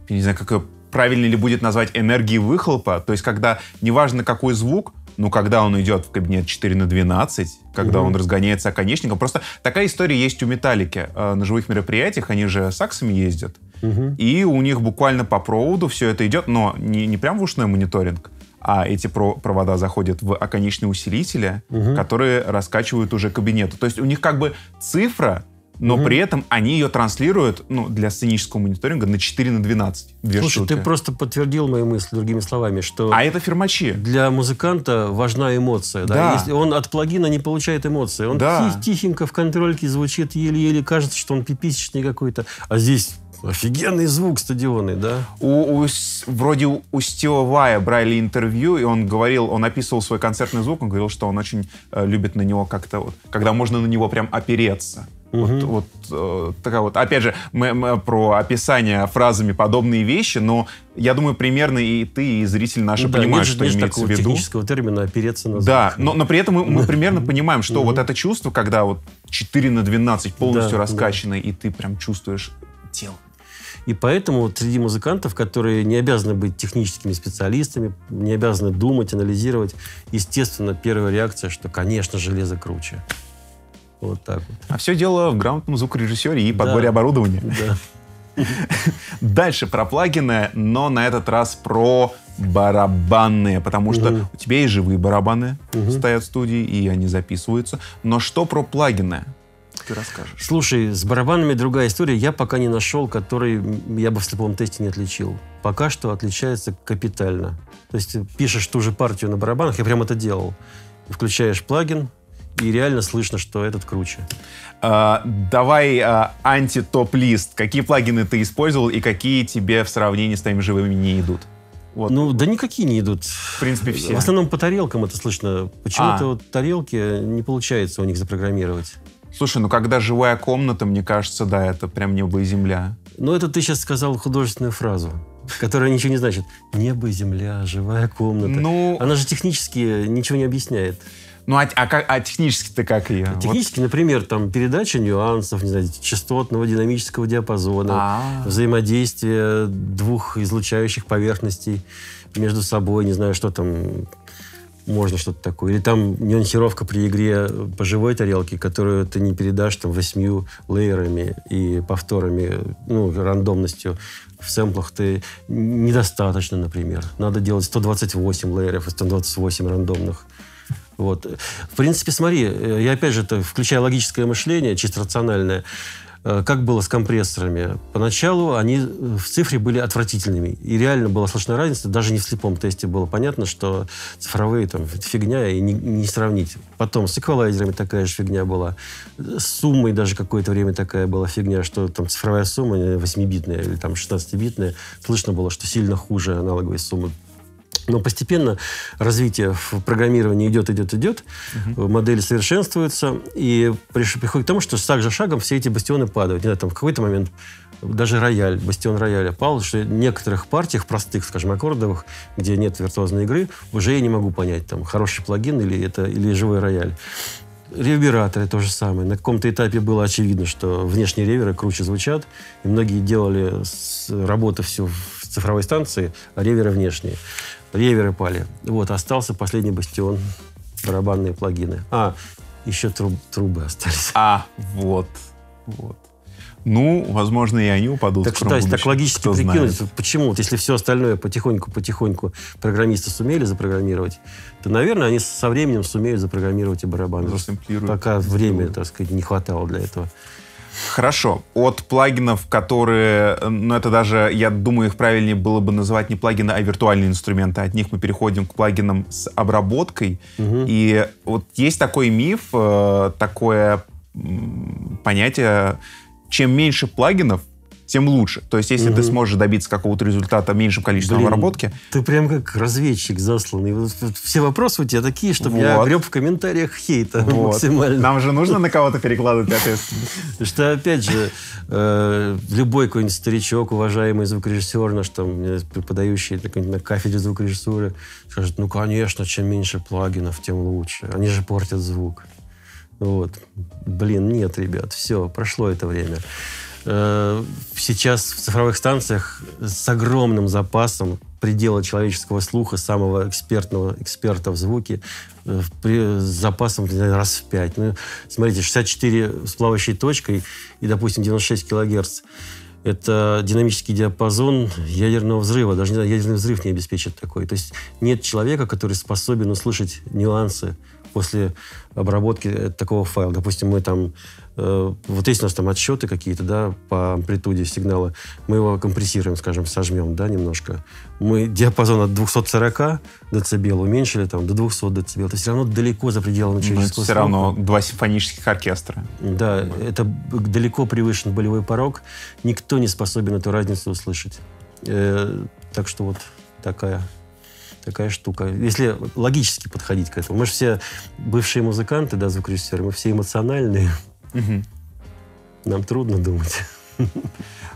я не знаю, как правильно ли будет назвать, энергией выхлопа, то есть когда неважно какой звук, но когда он идет в кабинет четыре на двенадцать, когда угу. он разгоняется оконечником. Просто такая история есть у Металлики. На живых мероприятиях они же саксами ездят. Угу. И у них буквально по проводу все это идет, но не, не прям в ушной мониторинг, а эти провода заходят в оконечные усилители, угу. которые раскачивают уже кабинету. То есть у них как бы цифра, но угу. при этом они ее транслируют, ну, для сценического мониторинга на четыре на двенадцать. Две Слушай, штуки. Ты просто подтвердил мои мысли другими словами, что... А это фирмачи. Для музыканта важна эмоция. Да. да. Если он от плагина не получает эмоции. Он да. тих, тихенько в контрольке звучит, еле-еле кажется, что он пиписечный какой-то. А здесь офигенный звук стадионный, да? У, у, вроде у Стива Вая брали интервью, и он говорил, он описывал свой концертный звук, он говорил, что он очень э, любит на него как-то вот, когда можно на него прям опереться. Вот, угу. вот такая вот. Опять же, мы, мы про описание фразами подобные вещи, но я думаю, примерно и ты, и зритель наши да, понимают, нет, что нет имеется в виду. Технического термина опереться на звук. Да, но, но при этом мы, мы примерно понимаем, что угу. вот это чувство, когда вот четыре на двенадцать полностью да, раскачано, да. и ты прям чувствуешь тело. И поэтому вот среди музыкантов, которые не обязаны быть техническими специалистами, не обязаны думать, анализировать, естественно, первая реакция, что, конечно, железо круче. Вот так вот. А все дело в грамотном звукорежиссере и подборе да. оборудования. Да. Дальше про плагины, но на этот раз про барабанные, потому что угу. у тебя и живые барабаны угу. стоят в студии, и они записываются. Но что про плагины? Ты расскажешь. Слушай, с барабанами другая история. Я пока не нашел, который я бы в слепом тесте не отличил. Пока что отличается капитально. То есть пишешь ту же партию на барабанах, я прям это делал. Включаешь плагин, и реально слышно, что этот круче. А, давай а, анти-топ-лист. Какие плагины ты использовал и какие тебе в сравнении с твоими живыми не идут? Вот. Ну, да никакие не идут. В принципе, все. В основном по тарелкам это слышно. Почему-то а. вот тарелки не получается у них запрограммировать. Слушай, ну когда живая комната, мне кажется, да, это прям небо и земля. Ну, это ты сейчас сказал художественную фразу, которая ничего не значит. Небо и земля, живая комната. Ну... Она же технически ничего не объясняет. Ну, а, а, а технически-то как ее? Технически, вот. Например, там передача нюансов, не знаю, частотного динамического диапазона, А-а-а. взаимодействие двух излучающих поверхностей между собой, не знаю, что там, можно что-то такое. Или там нюансировка при игре по живой тарелке, которую ты не передашь там восьмью лейерами и повторами, ну, рандомностью. В сэмплах ты недостаточно, например. Надо делать сто двадцать восемь лейеров и сто двадцать восемь рандомных. Вот. В принципе, смотри, я опять же, это, включая логическое мышление, чисто рациональное, как было с компрессорами. Поначалу они в цифре были отвратительными. И реально была слышна разница. Даже не в слепом тесте было понятно, что цифровые там фигня и не, не сравнить. Потом с эквалайзерами такая же фигня была. С суммой даже какое-то время такая была фигня, что там цифровая сумма восьмибитная или там шестнадцатибитная. Слышно было, что сильно хуже аналоговой суммы. Но постепенно развитие в программировании идет, идет, идет. Угу. Модели совершенствуются. И приходит к тому, что шаг за шагом все эти бастионы падают. Не знаю, там в какой-то момент даже рояль, бастион рояля пал, что в некоторых партиях, простых, скажем, аккордовых, где нет виртуозной игры, уже я не могу понять, там, хороший плагин или, это, или живой рояль. Ревераторы то же самое. На каком-то этапе было очевидно, что внешние реверы круче звучат. И многие делали работу всю в цифровой станции, а реверы внешние. Реверы пали. Вот, остался последний бастион. Барабанные плагины. А, еще труб, трубы остались. А, вот. Вот. Ну, возможно, и они упадут так, в скором будущем. Так логически кто прикинуть, знает. Почему? Вот если все остальное потихоньку-потихоньку программисты сумели запрограммировать, то, наверное, они со временем сумеют запрограммировать и барабаны. Пока времени, так сказать, не хватало для этого. Хорошо. От плагинов, которые... Ну, это даже, я думаю, их правильнее было бы называть не плагины, а виртуальные инструменты. От них мы переходим к плагинам с обработкой. Угу. И вот есть такой миф, такое понятие... Чем меньше плагинов, тем лучше. То есть, если угу. ты сможешь добиться какого-то результата меньшим количеством обработки... Ты прям как разведчик засланный. Все вопросы у тебя такие, чтобы вот. Я греб в комментариях хейта вот. Максимально. Нам же нужно на кого-то перекладывать ответственность. Что, опять же, любой какой-нибудь старичок, уважаемый звукорежиссер, наш там преподающий на кафедре звукорежиссуры, скажет, ну, конечно, чем меньше плагинов, тем лучше. Они же портят звук. Вот. Блин, нет, ребят, все, прошло это время. Сейчас в цифровых станциях с огромным запасом предела человеческого слуха, самого экспертного эксперта в звуке, с запасом раз в пять. Ну, смотрите, шестьдесят четыре с плавающей точкой и, допустим, девяносто шесть килогерц. Это динамический диапазон ядерного взрыва. Даже ядерный взрыв не обеспечит такой. То есть нет человека, который способен услышать нюансы после обработки такого файла. Допустим, мы там... Э, вот есть у нас там отсчеты какие-то, да, по амплитуде сигнала. Мы его компрессируем, скажем, сожмем, да, немножко. Мы диапазон от двухсот сорока децибел уменьшили там до двухсот децибел. Это все равно далеко за пределами человеческого слуха. Все равно два симфонических оркестра. Да, это далеко превышен болевой порог. Никто не способен эту разницу услышать. Э, так что вот такая... такая штука. Если логически подходить к этому. Мы же все бывшие музыканты, да, звукорежиссеры, мы все эмоциональные. Угу. Нам трудно думать.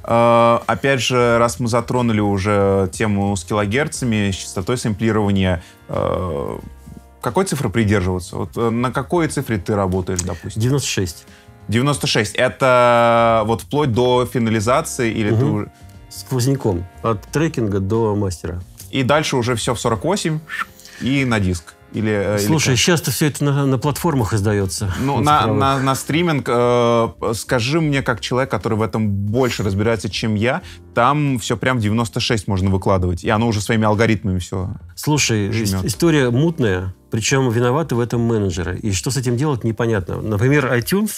А, опять же, раз мы затронули уже тему с килогерцами, с частотой сэмплирования, какой цифры придерживаться? Вот на какой цифре ты работаешь, допустим? девяносто шесть. девяносто шесть. Это вот вплоть до финализации или угу. ты... Сквозняком. От трекинга до мастера. И дальше уже все в сорок восемь и на диск. Или, слушай, или сейчас-то все это на, на платформах издается. Ну, на, на, на стриминг. Э, скажи мне, как человек, который в этом больше разбирается, чем я, там все прям девяносто шесть можно выкладывать. И оно уже своими алгоритмами все. Слушай, жмет. История мутная, причем виноваты в этом менеджеры. И что с этим делать, непонятно. Например, iTunes,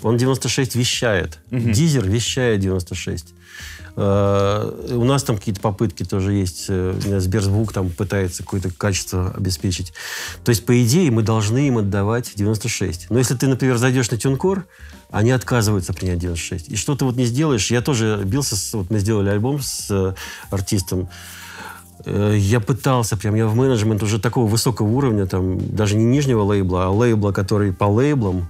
он девяносто шесть вещает. Deezer угу. вещает девяносто шесть. Uh, у нас там какие-то попытки тоже есть. Сберзвук там пытается какое-то качество обеспечить. То есть, по идее, мы должны им отдавать девяносто шесть. Но если ты, например, зайдешь на TuneCore, они отказываются принять девяносто шесть. И что ты вот не сделаешь... Я тоже бился... С, вот мы сделали альбом с э, артистом. Э, я пытался прям... Я в менеджмент уже такого высокого уровня, там, даже не нижнего лейбла, а лейбла, который по лейблам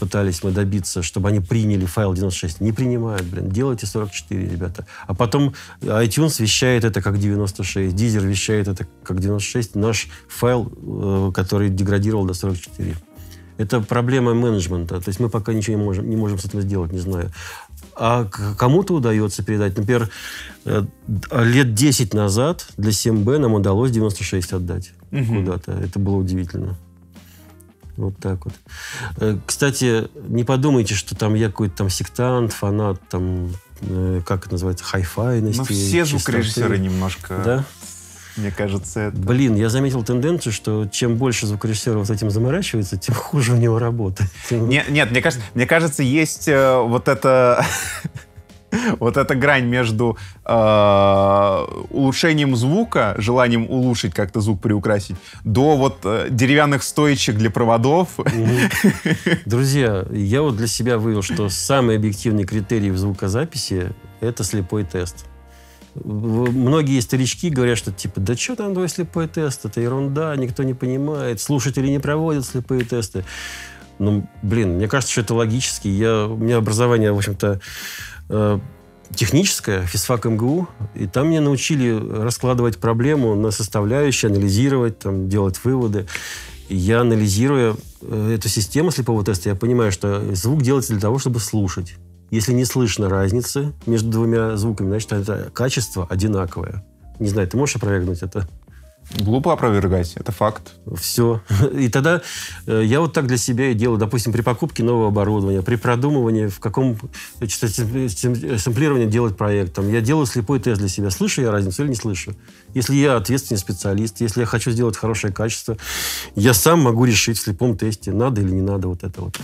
пытались мы добиться, чтобы они приняли файл девяносто шесть. Не принимают, блин. Делайте сорок четыре, ребята. А потом iTunes вещает это как девяносто шесть, Deezer вещает это как девяносто шесть. Наш файл, который деградировал до сорок четыре. Это проблема менеджмента. То есть мы пока ничего не можем, не можем с этим сделать, не знаю. А кому-то удается передать. Например, лет десять назад для семь бэ нам удалось девяносто шесть отдать угу. куда-то. Это было удивительно. Вот так вот. Кстати, не подумайте, что там я какой-то там сектант, фанат, там, э, как это называется, хай-файности. Ну, все звукорежиссеры немножко, да? Мне кажется, это... Блин, я заметил тенденцию, что чем больше звукорежиссеров с этим заморачивается, тем хуже у него работа. Нет, нет, мне кажется, мне кажется, есть э, вот это... Вот эта грань между э, улучшением звука, желанием улучшить как-то звук, приукрасить, до вот э, деревянных стоечек для проводов. Mm-hmm. Друзья, я вот для себя вывел, что самый объективный критерий в звукозаписи — это слепой тест. Многие старички говорят, что типа, да что там твой слепой тест, это ерунда, никто не понимает, слушатели не проводят слепые тесты. Ну, блин, мне кажется, что это логически. Я, у меня образование, в общем-то, э, техническое, физфак МГУ, и там меня научили раскладывать проблему на составляющие, анализировать, там, делать выводы. И я, анализируя эту систему слепого теста, я понимаю, что звук делается для того, чтобы слушать. Если не слышно разницы между двумя звуками, значит, это качество одинаковое. Не знаю, ты можешь опровергнуть это? Глупо опровергать, это факт. Все. И тогда я вот так для себя и делаю. Допустим, при покупке нового оборудования, при продумывании, в каком сэмплировании делать проект. Там, я делаю слепой тест для себя. Слышу я разницу или не слышу? Если я ответственный специалист, если я хочу сделать хорошее качество, я сам могу решить в слепом тесте, надо или не надо вот это вот.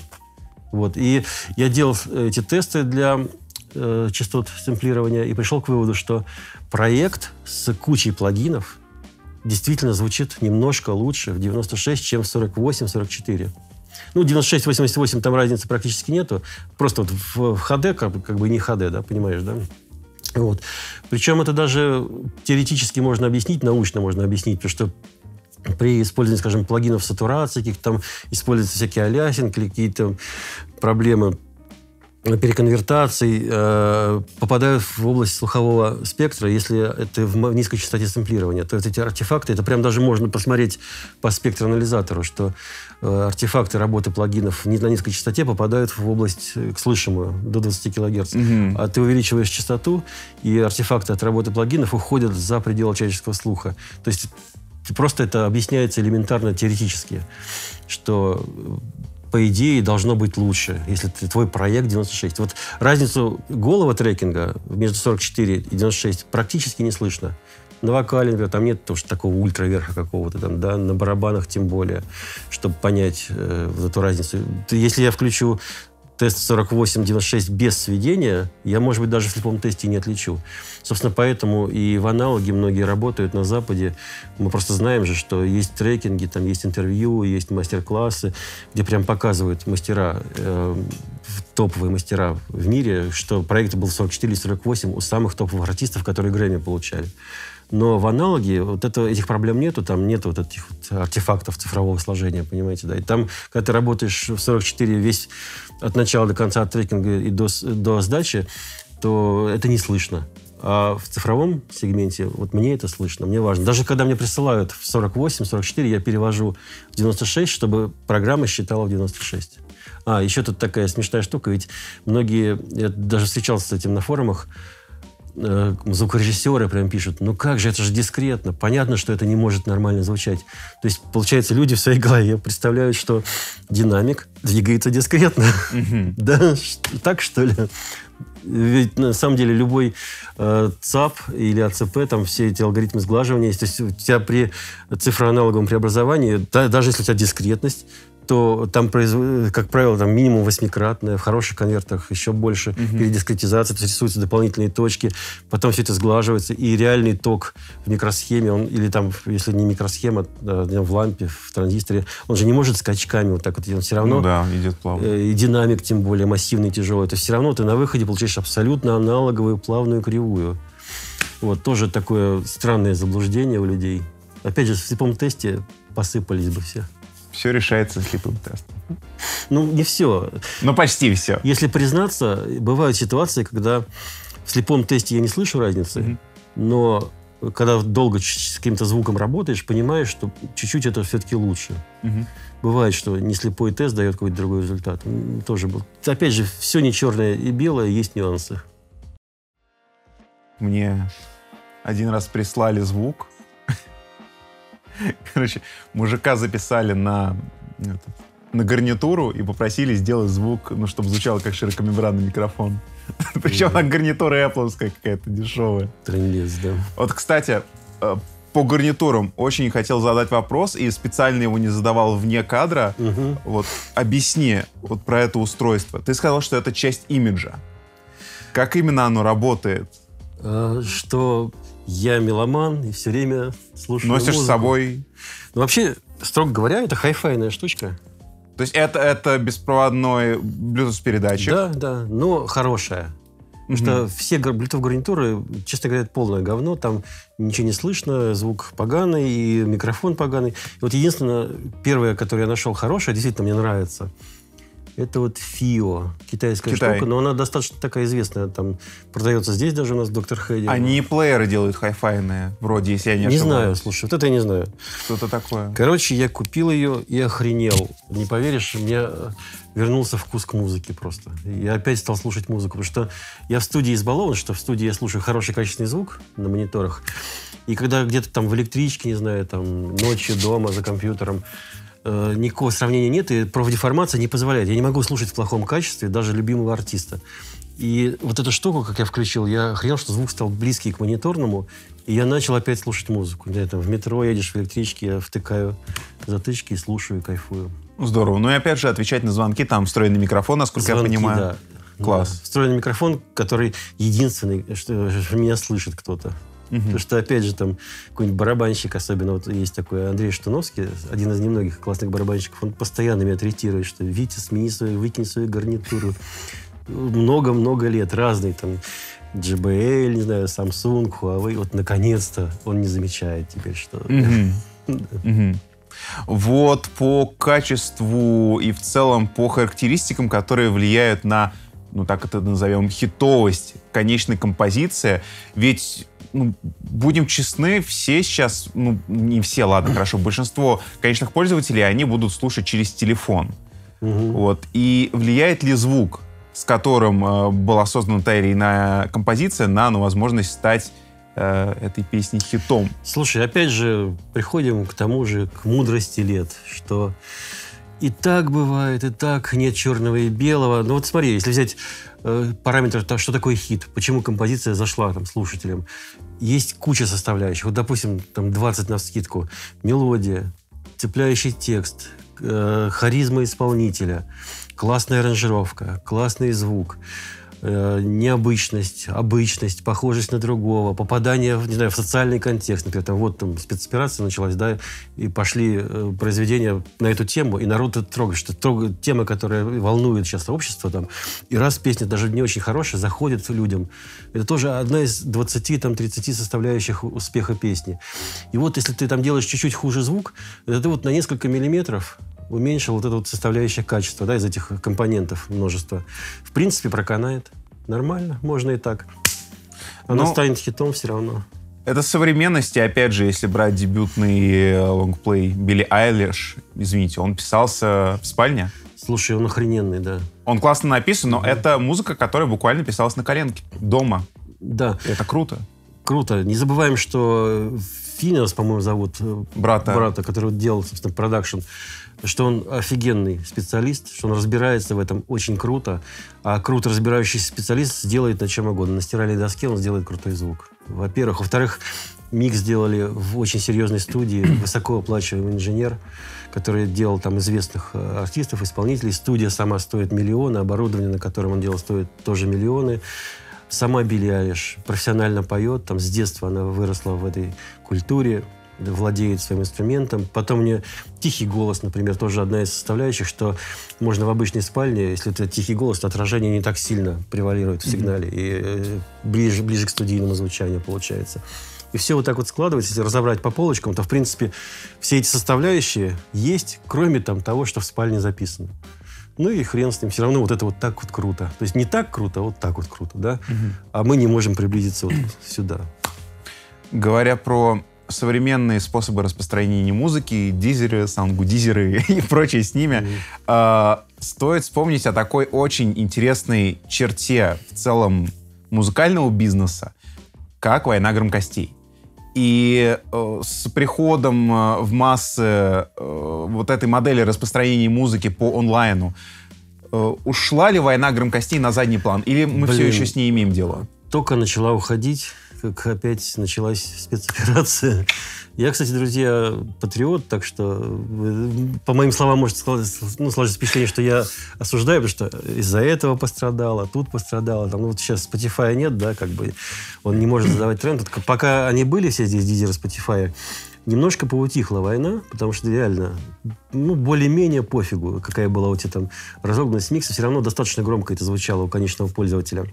Вот. И я делал эти тесты для э, частот сэмплирования и пришел к выводу, что проект с кучей плагинов действительно звучит немножко лучше в девяносто шесть, чем в сорок восемь сорок четыре. Ну, девяносто шесть восемьдесят восемь там разницы практически нету. Просто вот в, в эйч ди, как бы, как бы не эйч ди, да, понимаешь, да? Вот. Причем это даже теоретически можно объяснить, научно можно объяснить, потому что при использовании, скажем, плагинов сатурации, каких-то там используются всякие алясинг, какие-то проблемы переконвертаций, э, попадают в область слухового спектра, если это в низкой частоте сэмплирования, то вот эти артефакты, это прям даже можно посмотреть по спектроанализатору, что э, артефакты работы плагинов на низкой частоте попадают в область к слышимую до двадцати килогерц. Mm-hmm. А ты увеличиваешь частоту, и артефакты от работы плагинов уходят за пределы человеческого слуха. То есть просто это объясняется элементарно теоретически, что по идее должно быть лучше, если ты, твой проект девяносто шесть. Вот разницу голого трекинга между сорок четыре и девяносто шесть практически не слышно. На вокале там нет тоже такого ультраверха какого-то, там, да, на барабанах тем более, чтобы понять э, вот эту разницу. Если я включу тест сорок восемь девяносто шесть без сведения, я, может быть, даже в слепом тесте не отличу. Собственно, поэтому и в аналоге многие работают на Западе. Мы просто знаем же, что есть трекинги, там есть интервью, есть мастер-классы, где прям показывают мастера, э, топовые мастера в мире, что проект был сорок четыре сорок восемь у самых топовых артистов, которые Грэмми получали. Но в аналоге вот это, этих проблем нету, там нет вот этих вот артефактов цифрового сложения, понимаете, да. И там, когда ты работаешь в сорок четыре весь от начала до конца, от трекинга и до, до сдачи, то это не слышно. А в цифровом сегменте вот мне это слышно, мне важно. Даже когда мне присылают в сорок восемь сорок четыре, я перевожу в девяносто шесть, чтобы программа считала в девяносто шесть. А, еще тут такая смешная штука, ведь многие, я даже встречался с этим на форумах, звукорежиссеры прям пишут, ну как же, это же дискретно. Понятно, что это не может нормально звучать. То есть, получается, люди в своей голове представляют, что динамик двигается дискретно. Mm-hmm. Да? Так, что ли? Ведь на самом деле любой э, ЦАП или АЦП, там все эти алгоритмы сглаживания есть. То есть у тебя при цифроаналоговом преобразовании, да, даже если у тебя дискретность, то там, как правило, там минимум восьмикратное, в хороших конвертах еще больше mm-hmm. передискретизация, то есть рисуются дополнительные точки, потом все это сглаживается, и реальный ток в микросхеме, он, или там, если не микросхема, а в лампе, в транзисторе, он же не может скачками вот так вот, он все равно... Ну да, идет плавно. И динамик, тем более, массивный, тяжелый. То есть все равно ты на выходе получаешь абсолютно аналоговую плавную кривую. Вот, тоже такое странное заблуждение у людей. Опять же, в слепом тесте посыпались бы все. Все решается слепым тестом. Ну, не все. Но почти все. Если признаться, бывают ситуации, когда в слепом тесте я не слышу разницы, mm-hmm. но когда долго с каким-то звуком работаешь, понимаешь, что чуть-чуть это все-таки лучше. Mm-hmm. Бывает, что не слепой тест дает какой-то другой результат. Тоже был. Опять же, все не черное и белое, есть нюансы. Мне один раз прислали звук. Короче, мужика записали на, это, на гарнитуру и попросили сделать звук, ну, чтобы звучал как широкомембранный микрофон. Причем на гарнитура Apple-овская какая-то дешевая. Трындец, да. Вот, кстати, по гарнитурам очень хотел задать вопрос, и специально его не задавал вне кадра. Угу. Вот, объясни вот про это устройство. Ты сказал, что это часть имиджа. Как именно оно работает? Что... Я меломан и все время слушаю музыку. Носишь с собой? Ну, вообще, строго говоря, это хай-файная штучка. То есть это, это беспроводной блютуз-передатчик? Да, да, но хорошая. Потому что все Bluetooth-гарнитуры, честно говоря, это полное говно. Там ничего не слышно, звук поганый, и микрофон поганый. И вот единственное, первое, которое я нашел хорошее, действительно мне нравится, это вот Фио, китайская Китай. штука, но она достаточно такая известная. Там продается здесь даже у нас доктор Хэдди. Они плееры делают хай-файные, вроде, если я не ошибаюсь. Не знаю, слушай, вот это я не знаю. Что-то такое. Короче, я купил ее и охренел. Не поверишь, мне вернулся вкус к музыке просто. Я опять стал слушать музыку, потому что я в студии избалован, что в студии я слушаю хороший качественный звук на мониторах. И когда где-то там в электричке, не знаю, там ночью дома за компьютером, никакого сравнения нет, и профдеформация не позволяет. Я не могу слушать в плохом качестве даже любимого артиста. И вот эту штуку, как я включил, я охренел, что звук стал близкий к мониторному, и я начал опять слушать музыку. Я, там, в метро едешь, в электричке, я втыкаю затычки, слушаю, кайфую. Здорово. Ну и опять же, отвечать на звонки, там встроенный микрофон, насколько звонки, я понимаю. Да. Класс. Да. Встроенный микрофон, который единственный, что, что меня слышит кто-то. Угу. Потому что, опять же, там какой-нибудь барабанщик, особенно вот есть такой Андрей Штуновский, один из немногих классных барабанщиков, он постоянно меня третирует, что Витя, смени свою, выкинь свою гарнитуру. Много-много лет, разные там, джи би эл, не знаю, Samsung, Huawei, вот наконец-то он не замечает теперь, что... Угу. Вот по качеству и в целом по характеристикам, которые влияют на, ну так это назовем, хитовость конечной композиции, ведь... Ну, будем честны, все сейчас, ну, не все, ладно, хорошо, большинство конечных пользователей, они будут слушать через телефон. Угу. Вот. И влияет ли звук, с которым э, была создана та или иная композиция, на, ну, возможность стать э, этой песней хитом? Слушай, опять же, приходим к тому же, к мудрости лет, что и так бывает, и так, нет черного и белого. Ну вот смотри, если взять... параметр, что такое хит, почему композиция зашла там слушателям. Есть куча составляющих. Вот, допустим, там двадцать на вскидку. Мелодия, цепляющий текст, э, харизма исполнителя, классная аранжировка, классный звук, э, необычность, обычность, похожесть на другого, попадание, не знаю, в социальный контекст. Например, там, вот там спецоперация началась, да, и пошли э, произведения на эту тему, и народ это трогает, что трогает тема, которая волнует сейчас общество, там, и раз песня даже не очень хорошая, заходит людям. Это тоже одна из двадцати-тридцати составляющих успеха песни. И вот если ты там делаешь чуть-чуть хуже звук, это ты вот на несколько миллиметров уменьшил вот это вот составляющее качество, да, из этих компонентов множество. В принципе, проканает. Нормально, можно и так. Оно Но... станет хитом все равно. Это современность, и опять же, если брать дебютный лонгплей Билли Айлиш, извините, он писался в спальне. Слушай, он охрененный, да. Он классно написан, но да. Это музыка, которая буквально писалась на коленке, дома. Да. Это круто. Круто. Не забываем, что Финнерс, по-моему, зовут брата, брата который делал, собственно, продакшн, что он офигенный специалист, что он разбирается в этом очень круто, а круто разбирающийся специалист сделает на чем угодно. На стиральной доске он сделает крутой звук. Во-первых. Во-вторых, микс сделали в очень серьезной студии, высокооплачиваемый инженер, который делал там известных артистов, исполнителей. Студия сама стоит миллионы, оборудование, на котором он делал, стоит тоже миллионы. Сама Билли Айлиш профессионально поет, там, с детства она выросла в этой культуре, владеет своим инструментом. Потом у нее тихий голос, например, тоже одна из составляющих, что можно в обычной спальне, если это тихий голос, то отражение не так сильно превалирует в сигнале, mm-hmm. и ближе, ближе к студийному звучанию получается. И все вот так вот складывается, если разобрать по полочкам, то, в принципе, все эти составляющие есть, кроме там того, что в спальне записано. Ну и хрен с ним. Все равно вот это вот так вот круто. То есть не так круто, а вот так вот круто, да? Угу. А мы не можем приблизиться вот сюда. Говоря про современные способы распространения музыки, дизеры, саундгудизеры и прочее с ними, э, стоит вспомнить о такой очень интересной черте в целом музыкального бизнеса, как война громкостей. И э, с приходом э, в массы э, вот этой модели распространения музыки по онлайну э, ушла ли война громкостей на задний план? Или мы Блин, все еще с ней имеем дело? Только начала уходить, как опять началась спецоперация. Я, кстати, друзья, патриот, так что, по моим словам, может ну, сложиться впечатление, что я осуждаю, потому что из-за этого пострадало, тут пострадало. Там, ну, вот сейчас Spotify нет, да, как бы он не может задавать тренд. Вот, пока они были все здесь, дизеры Spotify, немножко поутихла война, потому что реально, ну, более-менее пофигу, какая была у тебя там разогнанность микса, все равно достаточно громко это звучало у конечного пользователя.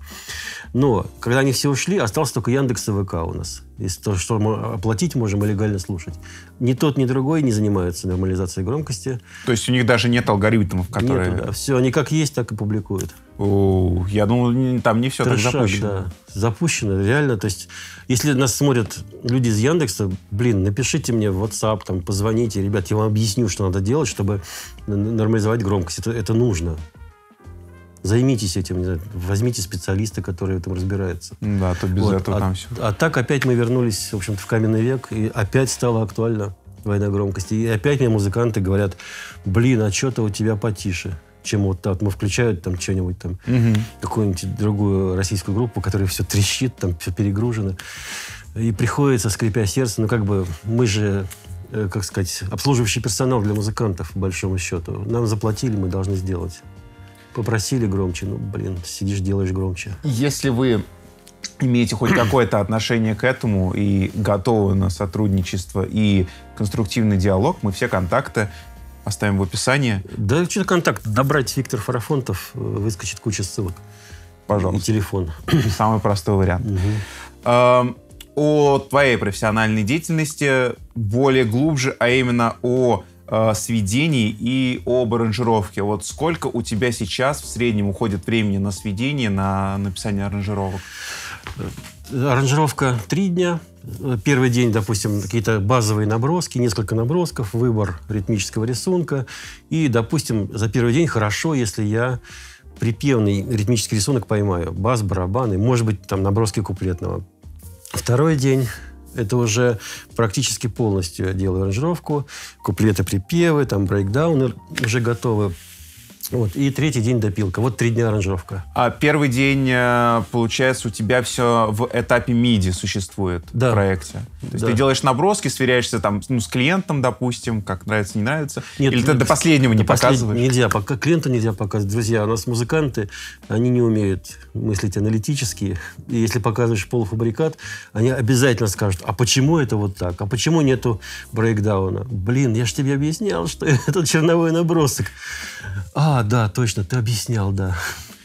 Но когда они все ушли, остался только Яндекс и ВК у нас. Из того, что мы оплатить можем и легально слушать. Ни тот, ни другой не занимаются нормализацией громкости. То есть у них даже нет алгоритмов, которые... Нету, да. Все, они как есть, так и публикуют. О, я думал, там не все Трешак, так запущено. Да. Запущено, реально. То есть, если нас смотрят люди из Яндекса, блин, напишите мне в WhatsApp, там, позвоните, ребят, я вам объясню, что надо делать, чтобы нормализовать громкость. Это, это нужно. Займитесь этим, не знаю, возьмите специалиста, который в этом разбирается. Да, то без вот. этого а, там все. А так опять мы вернулись, в общем-то, в каменный век, и опять стало актуально война громкости. И опять мне музыканты говорят, блин, а что-то у тебя потише, чем вот так. Мы включают там что-нибудь там, угу. какую-нибудь другую российскую группу, которая все трещит, там все перегружено. И приходится, скрипя сердце, ну как бы мы же, как сказать, обслуживающий персонал для музыкантов, по большому счету. Нам заплатили, мы должны сделать. Попросили громче, ну, блин, сидишь, делаешь громче. Если вы имеете хоть какое-то отношение к этому и готовы на сотрудничество и конструктивный диалог, мы все контакты оставим в описании. Да, что-то контакт. Добрать Виктор Фарафонтов, выскочит куча ссылок. Пожалуйста. И телефон. Самый простой вариант. Угу. О твоей профессиональной деятельности более глубже, а именно о... сведений и об аранжировке. Вот сколько у тебя сейчас в среднем уходит времени на сведение, на написание аранжировок? Аранжировка три дня. Первый день, допустим, какие-то базовые наброски, несколько набросков, выбор ритмического рисунка. И, допустим, за первый день хорошо, если я припевный ритмический рисунок поймаю. Бас, барабан и, может быть, там наброски куплетного. Второй день это уже практически полностью я делаю аранжировку. Куплеты, припевы, там брейкдауны уже готовы. Вот. И третий день допилка. Вот три дня аранжировка. А первый день, получается, у тебя все в этапе миди существует, да, в проекте. То есть да. ты делаешь наброски, сверяешься там, ну, с клиентом, допустим, как нравится, не нравится. Нет, или ты до последнего не до показываешь? Послед... Нельзя. Пока клиенту нельзя показывать. Друзья, у нас музыканты, они не умеют мыслить аналитически. И если показываешь полуфабрикат, они обязательно скажут, а почему это вот так? А почему нету брейкдауна? Блин, я же тебе объяснял, что это черновой набросок. А, А, да, точно, ты объяснял, да.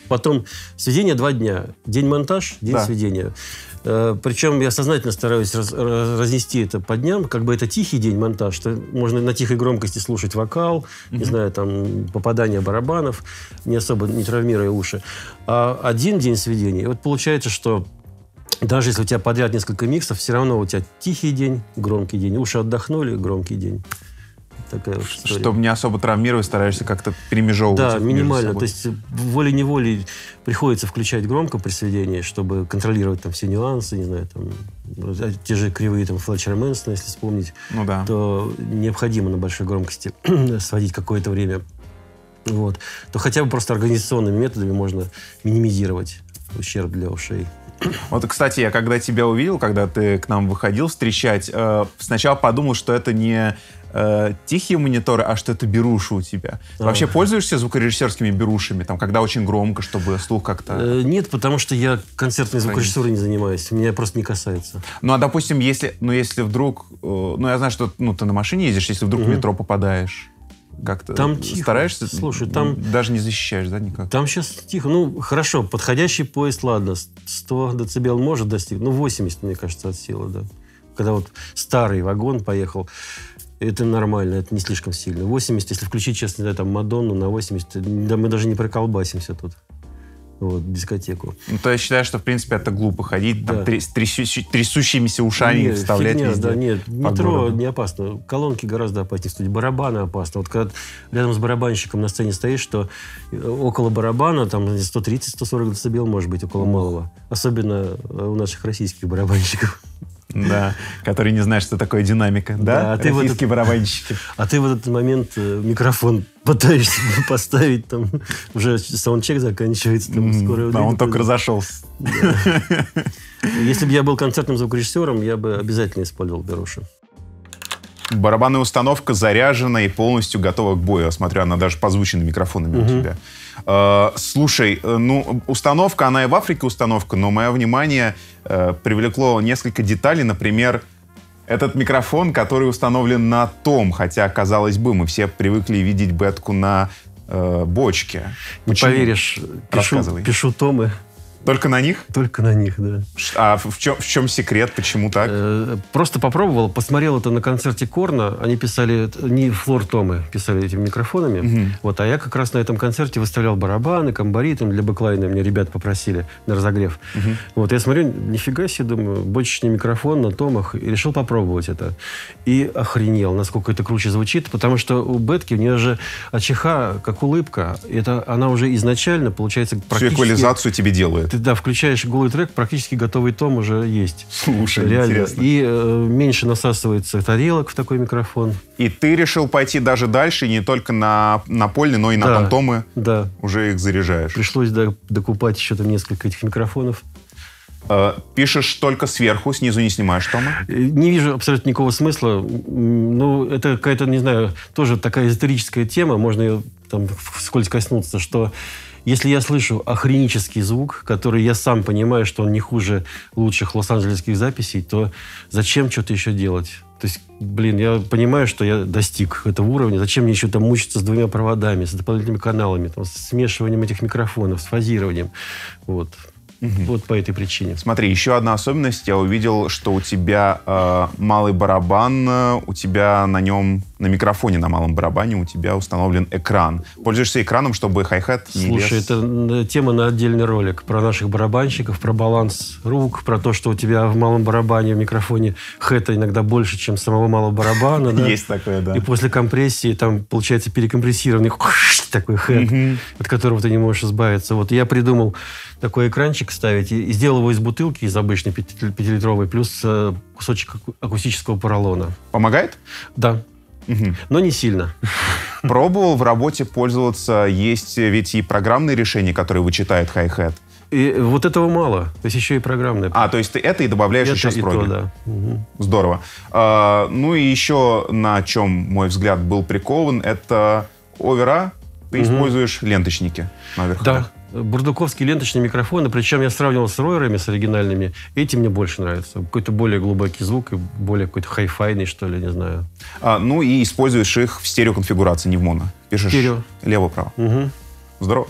Потом сведение два дня. День монтаж, день да. сведения. Э, причем я сознательно стараюсь раз, раз, разнести это по дням. Как бы это тихий день монтаж, что можно на тихой громкости слушать вокал, mm-hmm. не знаю, там, попадание барабанов, не особо не травмируя уши. А один день сведения, вот получается, что даже если у тебя подряд несколько миксов, все равно у тебя тихий день, громкий день. Уши отдохнули, громкий день. Такая вот история. Чтобы не особо травмировать, стараешься как-то перемежевывать. Да, минимально. То есть волей-неволей приходится включать громко при сведении, чтобы контролировать там все нюансы, не знаю, там те же кривые там Флетчера Мэнсона, если вспомнить, ну, да. то необходимо на большой громкости сводить какое-то время. Вот. То хотя бы просто организационными методами можно минимизировать ущерб для ушей. Вот, кстати, я когда тебя увидел, когда ты к нам выходил встречать, э, сначала подумал, что это не э, тихие мониторы, а что это беруши у тебя. Ты а вообще вот. пользуешься звукорежиссерскими берушами, там, когда очень громко, чтобы слух как-то... Э, нет, потому что я концертной звукорежиссурой не занимаюсь, меня просто не касается. Ну, а, допустим, если, ну, если вдруг... Э, ну, я знаю, что ну, ты на машине ездишь, если вдруг угу. в метро попадаешь. Как-то там тихо. Стараешься? Слушай, там... Даже не защищаешь, да, никак? Там сейчас тихо. Ну, хорошо, подходящий поезд, ладно, сто децибел может достигнуть. Ну, восемьдесят, мне кажется, от силы, да. Когда вот старый вагон поехал, это нормально, это не слишком сильно. восемьдесят, если включить, честно, да, там, Мадонну на восемьдесят, да, мы даже не проколбасимся тут. Вот, дискотеку. Ну, то я считаю, что, в принципе, это глупо ходить, да. там, тряс, трясу, трясущимися ушами нет, вставлять фигня, везде. Да, нет, метро не опасно. Колонки гораздо опаснее. Кстати, барабаны опасно. Вот когда рядом с барабанщиком на сцене стоишь, то около барабана там сто тридцать — сто сорок децибел может быть, около малого. Особенно у наших российских барабанщиков. Да, который не знает, что такое динамика. Да, да, а ты вот этот, барабанщики. А ты в этот момент микрофон пытаешься поставить, там уже саундчек заканчивается. Там, mm, скоро да, он только разошелся. Да. Если бы я был концертным звукорежиссером, я бы обязательно использовал беруши. Барабанная установка заряжена и полностью готова к бою, смотря она даже позвучена микрофонами угу. у тебя. Э, слушай, ну, установка, она и в Африке установка, но мое внимание э, привлекло несколько деталей, например, Этот микрофон, который установлен на том, хотя, казалось бы, мы все привыкли видеть бетку на э, бочке. Не поверишь, пишу, пишу томы. Только на них? Только на них, да. А в чем, в чем секрет, почему так? Э-э, просто попробовал, посмотрел это на концерте Корна. Они писали, не флор-томы писали этими микрофонами. Mm-hmm. Вот, а я как раз на этом концерте выставлял барабаны, камбари, там для бэклайна мне ребят попросили на разогрев. Mm-hmm. Вот, я смотрю, нифига себе, думаю, бочечный микрофон на томах. И решил попробовать это. И охренел, насколько это круче звучит. Потому что у бетки, у нее же очиха, как улыбка. Это она уже изначально, получается, практически... Всю эквализацию тебе делает. Ты, да, включаешь голый трек, практически готовый том уже есть. Слушай, реально. Интересно. И э, меньше насасывается тарелок в такой микрофон. И ты решил пойти даже дальше, не только на напольный, но и на да, пантомы. Да. Уже их заряжаешь. Пришлось да, докупать еще там несколько этих микрофонов. Э, пишешь только сверху, снизу не снимаешь томы? Не вижу абсолютно никакого смысла. Ну, это какая-то, не знаю, тоже такая эзотерическая тема, можно ее там вскользь коснуться, что... Если я слышу охренический звук, который я сам понимаю, что он не хуже лучших лос-анджелесских записей, то зачем что-то еще делать? То есть, блин, я понимаю, что я достиг этого уровня. Зачем мне еще там мучиться с двумя проводами, с дополнительными каналами, там, с смешиванием этих микрофонов, с фазированием? Вот. Угу. Вот по этой причине. Смотри, еще одна особенность. Я увидел, что у тебя э, малый барабан, у тебя на нем, на микрофоне на малом барабане у тебя установлен экран. Пользуешься экраном, чтобы хай-хэт не лез? Слушай, это тема на отдельный ролик. Про наших барабанщиков, про баланс рук, про то, что у тебя в малом барабане, в микрофоне хэта иногда больше, чем самого малого барабана. Есть такое, да. И после компрессии там, получается, перекомпрессированный такой хэт, от которого ты не можешь избавиться. Вот я придумал такой экранчик ставить. И сделал его из бутылки, из обычной пятилитровой, плюс кусочек акустического поролона. Помогает? Да. Угу. Но не сильно. Пробовал в работе пользоваться. Есть ведь и программные решения, которые вычитают хай-хэт. И вот этого мало. То есть еще и программное. А, то есть ты это и добавляешь это еще с проби. Да. Угу. Здорово. А, ну и еще, на чем, мой взгляд, был прикован, это овера. Ты угу. используешь ленточники наверху. Да. Бурдуковские ленточные микрофоны, причем я сравнивал с ройерами, с оригинальными. Эти мне больше нравятся. Какой-то более глубокий звук и более какой-то хай-файный, что ли, не знаю. А, ну и используешь их в стереоконфигурации, не в моно. Пишешь лево-право. Угу. Здорово.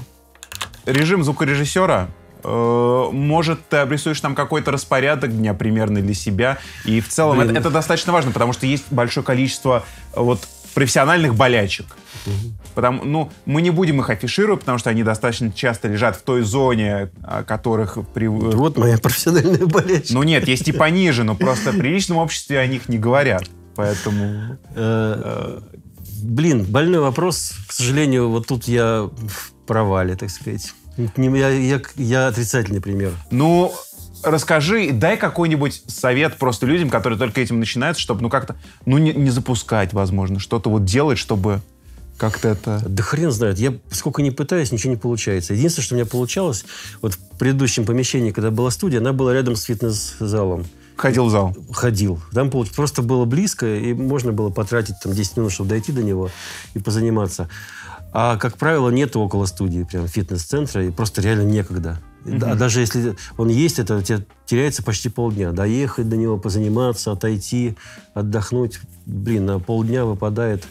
Режим звукорежиссера. Может, ты обрисуешь там какой-то распорядок дня примерный для себя. И в целом это, это достаточно важно, потому что есть большое количество вот профессиональных болячек. Угу. Потому, ну, мы не будем их афишировать, потому что они достаточно часто лежат в той зоне, о которых... При... Вот моя профессиональная болячка. Ну нет, есть и пониже, но просто в приличном обществе о них не говорят. Поэтому... Блин, больной вопрос. К сожалению, вот тут я в провале, так сказать. Я, я, я отрицательный пример. Ну... Расскажи, дай какой-нибудь совет просто людям, которые только этим начинают, чтобы ну как-то, ну не, не запускать, возможно, что-то вот делать, чтобы как-то это... Да хрен знает. Я сколько не пытаюсь, ничего не получается. Единственное, что у меня получалось, вот в предыдущем помещении, когда была студия, она была рядом с фитнес-залом. Ходил в зал? Ходил. Там просто было близко, и можно было потратить там десять минут, чтобы дойти до него и позаниматься. А, как правило, нет около студии прям фитнес-центра, и просто реально некогда. Mm-hmm. А даже если он есть, это у тебя теряется почти полдня. Доехать до него, позаниматься, отойти, отдохнуть. Блин, на полдня выпадает.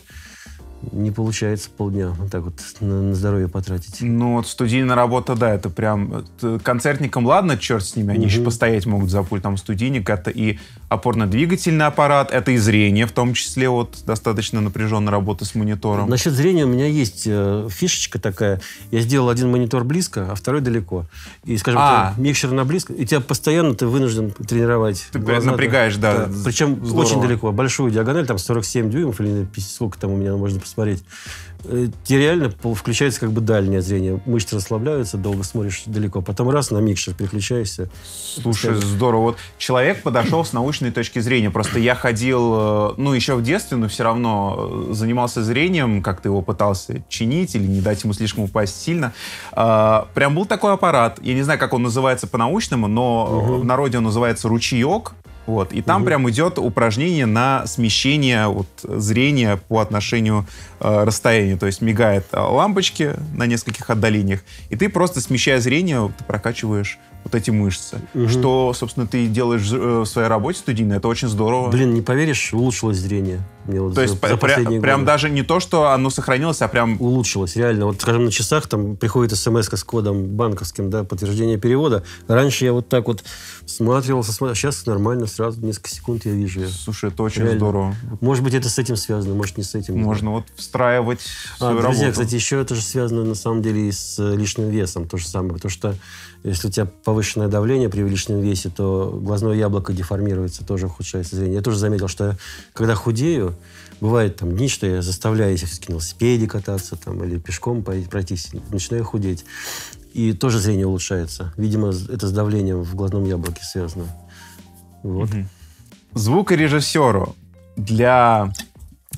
Не получается полдня вот так вот на здоровье потратить. Ну вот студийная работа, да, это прям... Концертникам, ладно, черт с ними, они mm-hmm. еще постоять могут за пультом. Студийник — это и опорно-двигательный аппарат, это и зрение, в том числе вот достаточно напряженная работа с монитором. Насчет зрения у меня есть э, фишечка такая. Я сделал один монитор близко, а второй далеко. И, скажем так, микшер на близко, и тебя постоянно ты вынужден тренировать. Ты глаза, напрягаешь, да. да. Причем здорово. Очень далеко. Большую диагональ, там сорок семь дюймов, или сколько там у меня можно посмотреть. смотреть. Тебе реально включается как бы дальнее зрение. Мышцы расслабляются, долго смотришь далеко. Потом раз на микшер переключаешься. Слушай, ставишь. Здорово. Вот человек подошел с научной точки зрения. Просто я ходил, ну, еще в детстве, но все равно занимался зрением, как-то его пытался чинить или не дать ему слишком упасть сильно. Прям был такой аппарат. Я не знаю, как он называется по-научному, но угу. в народе он называется ручеек. Вот. И там угу. прям идет упражнение на смещение вот, зрения по отношению э, расстояния. То есть мигает э, лампочки на нескольких отдалениях, и ты просто, смещая зрение, ты прокачиваешь вот эти мышцы. Угу. Что, собственно, ты делаешь в своей работе студийной, это очень здорово. Блин, не поверишь, улучшилось зрение. Мне вот то за, есть за пря прям даже не то, что оно сохранилось, а прям... Улучшилось, реально. Вот, скажем, на часах там приходит смс-ка с кодом банковским, да, подтверждение перевода. Раньше я вот так вот смотрелся, смотр... сейчас нормально, сразу несколько секунд я вижу. Слушай, это очень реально. Здорово. Может быть, это с этим связано, может, не с этим. Можно да. вот встраивать свою а, друзья, работу. Кстати, еще это же связано, на самом деле, и с лишним весом, то же самое. Потому что если у тебя повышенное давление при лишнем весе, то глазное яблоко деформируется, тоже ухудшается зрение. Я тоже заметил, что я, когда худею, бывают там дни, что я заставляю себя на велосипеде кататься там, или пешком пройтись, начинаю худеть. И тоже зрение улучшается. Видимо, это с давлением в глазном яблоке связано. Вот. Угу. Звукорежиссеру для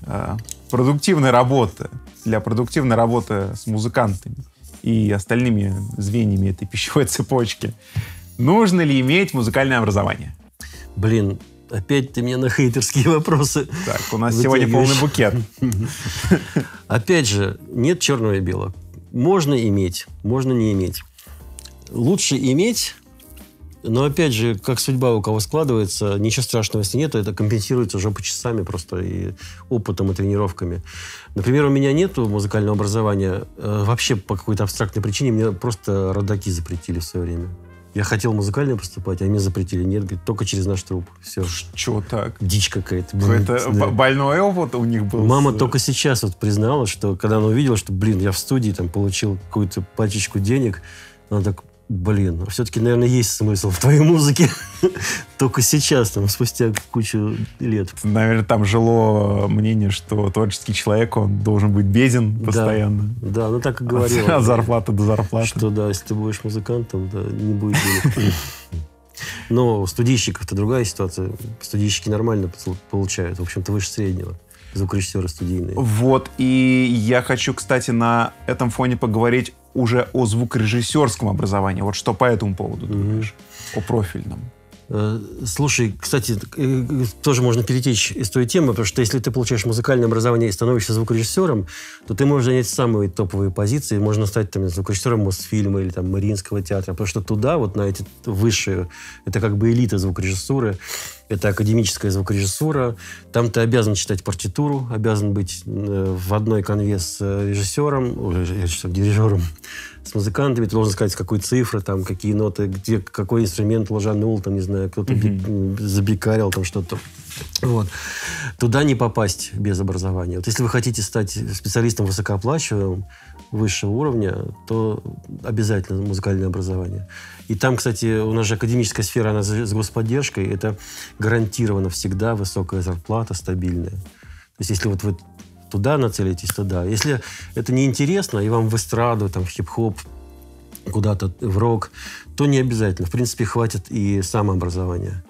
э, продуктивной работы, для продуктивной работы с музыкантами и остальными звеньями этой пищевой цепочки, нужно ли иметь музыкальное образование? Блин, опять ты меня на хейтерские вопросы. Так, у нас сегодня полный букет. Опять же, нет черного и белого. Можно иметь, можно не иметь. Лучше иметь, но опять же, как судьба у кого складывается, ничего страшного, если нет, это компенсируется уже по часами просто и опытом, и тренировками. Например, у меня нет музыкального образования. Вообще по какой-то абстрактной причине мне просто родаки запретили в свое время. Я хотел музыкально поступать, а мне запретили. Нет, говорит, только через наш труп. Все. Что так? Дичь какая-то. Это да. больной опыт у них был. Мама с... только сейчас вот призналась, что когда она увидела, что, блин, я в студии там получил какую-то пачечку денег, она так... Блин, все-таки, наверное, есть смысл в твоей музыке. Только сейчас, там, спустя кучу лет. Наверное, там жило мнение, что творческий человек, он должен быть беден постоянно. Да, да, ну так и говорила. От зарплаты до зарплаты. Что, да, если ты будешь музыкантом, да, не будет денег. Но у студийщиков-то другая ситуация. Студийщики нормально получают, в общем-то, выше среднего. Звукорежиссеры студийные. Вот, и я хочу, кстати, на этом фоне поговорить уже о звукорежиссерском образовании. Вот что по этому поводу ты думаешь? О профильном. Слушай, кстати, тоже можно перетечь из той темы, потому что если ты получаешь музыкальное образование и становишься звукорежиссером, то ты можешь занять самые топовые позиции, можно стать там, звукорежиссером Мосфильма или там, Мариинского театра, потому что туда, вот на эти высшие, это как бы элита звукорежиссуры, это академическая звукорежиссура, там ты обязан читать партитуру, обязан быть в одной конве с режиссером, дирижером, с музыкантами, ты должен сказать, какие цифры, там, какие ноты, где, какой инструмент ложанул, там, не знаю, кто-то mm-hmm. забекарил, там, что-то. Вот. Туда не попасть без образования. Вот если вы хотите стать специалистом высокооплачиваемым, высшего уровня, то обязательно музыкальное образование. И там, кстати, у нас же академическая сфера, она с господдержкой, это гарантированно всегда высокая зарплата, стабильная. То есть если вот вы туда нацелитесь, то да. Если это неинтересно, и вам в эстраду, там, в хип-хоп, куда-то в рок, то не обязательно. В принципе, хватит и самообразования.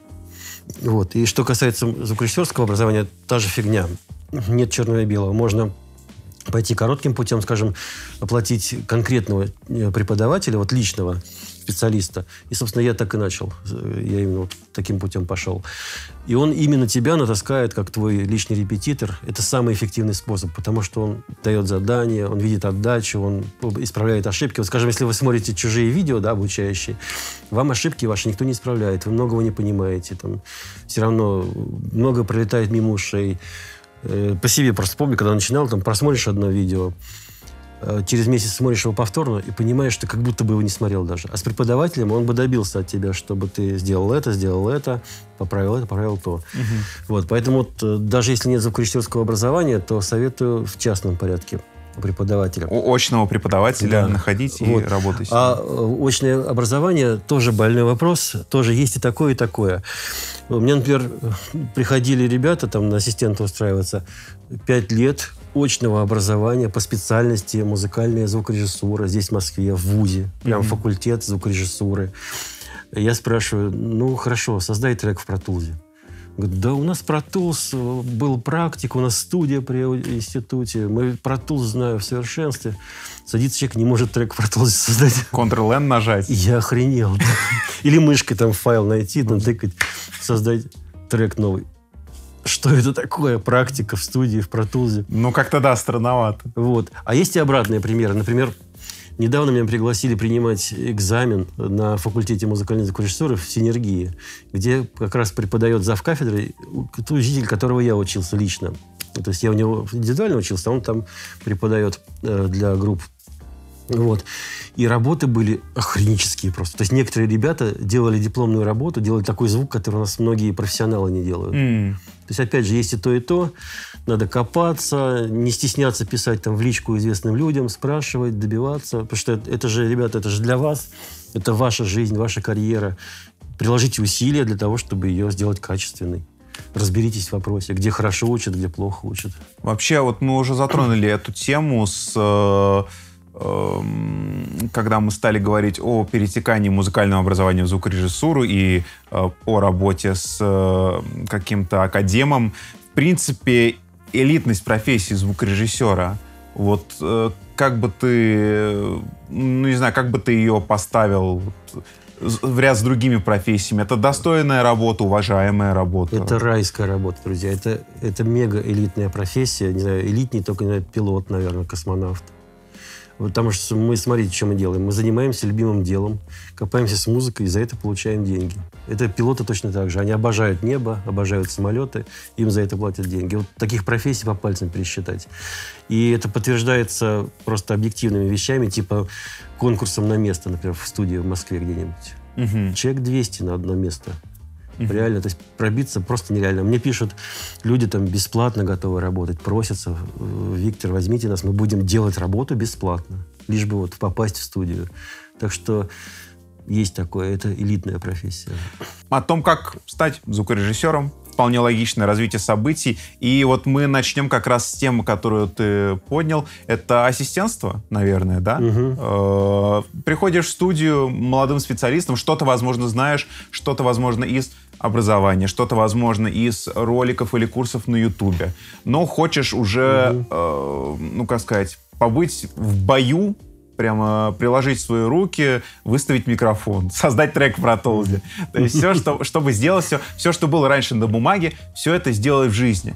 Вот. И что касается звукорежиссерского образования, та же фигня. Нет черного и белого. Можно пойти коротким путем, скажем, оплатить конкретного преподавателя, вот личного специалиста. И, собственно, я так и начал. Я именно вот таким путем пошел. И он именно тебя натаскает, как твой личный репетитор. Это самый эффективный способ, потому что он дает задания, он видит отдачу, он исправляет ошибки. Вот, скажем, если вы смотрите чужие видео, да, обучающие, вам ошибки ваши никто не исправляет, вы многого не понимаете. Там, все равно много пролетает мимо ушей. По себе просто помню, когда начинал, там, просмотришь одно видео, через месяц смотришь его повторно и понимаешь, что как будто бы его не смотрел даже. А с преподавателем он бы добился от тебя, чтобы ты сделал это, сделал это, поправил это, поправил то. Угу. Вот, поэтому вот, даже если нет звукорежиссерского образования, то советую в частном порядке у преподавателя. У очного преподавателя да. находить и вот. Работать. А очное образование тоже больной вопрос. Тоже есть и такое, и такое. У меня, например, приходили ребята там на ассистента устраиваться пять лет очного образования по специальности музыкальная звукорежиссура здесь, в Москве, в ВУЗе. Прям mm-hmm. факультет звукорежиссуры. Я спрашиваю, ну, хорошо, создай трек в Pro Tools. Говорит, да у нас Pro Tools был практик, у нас студия при институте, мы Pro Tools знаю в совершенстве. Садится человек, не может трек Pro Tools создать. контрол эн нажать. Я охренел. Или мышкой там файл найти, там тыкать, создать трек новый. Что это такое? Практика в студии, в Pro Tools. Ну, как-то да, странновато. Вот. А есть и обратные примеры. Например, недавно меня пригласили принимать экзамен на факультете музыкальной звукорежиссуры в Синергии, где как раз преподает завкафедрой учитель, которого я учился лично. То есть я у него индивидуально учился, а он там преподает для групп. Вот. И работы были охренические просто. То есть некоторые ребята делали дипломную работу, делали такой звук, который у нас многие профессионалы не делают. Mm. То есть, опять же, есть и то, и то. Надо копаться, не стесняться писать там в личку известным людям, спрашивать, добиваться. Потому что это, это же, ребята, это же для вас. Это ваша жизнь, ваша карьера. Приложите усилия для того, чтобы ее сделать качественной. Разберитесь в вопросе, где хорошо учат, где плохо учат. Вообще, вот мы уже затронули эту тему с... когда мы стали говорить о перетекании музыкального образования в звукорежиссуру и э, о работе с э, каким-то академом. В принципе, элитность профессии звукорежиссера, вот э, как бы ты, ну не знаю, как бы ты ее поставил в ряд с другими профессиями? Это достойная работа, уважаемая работа. Это райская работа, друзья. Это, это мега элитная профессия. Не знаю, элитнее только, наверное, пилот, наверное, космонавт. Потому что мы, смотрите, что мы делаем. Мы занимаемся любимым делом, копаемся с музыкой и за это получаем деньги. Это пилоты точно так же. Они обожают небо, обожают самолеты, им за это платят деньги. Вот таких профессий по пальцам пересчитать. И это подтверждается просто объективными вещами, типа конкурсом на место, например, в студии в Москве где-нибудь. Угу. Человек двести на одно место. Угу. Реально, то есть пробиться просто нереально. Мне пишут, люди там бесплатно готовы работать, просятся. Виктор, возьмите нас, мы будем делать работу бесплатно, лишь бы вот попасть в студию. Так что есть такое, это элитная профессия. О том, как стать звукорежиссером, вполне логичное развитие событий. И вот мы начнем как раз с темы, которую ты поднял. Это ассистентство, наверное, да? Угу. Приходишь в студию молодым специалистом, что-то, возможно, знаешь, что-то, возможно, из образования, что-то, возможно, из роликов или курсов на Ютубе. Но хочешь уже, угу. э, ну, как сказать, побыть в бою, прямо приложить свои руки, выставить микрофон, создать трек в Pro Tools. То есть все, что, чтобы сделать, все, все, что было раньше на бумаге, все это сделай в жизни.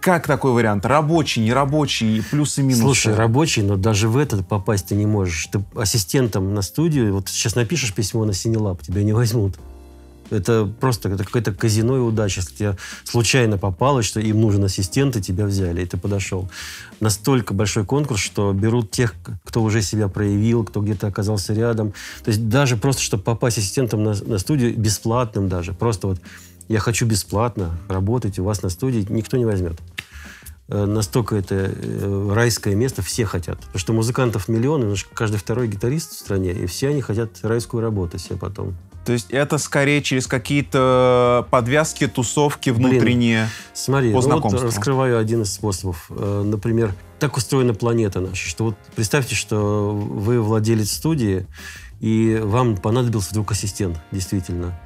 Как такой вариант? Рабочий, нерабочий, плюсы и минусы? Слушай, рабочий, но даже в этот попасть ты не можешь. Ты ассистентом на студию, вот сейчас напишешь письмо на Синелаб, тебя не возьмут. Это просто какое-то казино и удача. Если тебе случайно попалось, что им нужен ассистент, и тебя взяли, и ты подошел. Настолько большой конкурс, что берут тех, кто уже себя проявил, кто где-то оказался рядом. То есть даже просто, чтобы попасть ассистентом на, на студию, бесплатным даже, просто вот я хочу бесплатно работать у вас на студии, никто не возьмет. Настолько это райское место, все хотят. Потому что музыкантов миллионы, каждый второй гитарист в стране, и все они хотят райскую работу себе потом. То есть это скорее через какие-то подвязки, тусовки внутренние. Блин, смотри, по знакомству. Ну вот раскрываю один из способов. Например, так устроена планета наша, что вот представьте, что вы владелец студии, и вам понадобился вдруг ассистент, действительно.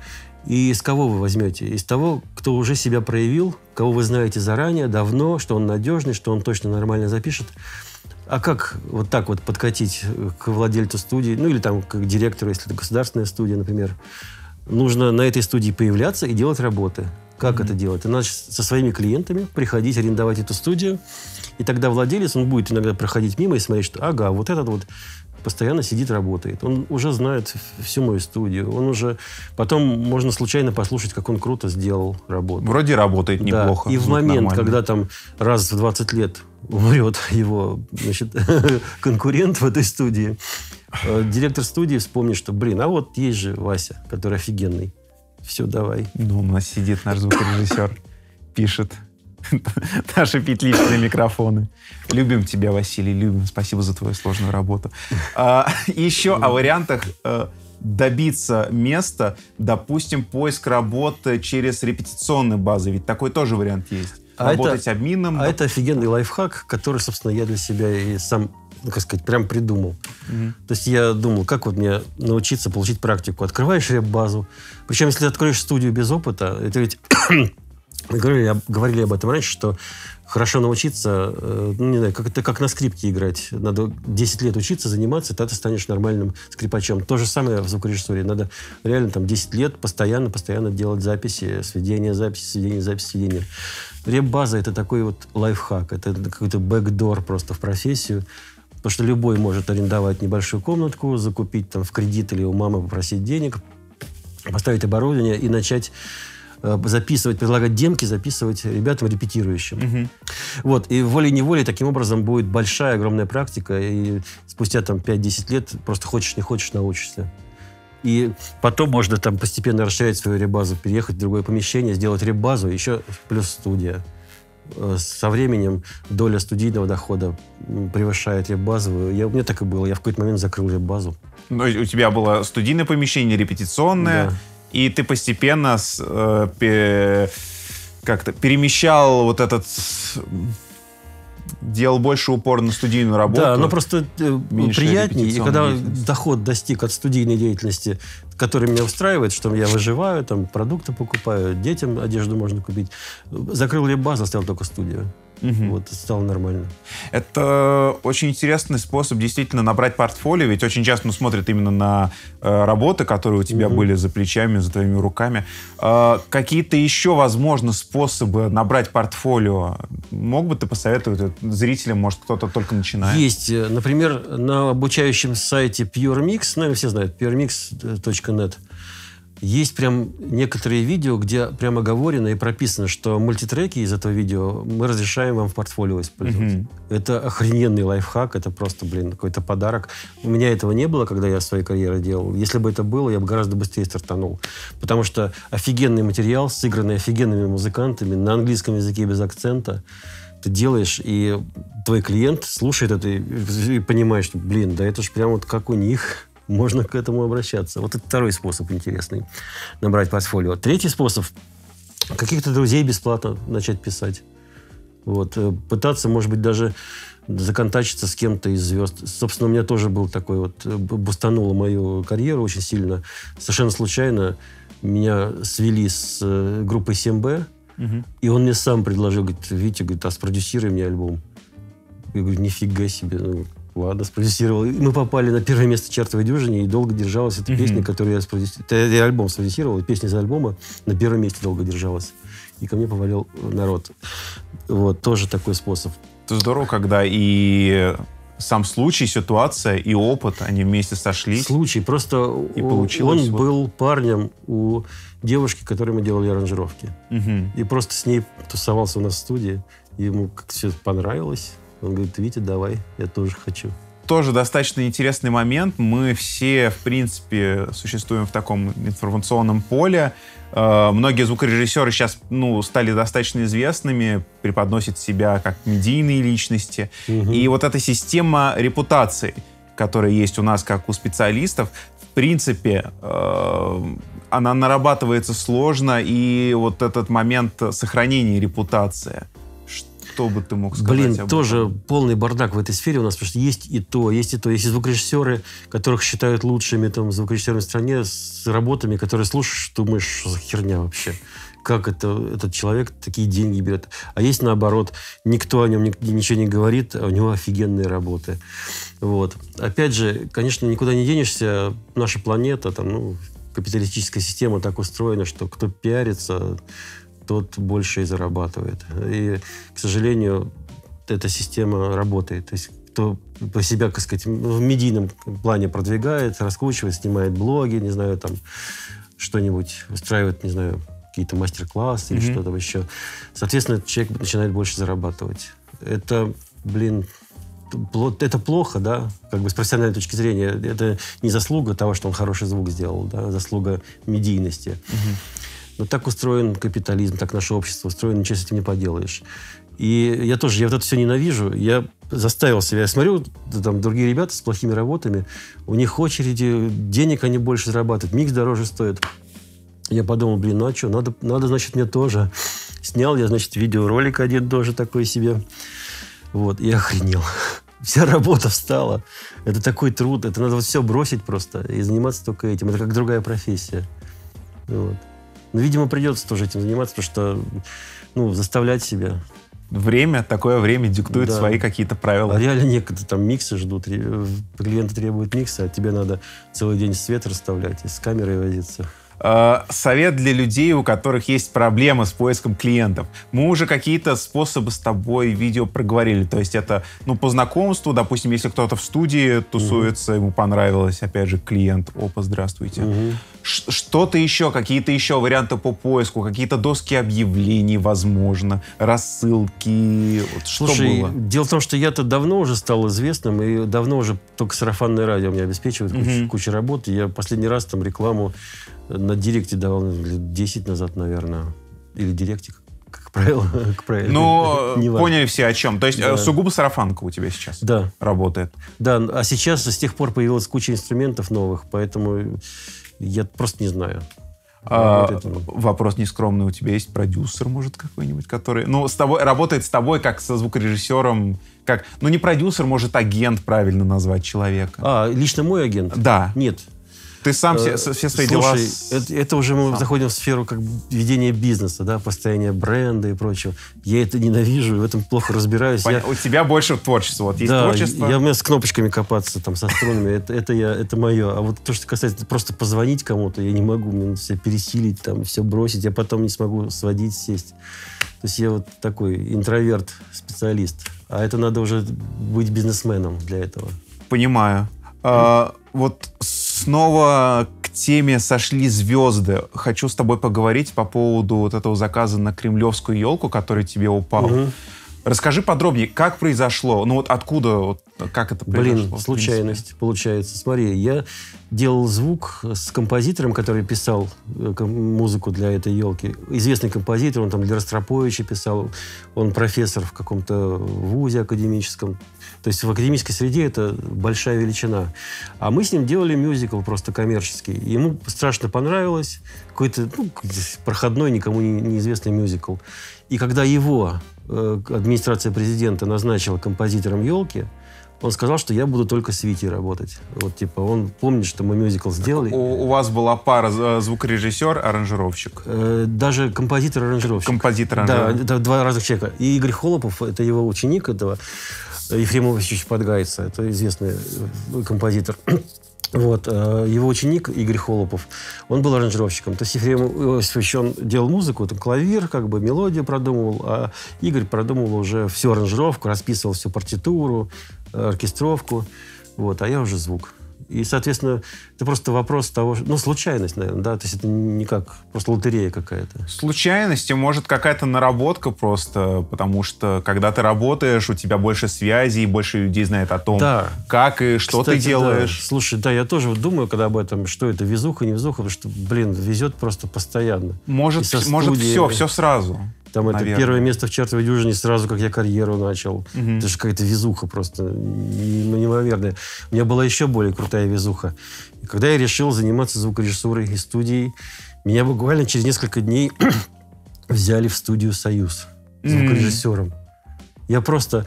И из кого вы возьмете? Из того, кто уже себя проявил, кого вы знаете заранее, давно, что он надежный, что он точно нормально запишет. А как вот так вот подкатить к владельцу студии, ну или там к директору, если это государственная студия, например? Нужно на этой студии появляться и делать работы. Как mm-hmm. это делать? Надо со своими клиентами приходить, арендовать эту студию, и тогда владелец, он будет иногда проходить мимо и смотреть, что ага, вот этот вот постоянно сидит, работает. Он уже знает всю мою студию. Он уже... Потом можно случайно послушать, как он круто сделал работу. Вроде работает неплохо. Да. И в момент, нормально. Когда там раз в двадцать лет умрет его, значит, конкурент в этой студии, директор студии вспомнит, что, блин, а вот есть же Вася, который офигенный. Все, давай. Ну, у нас сидит наш звукорежиссер, пишет наши петличные микрофоны. Любим тебя, Василий, любим. Спасибо за твою сложную работу. А, еще о вариантах добиться места, допустим, поиск работы через репетиционные базы. Ведь такой тоже вариант есть. А работать это, админом. А да. Это офигенный лайфхак, который, собственно, я для себя и сам как сказать, прям придумал. Mm-hmm. То есть я думал, как вот мне научиться получить практику. Открываешь реп-базу. Причем, если ты откроешь студию без опыта, это ведь... Мы говорили, говорили об этом раньше, что хорошо научиться, ну, не знаю, как, это как на скрипке играть. Надо десять лет учиться, заниматься, тогда ты станешь нормальным скрипачом. То же самое в звукорежиссуре. Надо реально там десять лет постоянно, постоянно делать записи, сведения, записи, сведения, записи, сведения. Реп-база — это такой вот лайфхак, это какой-то бэкдор просто в профессию. Потому что любой может арендовать небольшую комнатку, закупить там в кредит или у мамы попросить денег, поставить оборудование и начать записывать, предлагать демки, записывать ребятам репетирующим. Mm-hmm. Вот. И волей-неволей таким образом будет большая, огромная практика. И спустя там пять-десять лет просто хочешь, не хочешь, научишься. И потом можно там постепенно расширять свою ребазу, переехать в другое помещение, сделать ребазу, еще плюс студия. Со временем доля студийного дохода превышает ребазовую. Я, у меня так и было. Я в какой-то момент закрыл ребазу. Ну, у тебя было студийное помещение, репетиционное. Да. И ты постепенно э, пе, как-то перемещал вот этот... Делал больше упор на студийную работу. Да, но просто приятнее. И когда доход достиг от студийной деятельности, который меня устраивает, что я выживаю, там продукты покупаю, детям одежду можно купить. Закрыл ребазу, оставил только студию. Угу. Вот, стало нормально. Это очень интересный способ действительно набрать портфолио, ведь очень часто ну, смотрят именно на э, работы, которые у тебя угу. были за плечами, за твоими руками. Э, какие-то еще, возможно, способы набрать портфолио мог бы ты посоветовать зрителям? Может, кто-то только начинает? Есть. Например, на обучающем сайте PureMix, ну, все знают, пьюр микс точка нет, есть прям некоторые видео, где прямо говорено и прописано, что мультитреки из этого видео мы разрешаем вам в портфолио использовать. Mm-hmm. Это охрененный лайфхак, это просто, блин, какой-то подарок. У меня этого не было, когда я свою карьеру делал. Если бы это было, я бы гораздо быстрее стартанул. Потому что офигенный материал, сыгранный офигенными музыкантами, на английском языке без акцента, ты делаешь, и твой клиент слушает это и, и понимает, что, блин, да это же прям вот как у них... Можно к этому обращаться. Вот это второй способ интересный. Набрать портфолио. Третий способ. Каких-то друзей бесплатно начать писать. Вот. Пытаться, может быть, даже законтачиться с кем-то из звезд. Собственно, у меня тоже был такой вот... Бустануло мою карьеру очень сильно. Совершенно случайно меня свели с группой семь бэ. Угу. И он мне сам предложил. Говорит, Витя, говорит, а спродюсируй мне альбом. Я говорю, нифига себе. Ну, ладно, спродюсировал. Мы попали на первое место «Чертовой дюжине», и долго держалась эта mm-hmm. песня, которую я спродюсировал. Я альбом спродюсировал, и песня из альбома на первом месте долго держалась. И ко мне повалил народ. Вот, тоже такой способ. Это здорово, когда и сам случай, ситуация, и опыт, они вместе сошлись. Случай. Просто и получилось, он вот. Был парнем у девушки, которой мы делали аранжировки. Mm-hmm. И просто с ней тусовался у нас в студии. И ему как-то все понравилось. Он говорит, Витя, давай, я тоже хочу. Тоже достаточно интересный момент. Мы все, в принципе, существуем в таком информационном поле. Э, многие звукорежиссеры сейчас ну, стали достаточно известными, преподносят себя как медийные личности. Угу. И вот эта система репутации, которая есть у нас как у специалистов, в принципе, э, она нарабатывается сложно. И вот этот момент сохранения репутации. Что бы ты мог сказать? Блин, тоже полный бардак в этой сфере у нас, потому что есть и то, есть и то. Есть и звукорежиссеры, которых считают лучшими там, звукорежиссерами в стране, с работами, которые слушаешь, думаешь, что за херня вообще? Как это, этот человек такие деньги берет? А есть наоборот, никто о нем ни, ничего не говорит, а у него офигенные работы. Вот. Опять же, конечно, никуда не денешься. Наша планета, там, ну, капиталистическая система так устроена, что кто пиарится, тот больше и зарабатывает. И, к сожалению, эта система работает. То есть кто по себя, так сказать, в медийном плане продвигает, раскручивает, снимает блоги, не знаю, там что-нибудь, устраивает, не знаю, какие-то мастер-классы mm-hmm. или что-то еще. Соответственно, человек начинает больше зарабатывать. Это, блин, это плохо, да, как бы с профессиональной точки зрения. Это не заслуга того, что он хороший звук сделал, да, заслуга медийности. Mm-hmm. Но так устроен капитализм, так наше общество устроено, ничего с этим не поделаешь. И я тоже, я вот это все ненавижу. Я заставил себя. Я смотрю, там другие ребята с плохими работами, у них очереди, денег они больше зарабатывают, микс дороже стоит. Я подумал, блин, ну а что, надо, надо, значит, мне тоже. Снял я, значит, видеоролик один тоже такой себе. Вот, и охренел. вся работа встала. Это такой труд, это надо вот все бросить просто и заниматься только этим. Это как другая профессия. Вот. Но, видимо, придется тоже этим заниматься, потому что, ну, заставлять себя. Время, такое время диктует, да, свои какие-то правила. А реально некогда, там миксы ждут, клиенты требуют микса, а тебе надо целый день свет расставлять и с камерой возиться. Совет для людей, у которых есть проблемы с поиском клиентов. Мы уже какие-то способы с тобой видео проговорили. То есть это, ну, по знакомству, допустим, если кто-то в студии тусуется, mm-hmm. ему понравилось, опять же, клиент, опа, здравствуйте. Mm-hmm. Что-то еще, какие-то еще варианты по поиску, какие-то доски объявлений, возможно, рассылки. Вот что Слушай, было? Дело в том, что я-то давно уже стал известным, и давно уже только сарафанное радио меня обеспечивает mm-hmm. кучу, кучу работы. Я последний раз там рекламу на директе давал лет десять назад, наверное. Или директе, как правило. Но поняли все, о чем. То есть да. сугубо сарафанка у тебя сейчас да. работает. Да, а сейчас с тех пор появилась куча инструментов новых, поэтому я просто не знаю. А, вот вопрос нескромный. У тебя есть продюсер, может, какой-нибудь, который... Ну, с тобой, работает с тобой как со звукорежиссером, как... Ну, не продюсер, может, агент правильно назвать человека. А, лично мой агент? Да. Нет. Ты сам все, все свои Слушай, дела... Это, это уже мы сам. заходим в сферу как ведения бизнеса, да, построения бренда и прочего. Я это ненавижу, в этом плохо разбираюсь. Я... У тебя больше творчества. Вот есть да, творчество. Я умею с кнопочками копаться, там, со струнами. Это, это, я, это мое. А вот то, что касается просто позвонить кому-то, я не могу. Мне надо себя пересилить, там, все бросить. Я потом не смогу сводить, сесть. То есть я вот такой интроверт-специалист. А это надо уже быть бизнесменом для этого. Понимаю. А, вот снова к теме «Сошли звезды». Хочу с тобой поговорить по поводу вот этого заказа на кремлевскую елку, который тебе упал. Угу. Расскажи подробнее, как произошло? Ну вот откуда, вот, как это произошло? Блин, случайность получается. Смотри, я делал звук с композитором, который писал музыку для этой елки. Известный композитор, он там для Ростроповича писал, он профессор в каком-то вузе академическом. То есть в академической среде это большая величина. А мы с ним делали мюзикл просто коммерческий. Ему страшно понравилось. Какой-то, ну, проходной, никому неизвестный мюзикл. И когда его э, администрация президента назначила композитором «Елки», он сказал, что я буду только с Витей работать. Вот, типа, он помнит, что мы мюзикл сделали. У, у вас была пара: звукорежиссер, аранжировщик. Э, даже композитор-аранжировщик. Композитор-аранжировщик. Да, да, два разных человека. И Игорь Холопов, это его ученик, этого... Ефремов Ильич Подгайца, это известный композитор. Вот, его ученик Игорь Холопов, он был аранжировщиком. То есть Ефрем Иосифович, он делал музыку, там, клавир, как бы мелодию продумывал, а Игорь продумывал уже всю аранжировку, расписывал всю партитуру, оркестровку, вот, а я уже звук. И, соответственно, это просто вопрос того, что... Ну, случайность, наверное, да? То есть это не как... Просто лотерея какая-то. Случайность и, может, какая-то наработка просто, потому что, когда ты работаешь, у тебя больше связей, больше людей знает о том, да. как и что Кстати, ты делаешь. Да. Слушай, да, я тоже думаю, когда об этом, что это, везуха, не везуха, потому что, блин, везет просто постоянно. Может, может все, все сразу. Там Наверное. это первое место в чертовой дюжине сразу, как я карьеру начал. Угу. Это же какая-то везуха просто неимоверная. У меня была еще более крутая везуха. И когда я решил заниматься звукорежиссурой и студией, меня буквально через несколько дней взяли в студию «Союз» звукорежиссером. Я просто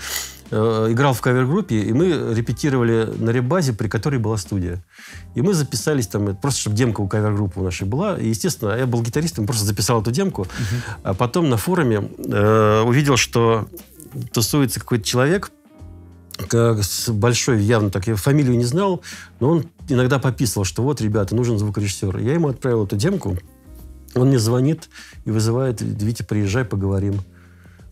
э, играл в кавер-группе, и мы репетировали на ребазе, при которой была студия. И мы записались там, просто чтобы демка у кавер-группы у нашей была. И, естественно, я был гитаристом, просто записал эту демку. Uh-huh. А потом на форуме э, увидел, что тусуется какой-то человек как, с большой, явно так, я фамилию не знал, но он иногда пописывал, что вот, ребята, нужен звукорежиссер. Я ему отправил эту демку, он мне звонит и вызывает: Витя, приезжай, поговорим.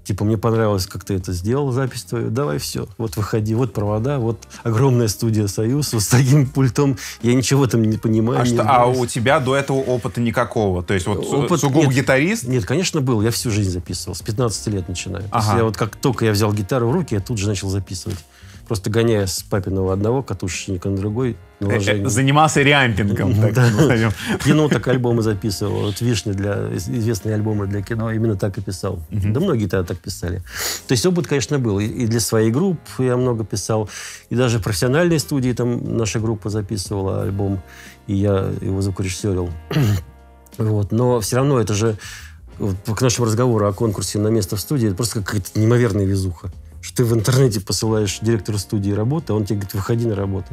Типа, мне понравилось, как ты это сделал, запись твою. Давай все. Вот выходи, вот провода, вот огромная студия «Союз», вот с таким пультом. Я ничего там не понимаю. А, не что, а у тебя до этого опыта никакого? То есть вот Опыт, сугубо нет, гитарист? Нет, конечно, был. Я всю жизнь записывал. С пятнадцати лет начинаю. Ага. То есть я вот как только я взял гитару в руки, я тут же начал записывать. Просто гоняя с папиного одного катушечника на другой. Занимался реампингом. Кино так альбомы записывал. Вот «Вишня», для известные альбомы для кино, именно так и писал. Да многие тогда так писали. То есть опыт, конечно, был. И для своей группы я много писал. И даже в профессиональной студии там наша группа записывала альбом. И я его звукорежиссерил. Но все равно это же... К нашему разговору о конкурсе на место в студии, это просто какая-то неимоверная везуха. что ты в интернете посылаешь директору студии работы, а он тебе говорит, выходи на работу.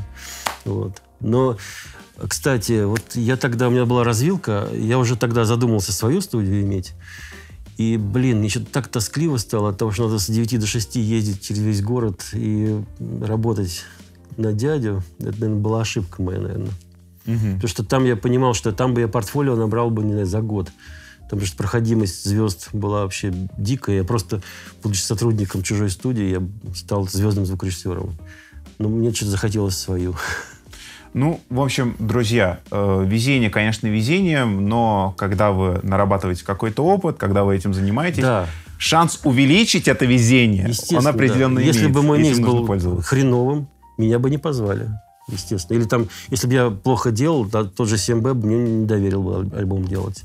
Вот. Но, кстати, вот я тогда, у меня была развилка, я уже тогда задумался свою студию иметь. И, блин, мне что-то так тоскливо стало от того, что надо с девяти до шести ездить через весь город и работать на дядю. Это, наверное, была ошибка моя, наверное. Угу. Потому что там я понимал, что там бы я портфолио набрал бы, не знаю, за год. Там же проходимость звезд была вообще дикая. Я просто, будучи сотрудником чужой студии, я стал звездным звукорежиссером. Но мне что-то захотелось свою. Ну, в общем, друзья, везение, конечно, везением, но когда вы нарабатываете какой-то опыт, когда вы этим занимаетесь, да, шанс увеличить это везение, он определенно, да, имеет. Если бы мой микс был хреновым, меня бы не позвали, естественно. Или там, если бы я плохо делал, то тот же семь бэ мне не доверил бы альбом делать.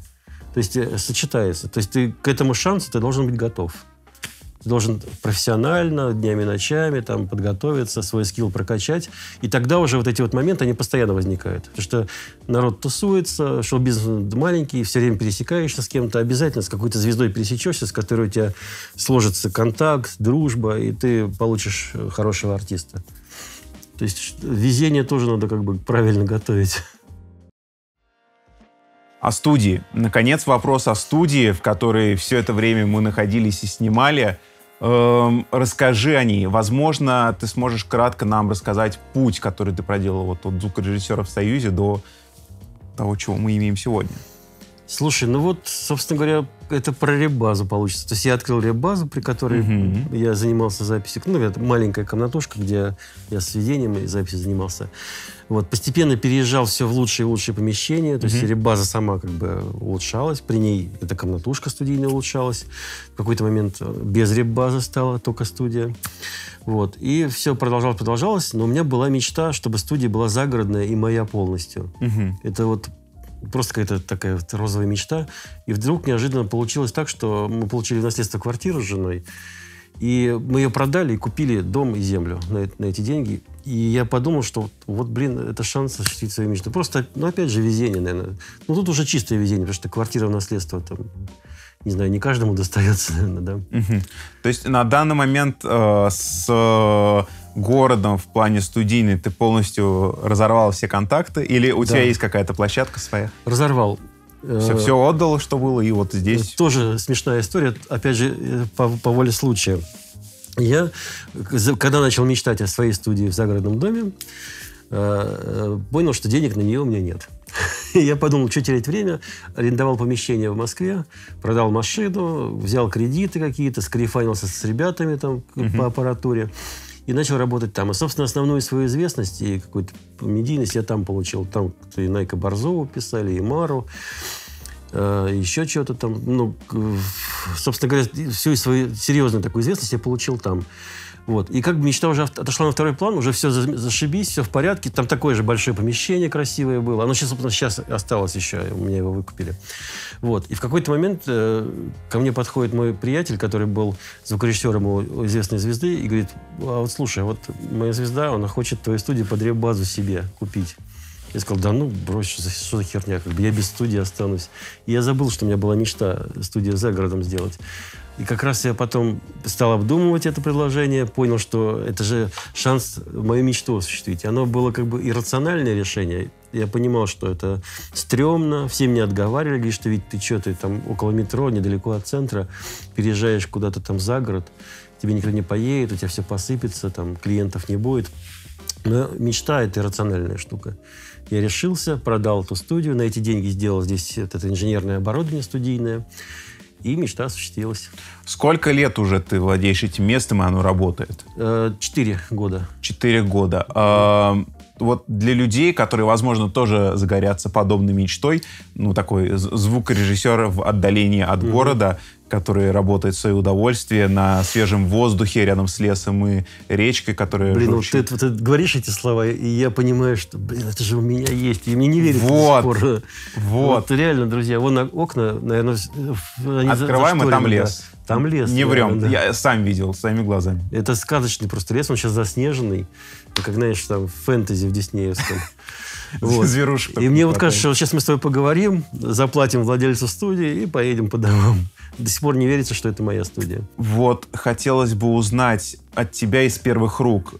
То есть сочетается. То есть ты к этому шансу ты должен быть готов. Ты должен профессионально, днями, ночами там, подготовиться, свой скилл прокачать. И тогда уже вот эти вот моменты, они постоянно возникают. Потому что народ тусуется, шоу-бизнес маленький, все время пересекаешься с кем-то, обязательно с какой-то звездой пересечешься, с которой у тебя сложится контакт, дружба, и ты получишь хорошего артиста. То есть везение тоже надо как бы правильно готовить. О студии. Наконец, вопрос о студии, в которой все это время мы находились и снимали. Эм, расскажи о ней. Возможно, ты сможешь кратко нам рассказать путь, который ты проделал вот от звукорежиссера в Союзе до того, чего мы имеем сегодня. Слушай, ну вот, собственно говоря, это про ребазу получится. То есть я открыл ребазу, при которой mm-hmm. я занимался записью. Ну, это маленькая комнатушка, где я с сведением и записью занимался. Вот, постепенно переезжал все в лучшие и лучшие помещения. То mm-hmm. есть ребаза сама как бы улучшалась. При ней эта комнатушка студийная улучшалась. В какой-то момент без ребазы стала только студия. Вот. И все продолжалось, продолжалось. Но у меня была мечта, чтобы студия была загородная и моя полностью. Mm-hmm. Это вот просто какая-то такая вот розовая мечта. И вдруг неожиданно получилось так, что мы получили в наследство квартиру с женой. И мы ее продали и купили дом и землю на, на эти деньги. И я подумал, что вот, блин, это шанс осуществить свою мечту. Просто, ну, опять же, везение, наверное. Ну, тут уже чистое везение, потому что квартира в наследство, там, не знаю, не каждому достается, наверное, да. Угу. То есть на данный момент э, с городом в плане студийной ты полностью разорвал все контакты? Или у да. тебя есть какая-то площадка своя? Разорвал. Все, все отдал, что было, и вот здесь... Тоже смешная история, опять же, по, по воле случая. Я, когда начал мечтать о своей студии в загородном доме, понял, что денег на нее у меня нет. Я подумал, что терять время, арендовал помещение в Москве, продал машину, взял кредиты какие-то, скарифанился с ребятами там mm-hmm. по аппаратуре. И начал работать там. И, собственно, основную свою известность и какую-то медийность я там получил. Там и Найка Борзова писали, и Мару, э, еще что-то там. Ну, собственно говоря, всю свою серьезную такую известность я получил там. Вот. И как бы мечта уже отошла на второй план, уже все зашибись, все в порядке. Там такое же большое помещение красивое было. Оно сейчас, собственно, сейчас осталось еще, у меня его выкупили. Вот. И в какой-то момент э, ко мне подходит мой приятель, который был звукорежиссером у известной звезды, и говорит, а вот слушай, вот моя звезда, она хочет твою студию под ребазу себе купить. Я сказал, да ну, брось, что за херня, как бы я без студии останусь. И я забыл, что у меня была мечта студию за городом сделать. И как раз я потом стал обдумывать это предложение, понял, что это же шанс мою мечту осуществить. Оно было как бы иррациональное решение. Я понимал, что это стрёмно. Все меня отговаривали, говорили, что ведь ты что, ты там около метро, недалеко от центра, переезжаешь куда-то там за город, тебе никто не поедет, у тебя все посыпется, там клиентов не будет. Но мечта — это иррациональная штука. Я решился, продал эту студию, на эти деньги сделал здесь это инженерное оборудование студийное. И мечта осуществилась. Сколько лет уже ты владеешь этим местом, и оно работает? Четыре года. Четыре года. Э-э- вот для людей, которые, возможно, тоже загорятся подобной мечтой, ну, такой звукорежиссер в отдалении от mm-hmm. города, который работает в свое удовольствие на свежем воздухе рядом с лесом и речкой, которая... Блин, ну, ты, ты говоришь эти слова, и я понимаю, что, блин, это же у меня есть, и мне не верится вот, до сих пор. Вот. Вот. Реально, друзья, вон окна, наверное, они открываем, и там лес. Да. Там лес. Не наверное, врем, да. Я сам видел, своими глазами. Это сказочный просто лес, он сейчас заснеженный, как, знаешь, там фэнтези в диснеевском. Вот. Зверушка. И мне вот кажется, что сейчас мы с тобой поговорим, заплатим владельцу студии и поедем по домам. До сих пор не верится, что это моя студия. Вот хотелось бы узнать, от тебя из первых рук.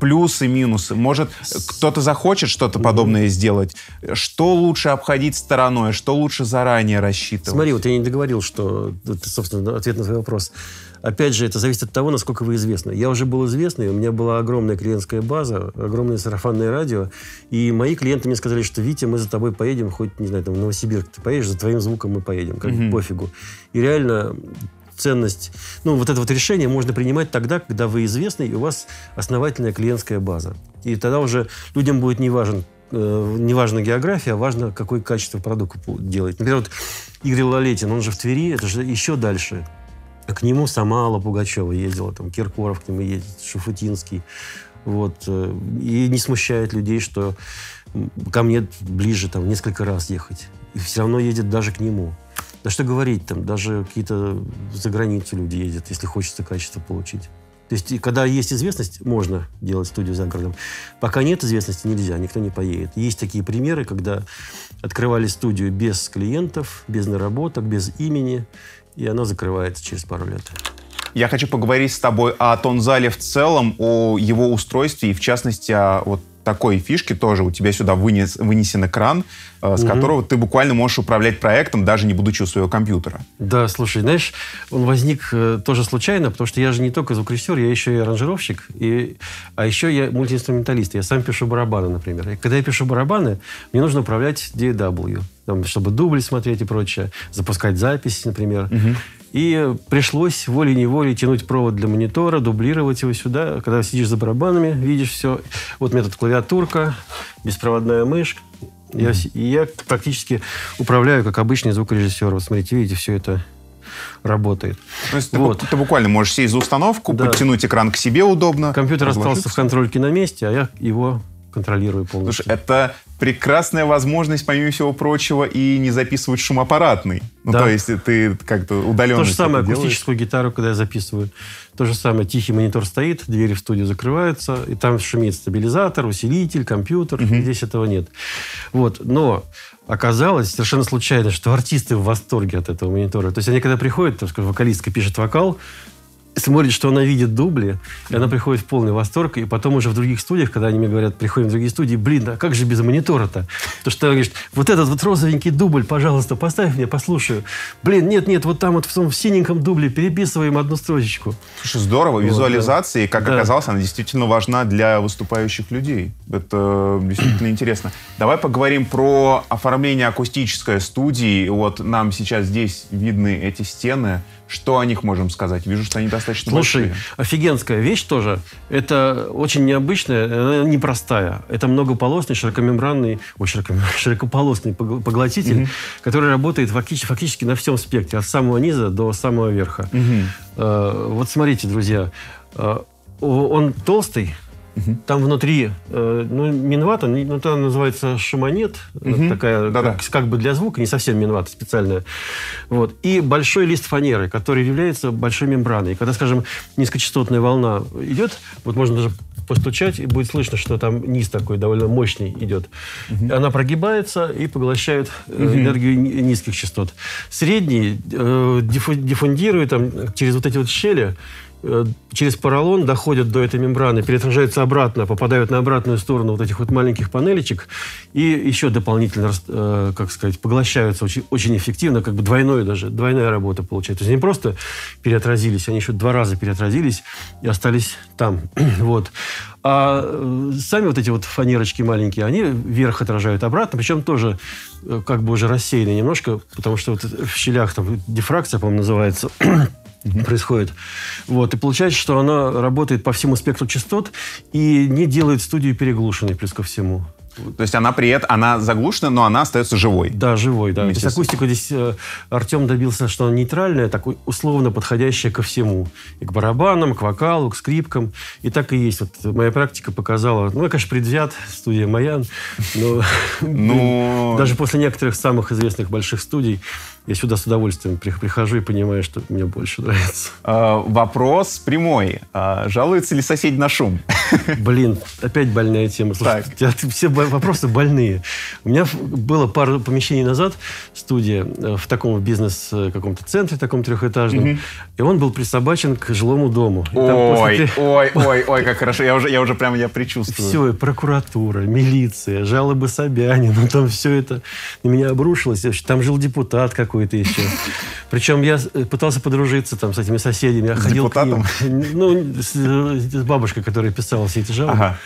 Плюсы, минусы. Может, кто-то захочет что-то подобное сделать? Что лучше обходить стороной? Что лучше заранее рассчитывать? Смотри, вот я не договорил, что... Это, собственно, ответ на твой вопрос. Опять же, это зависит от того, насколько вы известны. Я уже был известный, у меня была огромная клиентская база, огромное сарафанное радио, и мои клиенты мне сказали, что, Витя, мы за тобой поедем, хоть, не знаю, там, в Новосибирск ты поедешь, за твоим звуком мы поедем, как бы пофигу. И реально... ценность. Ну, вот это вот решение можно принимать тогда, когда вы известны, и у вас основательная клиентская база. И тогда уже людям будет не важен, э, не важна география, а важно, какое качество продукта делать. Например, вот Игорь Лалетин, он же в Твери, это же еще дальше. К нему сама Алла Пугачева ездила, там, Киркоров к нему ездит, Шуфутинский. Вот. И не смущает людей, что ко мне ближе, там, несколько раз ехать. И все равно едет даже к нему. Да что говорить, там даже какие-то за границу люди ездят, если хочется качество получить. То есть, когда есть известность, можно делать студию за городом. Пока нет известности, нельзя, никто не поедет. Есть такие примеры, когда открывали студию без клиентов, без наработок, без имени, и она закрывается через пару лет. Я хочу поговорить с тобой о тонзале в целом, о его устройстве, и в частности о вот такой фишки тоже. У тебя сюда вынес, вынесен экран, э, с угу. которого ты буквально можешь управлять проектом, даже не будучи у своего компьютера. Да, слушай, знаешь, он возник э, тоже случайно, потому что я же не только звукорежиссер, я еще и аранжировщик, и, а еще я мультиинструменталист. Я сам пишу барабаны, например. И когда я пишу барабаны, мне нужно управлять ди эй дабл ю, там, чтобы дубли смотреть и прочее, запускать запись, например. Угу. И пришлось волей-неволей тянуть провод для монитора, дублировать его сюда. Когда сидишь за барабанами, видишь все. Вот у меня тут клавиатурка, беспроводная мышь. Я, я практически управляю, как обычный звукорежиссер. Вот смотрите, видите, все это работает. То есть вот. ты, ты буквально можешь сесть за установку, да. подтянуть экран к себе удобно. Компьютер остался в контрольке на месте, а я его контролирую полностью. Слушай, это... прекрасная возможность, помимо всего прочего, и не записывать шумоаппаратный. Ну, да. то есть ты как-то удаленно... То же самое, акустическую гитару, когда я записываю. То же самое, тихий монитор стоит, двери в студию закрываются, и там шумит стабилизатор, усилитель, компьютер. Угу. Здесь этого нет. Вот. Но оказалось совершенно случайно, что артисты в восторге от этого монитора. То есть они, когда приходят, там, скажем, вокалистка пишет вокал, смотрит, что она видит дубли, и она приходит в полный восторг, и потом уже в других студиях, когда они мне говорят, приходим в другие студии, блин, а как же без монитора-то? Потому что она говорит, вот этот вот розовенький дубль, пожалуйста, поставь мне, послушаю. Блин, нет-нет, вот там вот в том в синеньком дубле переписываем одну строчечку. Слушай, здорово, вот, визуализация, да. и как да. оказалось, она действительно важна для выступающих людей. Это действительно интересно. Давай поговорим про оформление акустической студии. Вот нам сейчас здесь видны эти стены. Что о них можем сказать? Вижу, что они достаточно большие. Слушай, офигенская вещь тоже. Это очень необычная, она непростая. Это многополосный, широкомембранный, о, широкополосный поглотитель, mm-hmm. который работает фактически, фактически на всем спектре, от самого низа до самого верха. Mm-hmm. э, вот смотрите, друзья, э, он толстый, mm-hmm. там внутри, э, ну, минвата, ну, там называется шумонет, mm-hmm. такая, как, как бы для звука, не совсем минвата, специальная. Вот. И большой лист фанеры, который является большой мембраной. И когда, скажем, низкочастотная волна идет, вот можно даже постучать, и будет слышно, что там низ такой довольно мощный идет. Mm-hmm. Она прогибается и поглощает mm-hmm. энергию низких частот. Средний э, диффу- диффундирует там, через вот эти вот щели, через поролон доходят до этой мембраны, переотражаются обратно, попадают на обратную сторону вот этих вот маленьких панелечек и еще дополнительно, э, как сказать, поглощаются очень, очень эффективно, как бы двойное даже, двойная работа получается. То есть не просто переотразились, они еще два раза переотразились и остались там. Вот. А сами вот эти вот фанерочки маленькие, они вверх отражают обратно, причем тоже э, как бы уже рассеяны немножко, потому что вот в щелях там дифракция, по-моему, называется, Mm-hmm. происходит. Вот. И получается, что она работает по всему спектру частот и не делает студию переглушенной, плюс ко всему. То есть она при этом, она заглушена, но она остается живой. Да, живой, да. То есть акустику здесь э, Артем добился, что она нейтральная, так условно подходящая ко всему. И к барабанам, к вокалу, к скрипкам. И так и есть. Вот моя практика показала... Ну, я, конечно, предвзят, студия моя, но даже после некоторых самых известных больших студий я сюда с удовольствием прихожу и понимаю, что мне больше нравится. А, вопрос прямой. А, жалуются ли соседи на шум? Блин, опять больная тема. Слушай, у тебя все вопросы больные. У меня было пару помещений назад студия в таком бизнес каком-то центре, таком трехэтажном, угу. и он был присобачен к жилому дому. Ой, после... ой, ой, ой, как хорошо. Я уже, я уже прям я предчувствую. Все, и прокуратура, милиция, жалобы Собянина, там все это на меня обрушилось. Там жил депутат какой-то. какой-то еще. Причем я пытался подружиться там с этими соседями. Я с ходил депутатом? К ним. Ну, с, с бабушкой, которая писала все эти жалобы. Ага.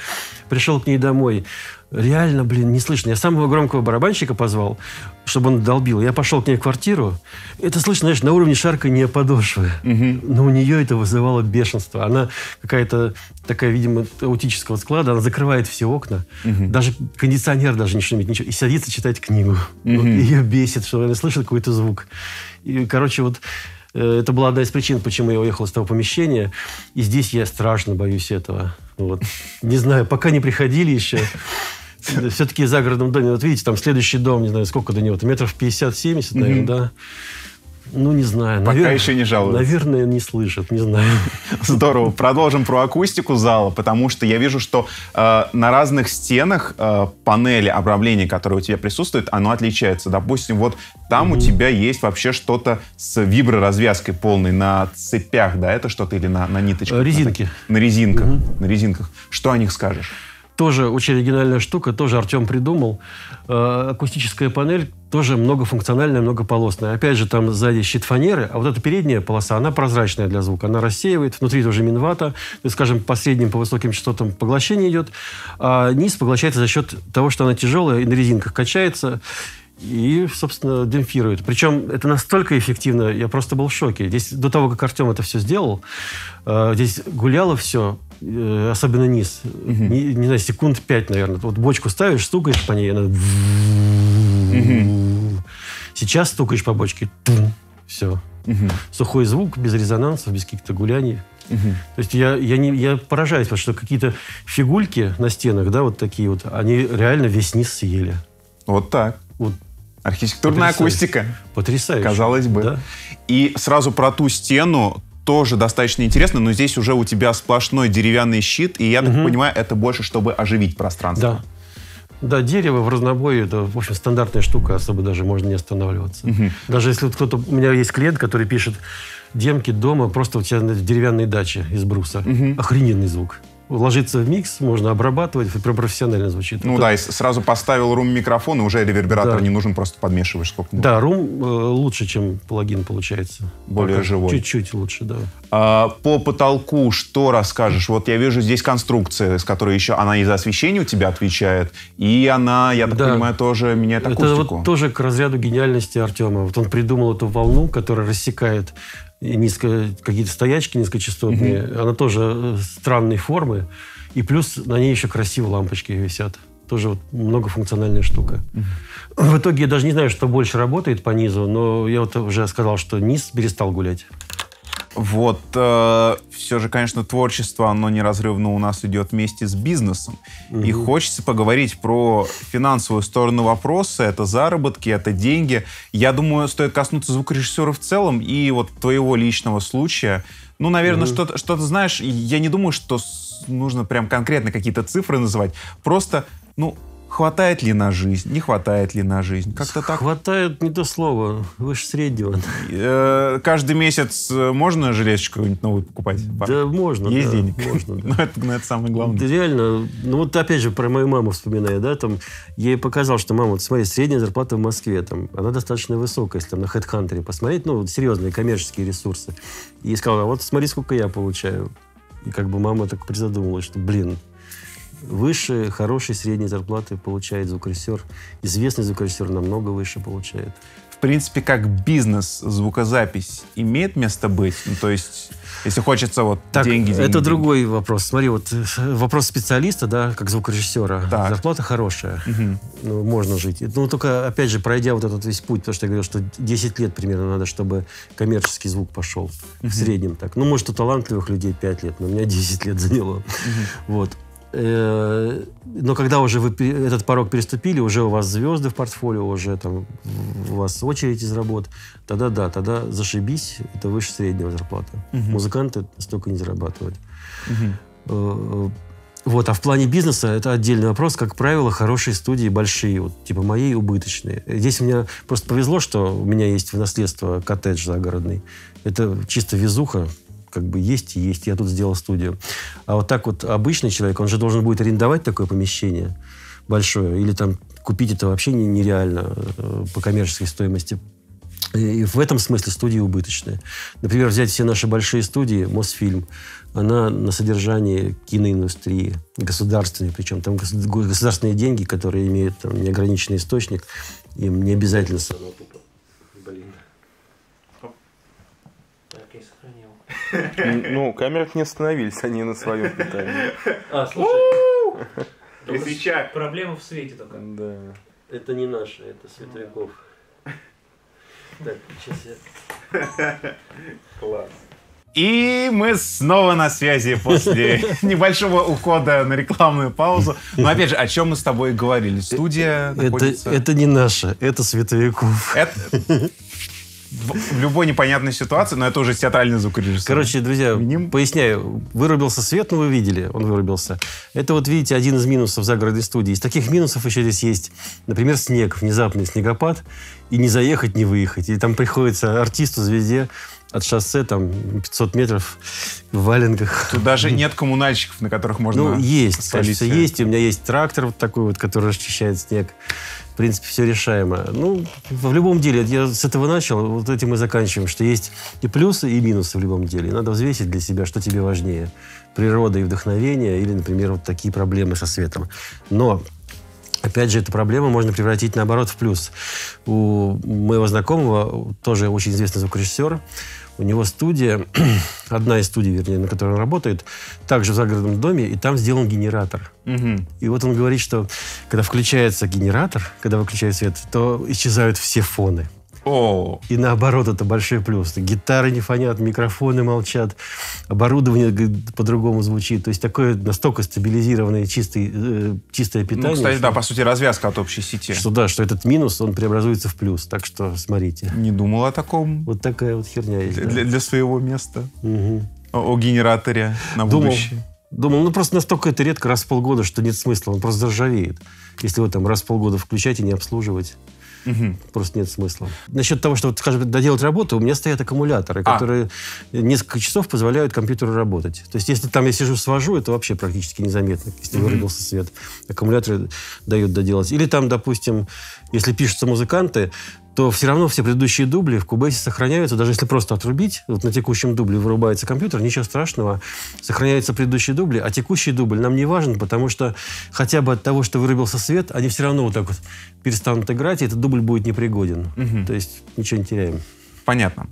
Пришел к ней домой. Реально, блин, не слышно. Я самого громкого барабанщика позвал, чтобы он долбил. Я пошел к ней в квартиру. Это слышно, знаешь, на уровне шарканья подошвы. Угу. Но у нее это вызывало бешенство. Она какая-то такая, видимо, аутического склада. Она закрывает все окна. Угу. Даже кондиционер даже не шумит. Ничего. И садится читать книгу. Угу. Вот, ее бесит, что она слышит какой-то звук. И, короче, вот... Это была одна из причин, почему я уехал из того помещения. И здесь я страшно боюсь этого. Вот. Не знаю, пока не приходили еще. Все-таки в загородном доме. Вот видите, там следующий дом, не знаю, сколько до него. Метров пятьдесят-семьдесят, наверное, да. Ну, не знаю. Пока наверное, еще не жалуются. Наверное, не слышат, не знаю. Здорово. Продолжим про акустику зала, потому что я вижу, что э, на разных стенах э, панели обрамления, которые у тебя присутствуют, оно отличается. Допустим, вот там mm-hmm. у тебя есть вообще что-то с виброразвязкой полной на цепях, да? Это что-то или на, на ниточках? Резинки. На, на резинках. Mm-hmm. На резинках. Что о них скажешь? Тоже очень оригинальная штука, тоже Артем придумал. Э, акустическая панель тоже многофункциональная, многополосная. Опять же, там сзади щит фанеры, а вот эта передняя полоса, она прозрачная для звука, она рассеивает, внутри тоже минвата, то есть, скажем, по средним, по высоким частотам поглощение идет, а низ поглощается за счет того, что она тяжелая, и на резинках качается, и, собственно, демпфирует. Причем это настолько эффективно, я просто был в шоке. Здесь, до того, как Артем это все сделал, э, здесь гуляло все, особенно низ, uh-huh. не, не знаю, секунд пять, наверное. Вот бочку ставишь, стукаешь по ней, она... Uh-huh. Сейчас стукаешь по бочке, тум, все. Uh-huh. Сухой звук, без резонансов, без каких-то гуляний. Uh-huh. То есть я, я, не, я поражаюсь, потому что какие-то фигульки на стенах, да, вот такие вот, они реально весь низ съели. Вот так. Вот. Архитектурная потрясающе. Акустика. Потрясающе. Казалось бы. Да? И сразу про ту стену, тоже достаточно интересно, но здесь уже у тебя сплошной деревянный щит, и я так угу. понимаю, это больше, чтобы оживить пространство. Да, да, дерево в разнобое, это, в общем, стандартная штука, особо даже можно не останавливаться. Угу. Даже если кто-то... У меня есть клиент, который пишет демки дома, просто у тебя в деревянной даче из бруса. Угу. Охрененный звук. Ложится в микс, можно обрабатывать, профессионально звучит. Ну это... да, и сразу поставил рум-микрофон, и уже ревербератор да. не нужен, просто подмешиваешь сколько-нибудь. Да, рум э, лучше, чем плагин получается. Более живой. Чуть-чуть лучше, да. А, по потолку что расскажешь? Вот я вижу здесь конструкция, с которой еще она и за освещение у тебя отвечает, и она, я так да. понимаю, тоже меняет акустику. Это вот тоже к разряду гениальности Артема. Вот он придумал эту волну, которая рассекает низко, какие-то стоячки низкочастотные, mm-hmm. она тоже странной формы, и плюс на ней еще красиво лампочки висят. Тоже вот многофункциональная штука. Mm-hmm. В итоге я даже не знаю, что больше работает по низу, но я вот уже сказал, что низ перестал гулять. Вот, э, все же, конечно, творчество, оно неразрывно у нас идет вместе с бизнесом. Mm-hmm. И хочется поговорить про финансовую сторону вопроса. Это заработки, это деньги. Я думаю, стоит коснуться звукорежиссера в целом и вот твоего личного случая. Ну, наверное, mm-hmm. что-то, что-то, знаешь, я не думаю, что нужно прям конкретно какие-то цифры называть. Просто, ну... Хватает ли на жизнь? Не хватает ли на жизнь? Как-то так. Хватает не то слово. Выше среднего. Э-э, каждый месяц можно жилеточку какую-нибудь новую покупать? Да, можно. Есть да, денег? Можно. Да. Но это, это самое главное. Да, реально. Ну вот опять же про мою маму вспоминая, да, там, я ей показал, что мама, вот смотри, средняя зарплата в Москве, там, она достаточно высокая, если там на HeadHunter посмотреть, ну, серьезные коммерческие ресурсы. И сказала, вот смотри, сколько я получаю. И как бы мама так призадумалась, что, блин, выше хорошей средней зарплаты получает звукорежиссер. Известный звукорежиссер намного выше получает. В принципе, как бизнес звукозапись имеет место быть? Ну, то есть, если хочется вот так, деньги, деньги... Это другой вопрос. Смотри, вот вопрос специалиста, да, как звукорежиссера. Так. Зарплата хорошая. Угу. Ну, можно жить. Ну, только, опять же, пройдя вот этот весь путь, потому что я говорил, что десять лет примерно надо, чтобы коммерческий звук пошел. Угу. В среднем так. Ну, может, у талантливых людей пять лет, но у меня десять лет заняло. Угу. Вот. Но когда уже вы этот порог переступили, уже у вас звезды в портфолио, уже там у вас очередь из работ, тогда да, тогда зашибись, это выше среднего зарплата. Uh-huh. Музыканты столько не зарабатывают. Uh-huh. Вот, а в плане бизнеса это отдельный вопрос. Как правило, хорошие студии, большие, вот, типа моей, убыточные. Здесь мне просто повезло, что у меня есть в наследство коттедж загородный. Это чисто везуха. Как бы есть и есть. Я тут сделал студию. А вот так вот обычный человек, он же должен будет арендовать такое помещение большое. Или там купить это вообще нереально по коммерческой стоимости. И в этом смысле студии убыточные. Например, взять все наши большие студии, Мосфильм, она на содержании киноиндустрии, государственной, причем там государственные деньги, которые имеют там неограниченный источник, им не обязательно самоокупа. Блин. Так, я сохранил. Ну, камеры не остановились, они на своем питании. А, слушай. Тысяча. Проблема в свете только. Да. Это не наше, это Светляков. Так, сейчас я... Класс. И мы снова на связи после небольшого ухода на рекламную паузу. Но опять же, о чем мы с тобой говорили? Студия это, находится... Это не наша, это Светляков. Это... В любой непонятной ситуации, но это уже театральный звукорежиссер. Короче, друзья, миним. Поясняю. Вырубился свет, но вы видели, он вырубился. Это вот, видите, один из минусов загородной студии. Из таких минусов еще здесь есть, например, снег, внезапный снегопад, и не заехать, не выехать. И там приходится артисту, звезде от шоссе, там, пятьсот метров в валенках. Тут даже нет коммунальщиков, на которых можно... Ну, есть, кажется, есть. И у меня есть трактор вот такой вот, который расчищает снег. В принципе, все решаемо. Ну, в любом деле, я с этого начал, вот этим мы заканчиваем, что есть и плюсы, и минусы в любом деле. Надо взвесить для себя, что тебе важнее. Природа и вдохновение, или, например, вот такие проблемы со светом. Но, опять же, эту проблему можно превратить, наоборот, в плюс. У моего знакомого, тоже очень известный звукорежиссер, у него студия, одна из студий, вернее, на которой он работает, также в загородном доме, и там сделан генератор. Mm-hmm. И вот он говорит, что когда включается генератор, когда выключают свет, то исчезают все фоны. Oh. И наоборот, это большой плюс. Гитары не фонят, микрофоны молчат, оборудование по-другому звучит. То есть такое настолько стабилизированное чистый, э, чистое питание. Ну, кстати, что, да, по сути, развязка от общей сети. Что да, что этот минус, он преобразуется в плюс. Так что смотрите. Не думал о таком. Вот такая вот херня есть. Для, да. для, для своего места. Угу. О, о генераторе на думал. Будущее. Думал, ну просто настолько это редко, раз в полгода, что нет смысла. Он просто заржавеет. Если его там раз в полгода включать и не обслуживать. Угу. Просто нет смысла. Насчет того, что, скажем, доделать работу, у меня стоят аккумуляторы, а. которые несколько часов позволяют компьютеру работать. То есть, если там я сижу, свожу, это вообще практически незаметно, если вырубился свет. Аккумуляторы дают доделать. Или там, допустим, если пишутся музыканты, то все равно все предыдущие дубли в Cubase сохраняются, даже если просто отрубить, вот на текущем дубле вырубается компьютер, ничего страшного, сохраняются предыдущие дубли, а текущий дубль нам не важен, потому что хотя бы от того, что вырубился свет, они все равно вот так вот перестанут играть, и этот дубль будет непригоден. Угу. То есть ничего не теряем. Понятно.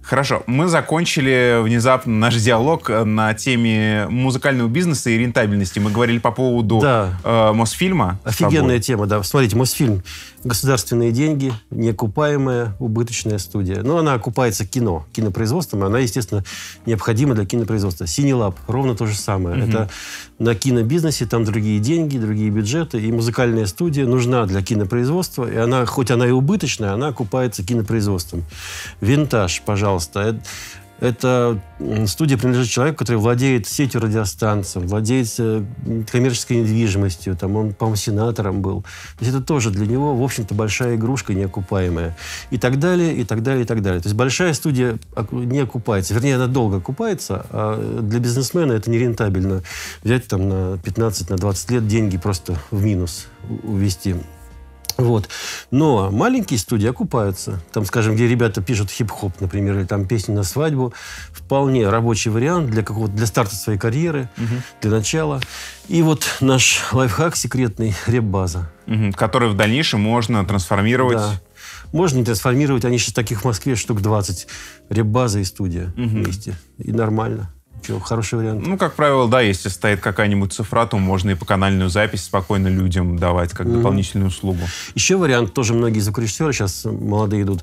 Хорошо, мы закончили внезапно наш диалог на теме музыкального бизнеса и рентабельности. Мы говорили по поводу да. э, Мосфильма. Офигенная тема, да. Смотрите, Мосфильм. Государственные деньги, неокупаемая, убыточная студия. Но она окупается кино, кинопроизводством. Она, естественно, необходима для кинопроизводства. Синелаб ровно то же самое. Mm-hmm. Это на кинобизнесе, там другие деньги, другие бюджеты. И музыкальная студия нужна для кинопроизводства. И она, хоть она и убыточная, она окупается кинопроизводством. Винтаж, пожалуйста. Это студия принадлежит человеку, который владеет сетью радиостанций, владеет коммерческой недвижимостью. Там он, по-моему, сенатором был. То есть это тоже для него, в общем-то, большая игрушка неокупаемая. И так далее, и так далее, и так далее. То есть большая студия не окупается. Вернее, она долго окупается, а для бизнесмена это нерентабельно. Взять там на пятнадцать, на двадцать лет деньги просто в минус увести. Вот. Но маленькие студии окупаются. Там, скажем, где ребята пишут хип-хоп, например, или там песни на свадьбу. Вполне рабочий вариант для, какого-то, для старта своей карьеры, угу. для начала. И вот наш лайфхак секретный – реп-база. Угу. Который в дальнейшем можно трансформировать. Да. Можно не трансформировать. Они сейчас таких в Москве штук двадцать. Реп-база и студия угу. вместе. И нормально. Хороший вариант. Ну, как правило, да, если стоит какая-нибудь цифра, то можно и по канальную запись спокойно людям давать, как mm-hmm. дополнительную услугу. Еще вариант, тоже многие звукорежиссеры сейчас молодые идут,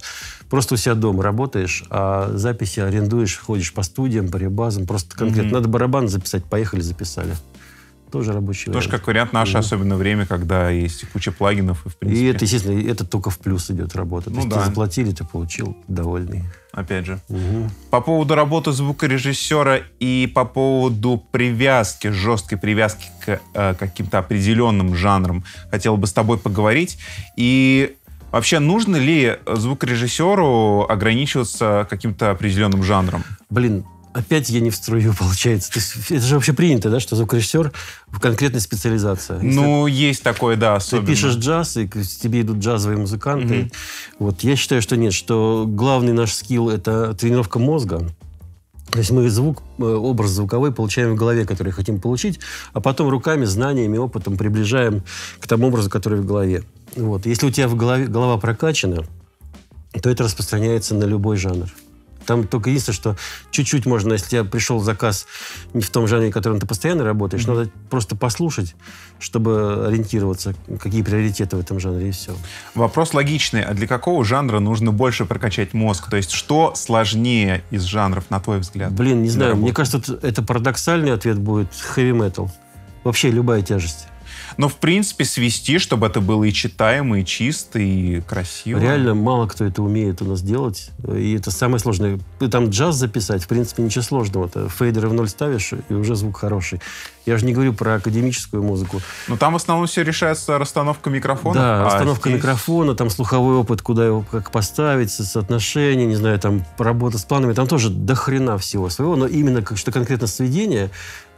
просто у себя дома работаешь, а записи арендуешь, ходишь по студиям, по ребазам, просто конкретно mm-hmm. надо барабан записать, поехали, записали. тоже рабочий вариант. Тоже как вариант наше, да. Особенно время, когда есть куча плагинов. И, в принципе... и это, естественно, это только в плюс идет работа. Ну, то есть да. Ты заплатили, ты получил, довольный. Опять же. Угу. По поводу работы звукорежиссера и по поводу привязки, жесткой привязки к э, каким-то определенным жанрам хотел бы с тобой поговорить. И вообще, нужно ли звукорежиссеру ограничиваться каким-то определенным жанром? Блин, опять я не в струю, получается. То есть, это же вообще принято, да, что звукорежиссер в конкретной специализации. Если ну, есть такое, да, особенно. Ты пишешь джаз, и к тебе идут джазовые музыканты. Mm-hmm. Вот, я считаю, что нет, что главный наш скилл — это тренировка мозга. То есть мы звук, образ звуковой получаем в голове, который хотим получить, а потом руками, знаниями, опытом приближаем к тому образу, который в голове. Вот. Если у тебя в голове, голова прокачана, то это распространяется на любой жанр. Там только единственное, что чуть-чуть можно, если тебе пришел заказ не в том жанре, в котором ты постоянно работаешь, mm-hmm. надо просто послушать, чтобы ориентироваться, какие приоритеты в этом жанре, и все. Вопрос логичный. А для какого жанра нужно больше прокачать мозг? То есть что сложнее из жанров, на твой взгляд? Блин, не знаю. Мне кажется, это парадоксальный ответ будет. Хэви-метал. Вообще любая тяжесть. Но, в принципе, свести, чтобы это было и читаемо, и чисто, и красиво. Реально мало кто это умеет у нас делать. И это самое сложное. Там джаз записать, в принципе, ничего сложного. Ты фейдеры в ноль ставишь, и уже звук хороший. Я же не говорю про академическую музыку. Но там в основном все решается расстановка микрофона. Да, а расстановка здесь... микрофона, там слуховой опыт, куда его как поставить, соотношение, не знаю, там работа с планами. Там тоже до хрена всего своего. Но именно что конкретно сведение...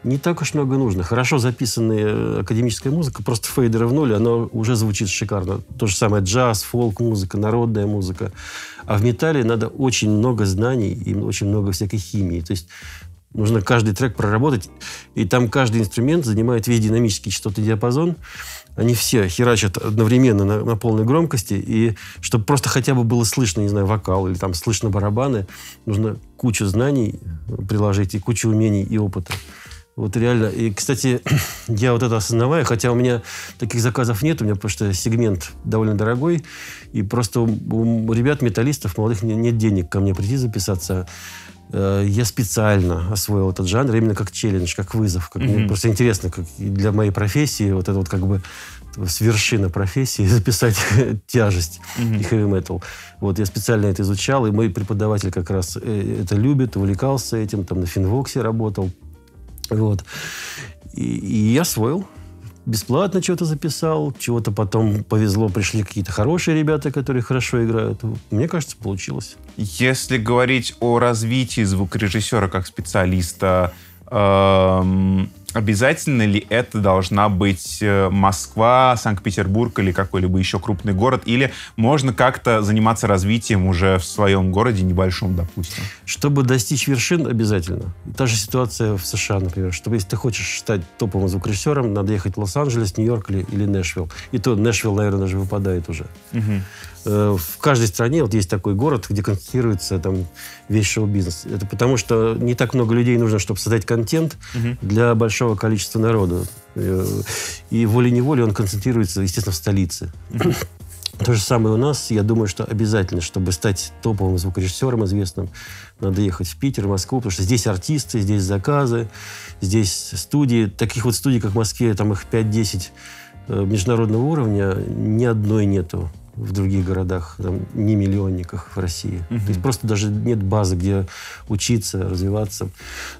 Не так уж много нужно. Хорошо записанная академическая музыка, просто фейдеры в ноль, она уже звучит шикарно. То же самое джаз, фолк-музыка, народная музыка. А в металле надо очень много знаний и очень много всякой химии. То есть нужно каждый трек проработать, и там каждый инструмент занимает весь динамический частотный диапазон. Они все херачат одновременно на, на полной громкости, и чтобы просто хотя бы было слышно, не знаю, вокал или там слышно барабаны, нужно кучу знаний приложить и кучу умений и опыта. Вот реально. И, кстати, я вот это осознаваю, хотя у меня таких заказов нет, у меня потому что сегмент довольно дорогой, и просто у, у ребят, металлистов, молодых, нет денег ко мне прийти записаться. Я специально освоил этот жанр именно как челлендж, как вызов. Как, mm-hmm. Мне просто интересно, как для моей профессии, вот это вот как бы с вершины профессии записать тяжесть mm-hmm. и хэви-метал. Вот я специально это изучал, и мой преподаватель как раз это любит, увлекался этим, там на Финвоксе работал. Вот. И, и я освоил. Бесплатно чего-то записал, чего-то потом повезло, пришли какие-то хорошие ребята, которые хорошо играют. Мне кажется, получилось. Если говорить о развитии звукорежиссера как специалиста, э-м, обязательно ли это должна быть Москва, Санкт-Петербург или какой-либо еще крупный город? Или можно как-то заниматься развитием уже в своем городе небольшом, допустим? Чтобы достичь вершин, обязательно. Та же ситуация в США, например. Чтобы, если ты хочешь стать топовым звукорежиссером, надо ехать в Лос-Анджелес, Нью-Йорк или, или Нэшвилл. И то Нэшвилл, наверное, даже выпадает уже. Угу. В каждой стране вот есть такой город, где концентрируется там весь шоу-бизнес. Это потому, что не так много людей нужно, чтобы создать контент угу. для большого количества народу. И волей-неволей он концентрируется, естественно, в столице. То же самое у нас. Я думаю, что обязательно, чтобы стать топовым звукорежиссером известным, надо ехать в Питер, в Москву, потому что здесь артисты, здесь заказы, здесь студии. Таких вот студий, как в Москве, там их пять-десять международного уровня, ни одной нету в других городах, там, не миллионниках в России. Mm-hmm. То есть просто даже нет базы, где учиться, развиваться.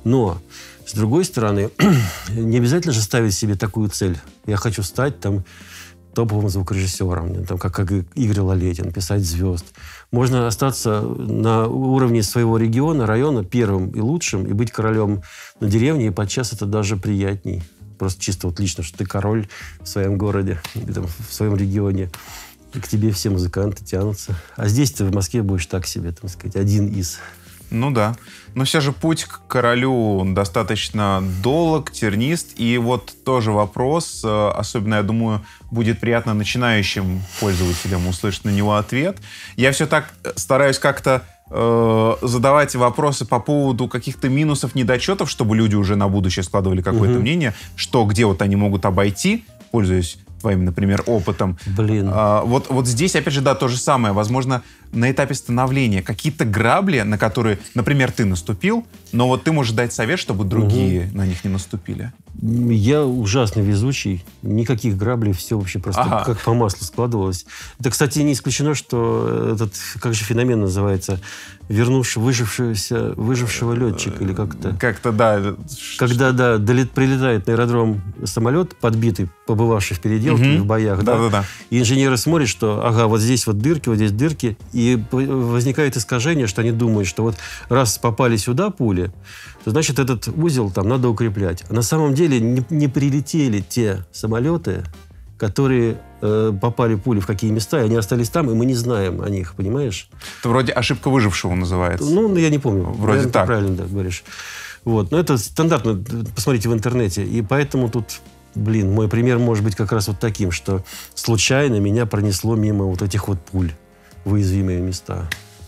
Но с другой стороны, не обязательно же ставить себе такую цель. Я хочу стать там топовым звукорежиссером, там, как, как Игорь Лалетин, писать звезд. Можно остаться на уровне своего региона, района первым и лучшим, и быть королем на деревне, и подчас это даже приятней. Просто чисто вот лично, что ты король в своем городе, там, в своем регионе. И к тебе все музыканты тянутся. А здесь ты в Москве будешь так себе, так сказать, один из... Ну да. Но все же путь к королю достаточно долг, тернист. И вот тоже вопрос, особенно, я думаю, будет приятно начинающим пользователям услышать на него ответ. Я все так стараюсь как-то э, задавать вопросы по поводу каких-то минусов, недочетов, чтобы люди уже на будущее складывали какое-то угу. мнение, что, где вот они могут обойти, пользуясь твоим, например, опытом. Блин. А, вот, вот здесь, опять же, да, то же самое. Возможно, на этапе становления какие-то грабли, на которые, например, ты наступил, но вот ты можешь дать совет, чтобы другие угу. на них не наступили. Я ужасно везучий, никаких граблей, все вообще просто ага. как по маслу складывалось. Это, кстати, не исключено, что этот, как же феномен называется, вернувший, выжившегося, выжившего летчика или как-то. Как-то, да. Когда, да, долет, прилетает на аэродром самолет, подбитый, побывавший в переделке, угу. в боях, да, да, да, да. И инженеры смотрят, что, ага, вот здесь вот дырки, вот здесь дырки, и возникает искажение, что они думают, что вот раз попали сюда пули, то значит этот узел там надо укреплять. А на самом деле не, не прилетели те самолеты, которые э, попали пули в какие места, и они остались там, и мы не знаем о них, понимаешь? Это вроде ошибка выжившего называется. Ну, я не помню. Вроде наверное, так. Правильно, да, говоришь. Вот. Но это стандартно, посмотрите в интернете. И поэтому тут, блин, мой пример может быть как раз вот таким, что случайно меня пронесло мимо вот этих вот пуль в уязвимые места.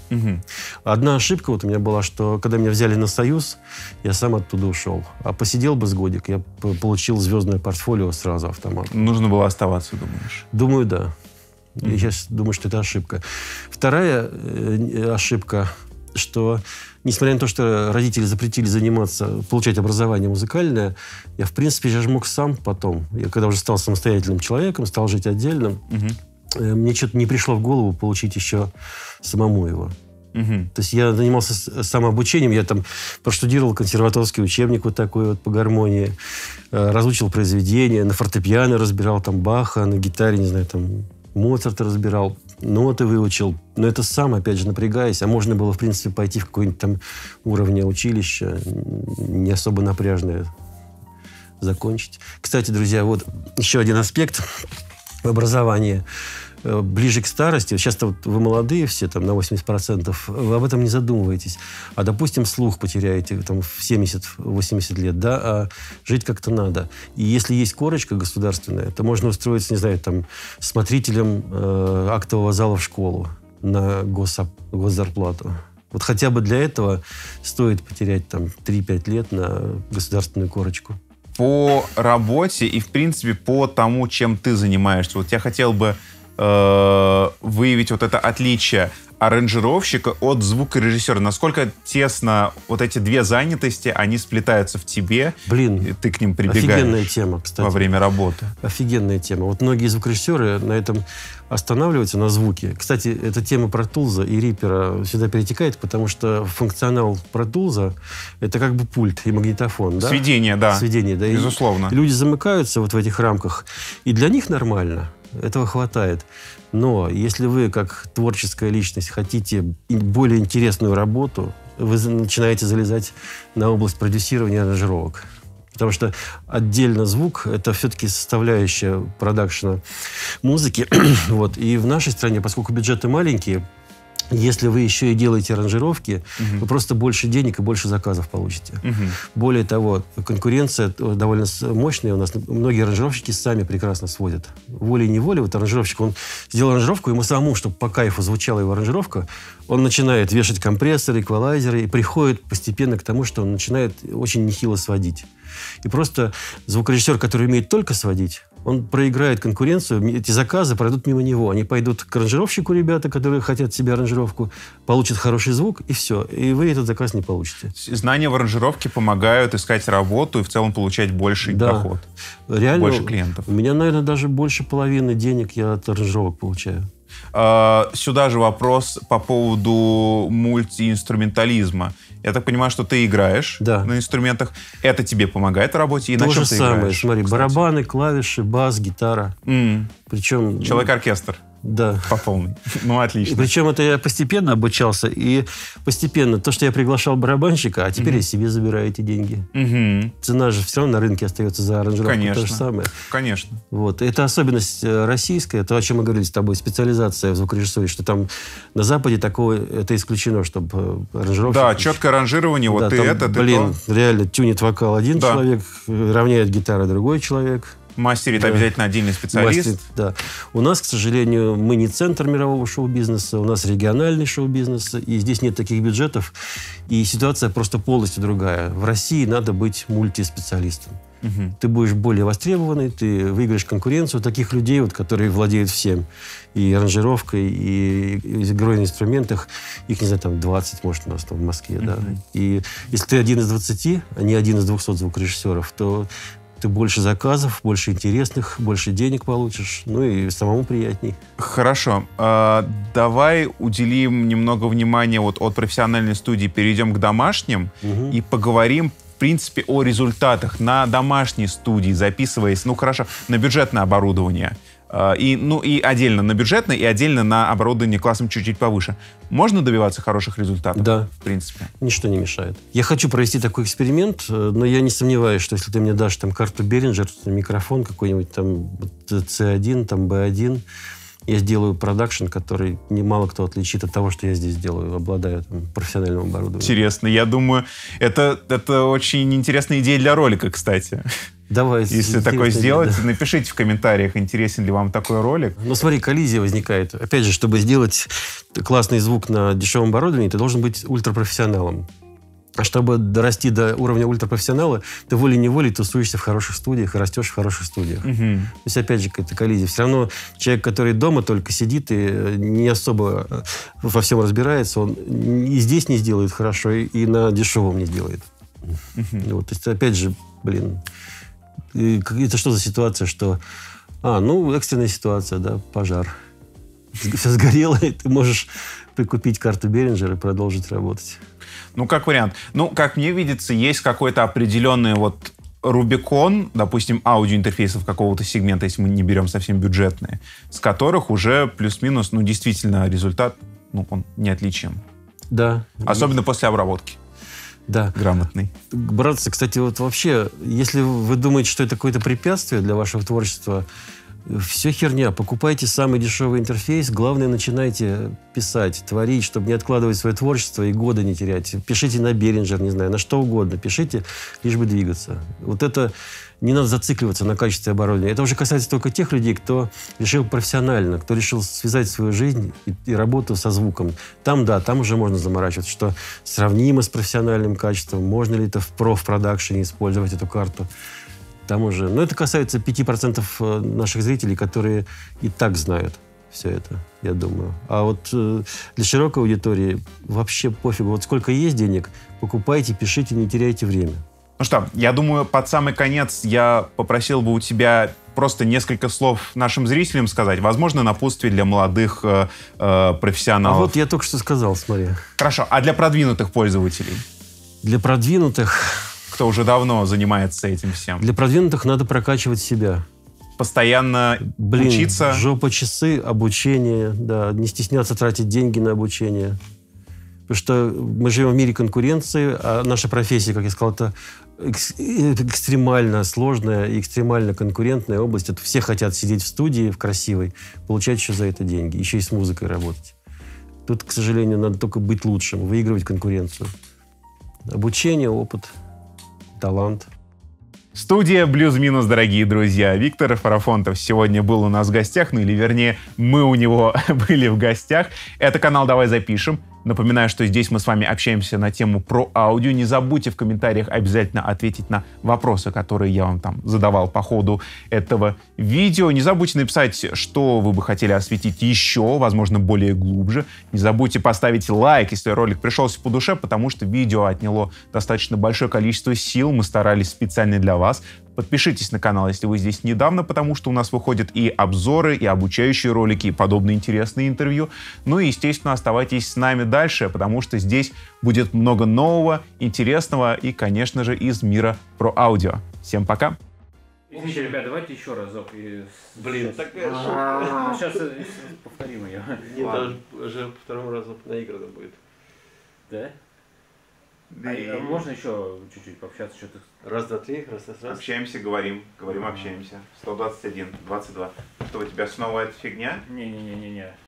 Угу. Одна ошибка вот у меня была, что когда меня взяли на «Союз», я сам оттуда ушел. А посидел бы с годик, я получил звездное портфолио сразу автомат. Нужно было оставаться, думаешь? Думаю, да. Угу. Я сейчас думаю, что это ошибка. Вторая ошибка, что несмотря на то, что родители запретили заниматься, получать образование музыкальное, я, в принципе, я же мог сам потом. Я когда уже стал самостоятельным человеком, стал жить отдельным, угу. мне что-то не пришло в голову получить еще самому его. Угу. То есть я занимался самообучением, я там проштудировал консерваторский учебник вот такой вот по гармонии, разучил произведения, на фортепиано разбирал там Баха, на гитаре, не знаю, там Моцарта разбирал, ноты выучил. Но это сам, опять же, напрягаясь, а можно было, в принципе, пойти в какой-нибудь там уровень училища, не особо напряжное закончить. Кстати, друзья, вот еще один аспект образование ближе к старости. Сейчас-то вот вы молодые все, там, на восемьдесят процентов. Вы об этом не задумываетесь. А, допустим, слух потеряете там, в семьдесят-восемьдесят лет, да, а жить как-то надо. И если есть корочка государственная, то можно устроиться, не знаю, там, смотрителем э, актового зала в школу на госоп... госзарплату. Вот хотя бы для этого стоит потерять там три-пять лет на государственную корочку. По работе и, в принципе, по тому, чем ты занимаешься. Вот я хотел бы э, выявить вот это отличие аранжировщика от звукорежиссера. Насколько тесно вот эти две занятости, они сплетаются в тебе. Блин, и ты к ним прибегаешь. Офигенная тема, кстати. Во время работы. Офигенная тема. Вот многие звукорежиссеры на этом останавливаются, на звуке. Кстати, эта тема Pro Tools и Reaper сюда перетекает, потому что функционал Pro Tools — это как бы пульт и магнитофон. Да? Сведение, да. Сведение, да. Безусловно. И люди замыкаются вот в этих рамках, и для них нормально. Этого хватает. Но если вы, как творческая личность, хотите более интересную работу, вы начинаете залезать на область продюсирования и аранжировок. Потому что отдельно звук — это все-таки составляющая продакшена музыки. Вот. И в нашей стране, поскольку бюджеты маленькие, если вы еще и делаете аранжировки, угу. вы просто больше денег и больше заказов получите. Угу. Более того, конкуренция довольно мощная у нас. Многие аранжировщики сами прекрасно сводят. Волей-неволей, вот аранжировщик, он сделал аранжировку, ему самому, чтобы по кайфу звучала его аранжировка, он начинает вешать компрессоры, эквалайзеры и приходит постепенно к тому, что он начинает очень нехило сводить. И просто звукорежиссер, который умеет только сводить, он проиграет конкуренцию, эти заказы пройдут мимо него. Они пойдут к аранжировщику, ребята, которые хотят себе аранжировку, получат хороший звук, и все. И вы этот заказ не получите. Знания в аранжировке помогают искать работу и в целом получать больший да. доход. Реально, больше клиентов. У меня, наверное, даже больше половины денег я от аранжировок получаю. Сюда же вопрос по поводу мультиинструментализма. Я так понимаю, что ты играешь да. на инструментах. Это тебе помогает в работе? И то на чем же ты самое. Играешь, смотри, кстати? Барабаны, клавиши, бас, гитара. Mm. Причем... Человек-оркестр. Да. По полной. Ну, отлично. Причем это я постепенно обучался. И постепенно то, что я приглашал барабанщика, а теперь mm-hmm. я себе забираю эти деньги. Mm-hmm. Цена же все равно на рынке остается за аранжировку. Конечно. То же самое. Конечно. Вот. Это особенность российская. То, о чем мы говорили с тобой, специализация в звукорежиссуре, что там на Западе такого это исключено, чтобы аранжировщик... Да, четкое аранжирование. Вот да, ты там, это, ты блин, то... реально тюнит вокал один да. человек, равняет гитару другой человек. Мастерит да. обязательно отдельный специалист. Мастерит, да. У нас, к сожалению, мы не центр мирового шоу-бизнеса, у нас региональный шоу-бизнес, и здесь нет таких бюджетов, и ситуация просто полностью другая. В России надо быть мультиспециалистом. Угу. Ты будешь более востребованный, ты выиграешь конкуренцию таких людей, вот, которые владеют всем. И аранжировкой, и, и игрой на инструментах. Их, не знаю, там двадцать, может, у нас там в Москве. Угу. Да. И если ты один из двадцати, а не один из двухсот звукорежиссеров, то Ты больше заказов, больше интересных, больше денег получишь, ну и самому приятней. Хорошо. Э, давай уделим немного внимания вот от профессиональной студии, перейдем к домашним, угу. и поговорим, в принципе, о результатах на домашней студии, записываясь, ну хорошо, на бюджетное оборудование. И, ну и отдельно на бюджетное, и отдельно на оборудование классом чуть-чуть повыше. Можно добиваться хороших результатов? Да. В принципе. Ничто не мешает. Я хочу провести такой эксперимент, но я не сомневаюсь, что если ты мне дашь там карту Behringer, микрофон какой-нибудь там си один, там би один, я сделаю продакшн, который немало кто отличит от того, что я здесь делаю, обладая там профессиональным оборудованием. Интересно. Я думаю, это, это очень интересная идея для ролика, кстати. Давай. Если такое сделать, да. напишите в комментариях, интересен ли вам такой ролик. Ну смотри, коллизия возникает. Опять же, чтобы сделать классный звук на дешевом оборудовании, ты должен быть ультрапрофессионалом. А чтобы дорасти до уровня ультрапрофессионала, ты волей-неволей тусуешься в хороших студиях и растешь в хороших студиях. Угу. То есть, опять же, какая-то коллизия. Все равно человек, который дома только сидит и не особо во всем разбирается, он и здесь не сделает хорошо, и на дешевом не сделает. Угу. Вот, то есть, опять же, блин... Это что за ситуация, что... А, ну, экстренная ситуация, да, пожар. Все сгорело, и ты можешь прикупить карту Behringer и продолжить работать. Ну, как вариант. Ну, как мне видится, есть какой-то определенный вот рубикон, допустим, аудиоинтерфейсов какого-то сегмента, если мы не берем совсем бюджетные, с которых уже плюс-минус, ну, действительно, результат, ну, он неотличим. Да. Особенно после обработки. Да. Грамотный. Братцы, кстати, вот вообще, если вы думаете, что это какое-то препятствие для вашего творчества, все херня. Покупайте самый дешевый интерфейс. Главное, начинайте писать, творить, чтобы не откладывать свое творчество и года не терять. Пишите на Behringer, не знаю, на что угодно. Пишите, лишь бы двигаться. Вот это не надо зацикливаться на качестве оборудования. Это уже касается только тех людей, кто решил профессионально, кто решил связать свою жизнь и, и работу со звуком. Там, да, там уже можно заморачиваться, что сравнимо с профессиональным качеством. Можно ли это в профпродакшене использовать эту карту? Там уже... Но это касается пяти процентов наших зрителей, которые и так знают все это, я думаю. А вот э, для широкой аудитории вообще пофигу. Вот сколько есть денег, покупайте, пишите, не теряйте время. Ну что, я думаю, под самый конец я попросил бы у тебя просто несколько слов нашим зрителям сказать. Возможно, напутствие для молодых э, э, профессионалов. А вот я только что сказал, смотри. Хорошо. А для продвинутых пользователей? Для продвинутых... кто уже давно занимается этим всем. Для продвинутых надо прокачивать себя. Постоянно Блин, учиться. Жопа часы, обучение, да, не стесняться тратить деньги на обучение. Потому что мы живем в мире конкуренции, а наша профессия, как я сказал, это экстремально сложная и экстремально конкурентная область. Это все хотят сидеть в студии, в красивой, получать еще за это деньги, еще и с музыкой работать. Тут, к сожалению, надо только быть лучшим, выигрывать конкуренцию. Обучение, опыт... талант. Студия Блюз-Минус, дорогие друзья. Виктор Фарафонтов сегодня был у нас в гостях, ну или вернее, мы у него были в гостях. Это канал «Давай запишем». Напоминаю, что здесь мы с вами общаемся на тему про аудио. Не забудьте в комментариях обязательно ответить на вопросы, которые я вам там задавал по ходу этого видео. Не забудьте написать, что вы бы хотели осветить еще, возможно, более глубже. Не забудьте поставить лайк, если ролик пришелся по душе, потому что видео отняло достаточно большое количество сил. Мы старались специально для вас. Подпишитесь на канал, если вы здесь недавно, потому что у нас выходят и обзоры, и обучающие ролики, и подобные интересные интервью. Ну и, естественно, оставайтесь с нами дальше, потому что здесь будет много нового, интересного и, конечно же, из мира про аудио. Всем пока! Извините, ребят, давайте еще разок. И... Блин, такая шутка. Сейчас повторим ее. Нет, уже по второму разу наиграно будет. Да? Да, а и... можно еще чуть-чуть пообщаться? Что-то... Раз, два, три, раз, раз, раз. Общаемся, говорим, говорим, общаемся. сто двадцать один, двадцать два. Что, у тебя снова эта фигня? Не-не-не-не-не.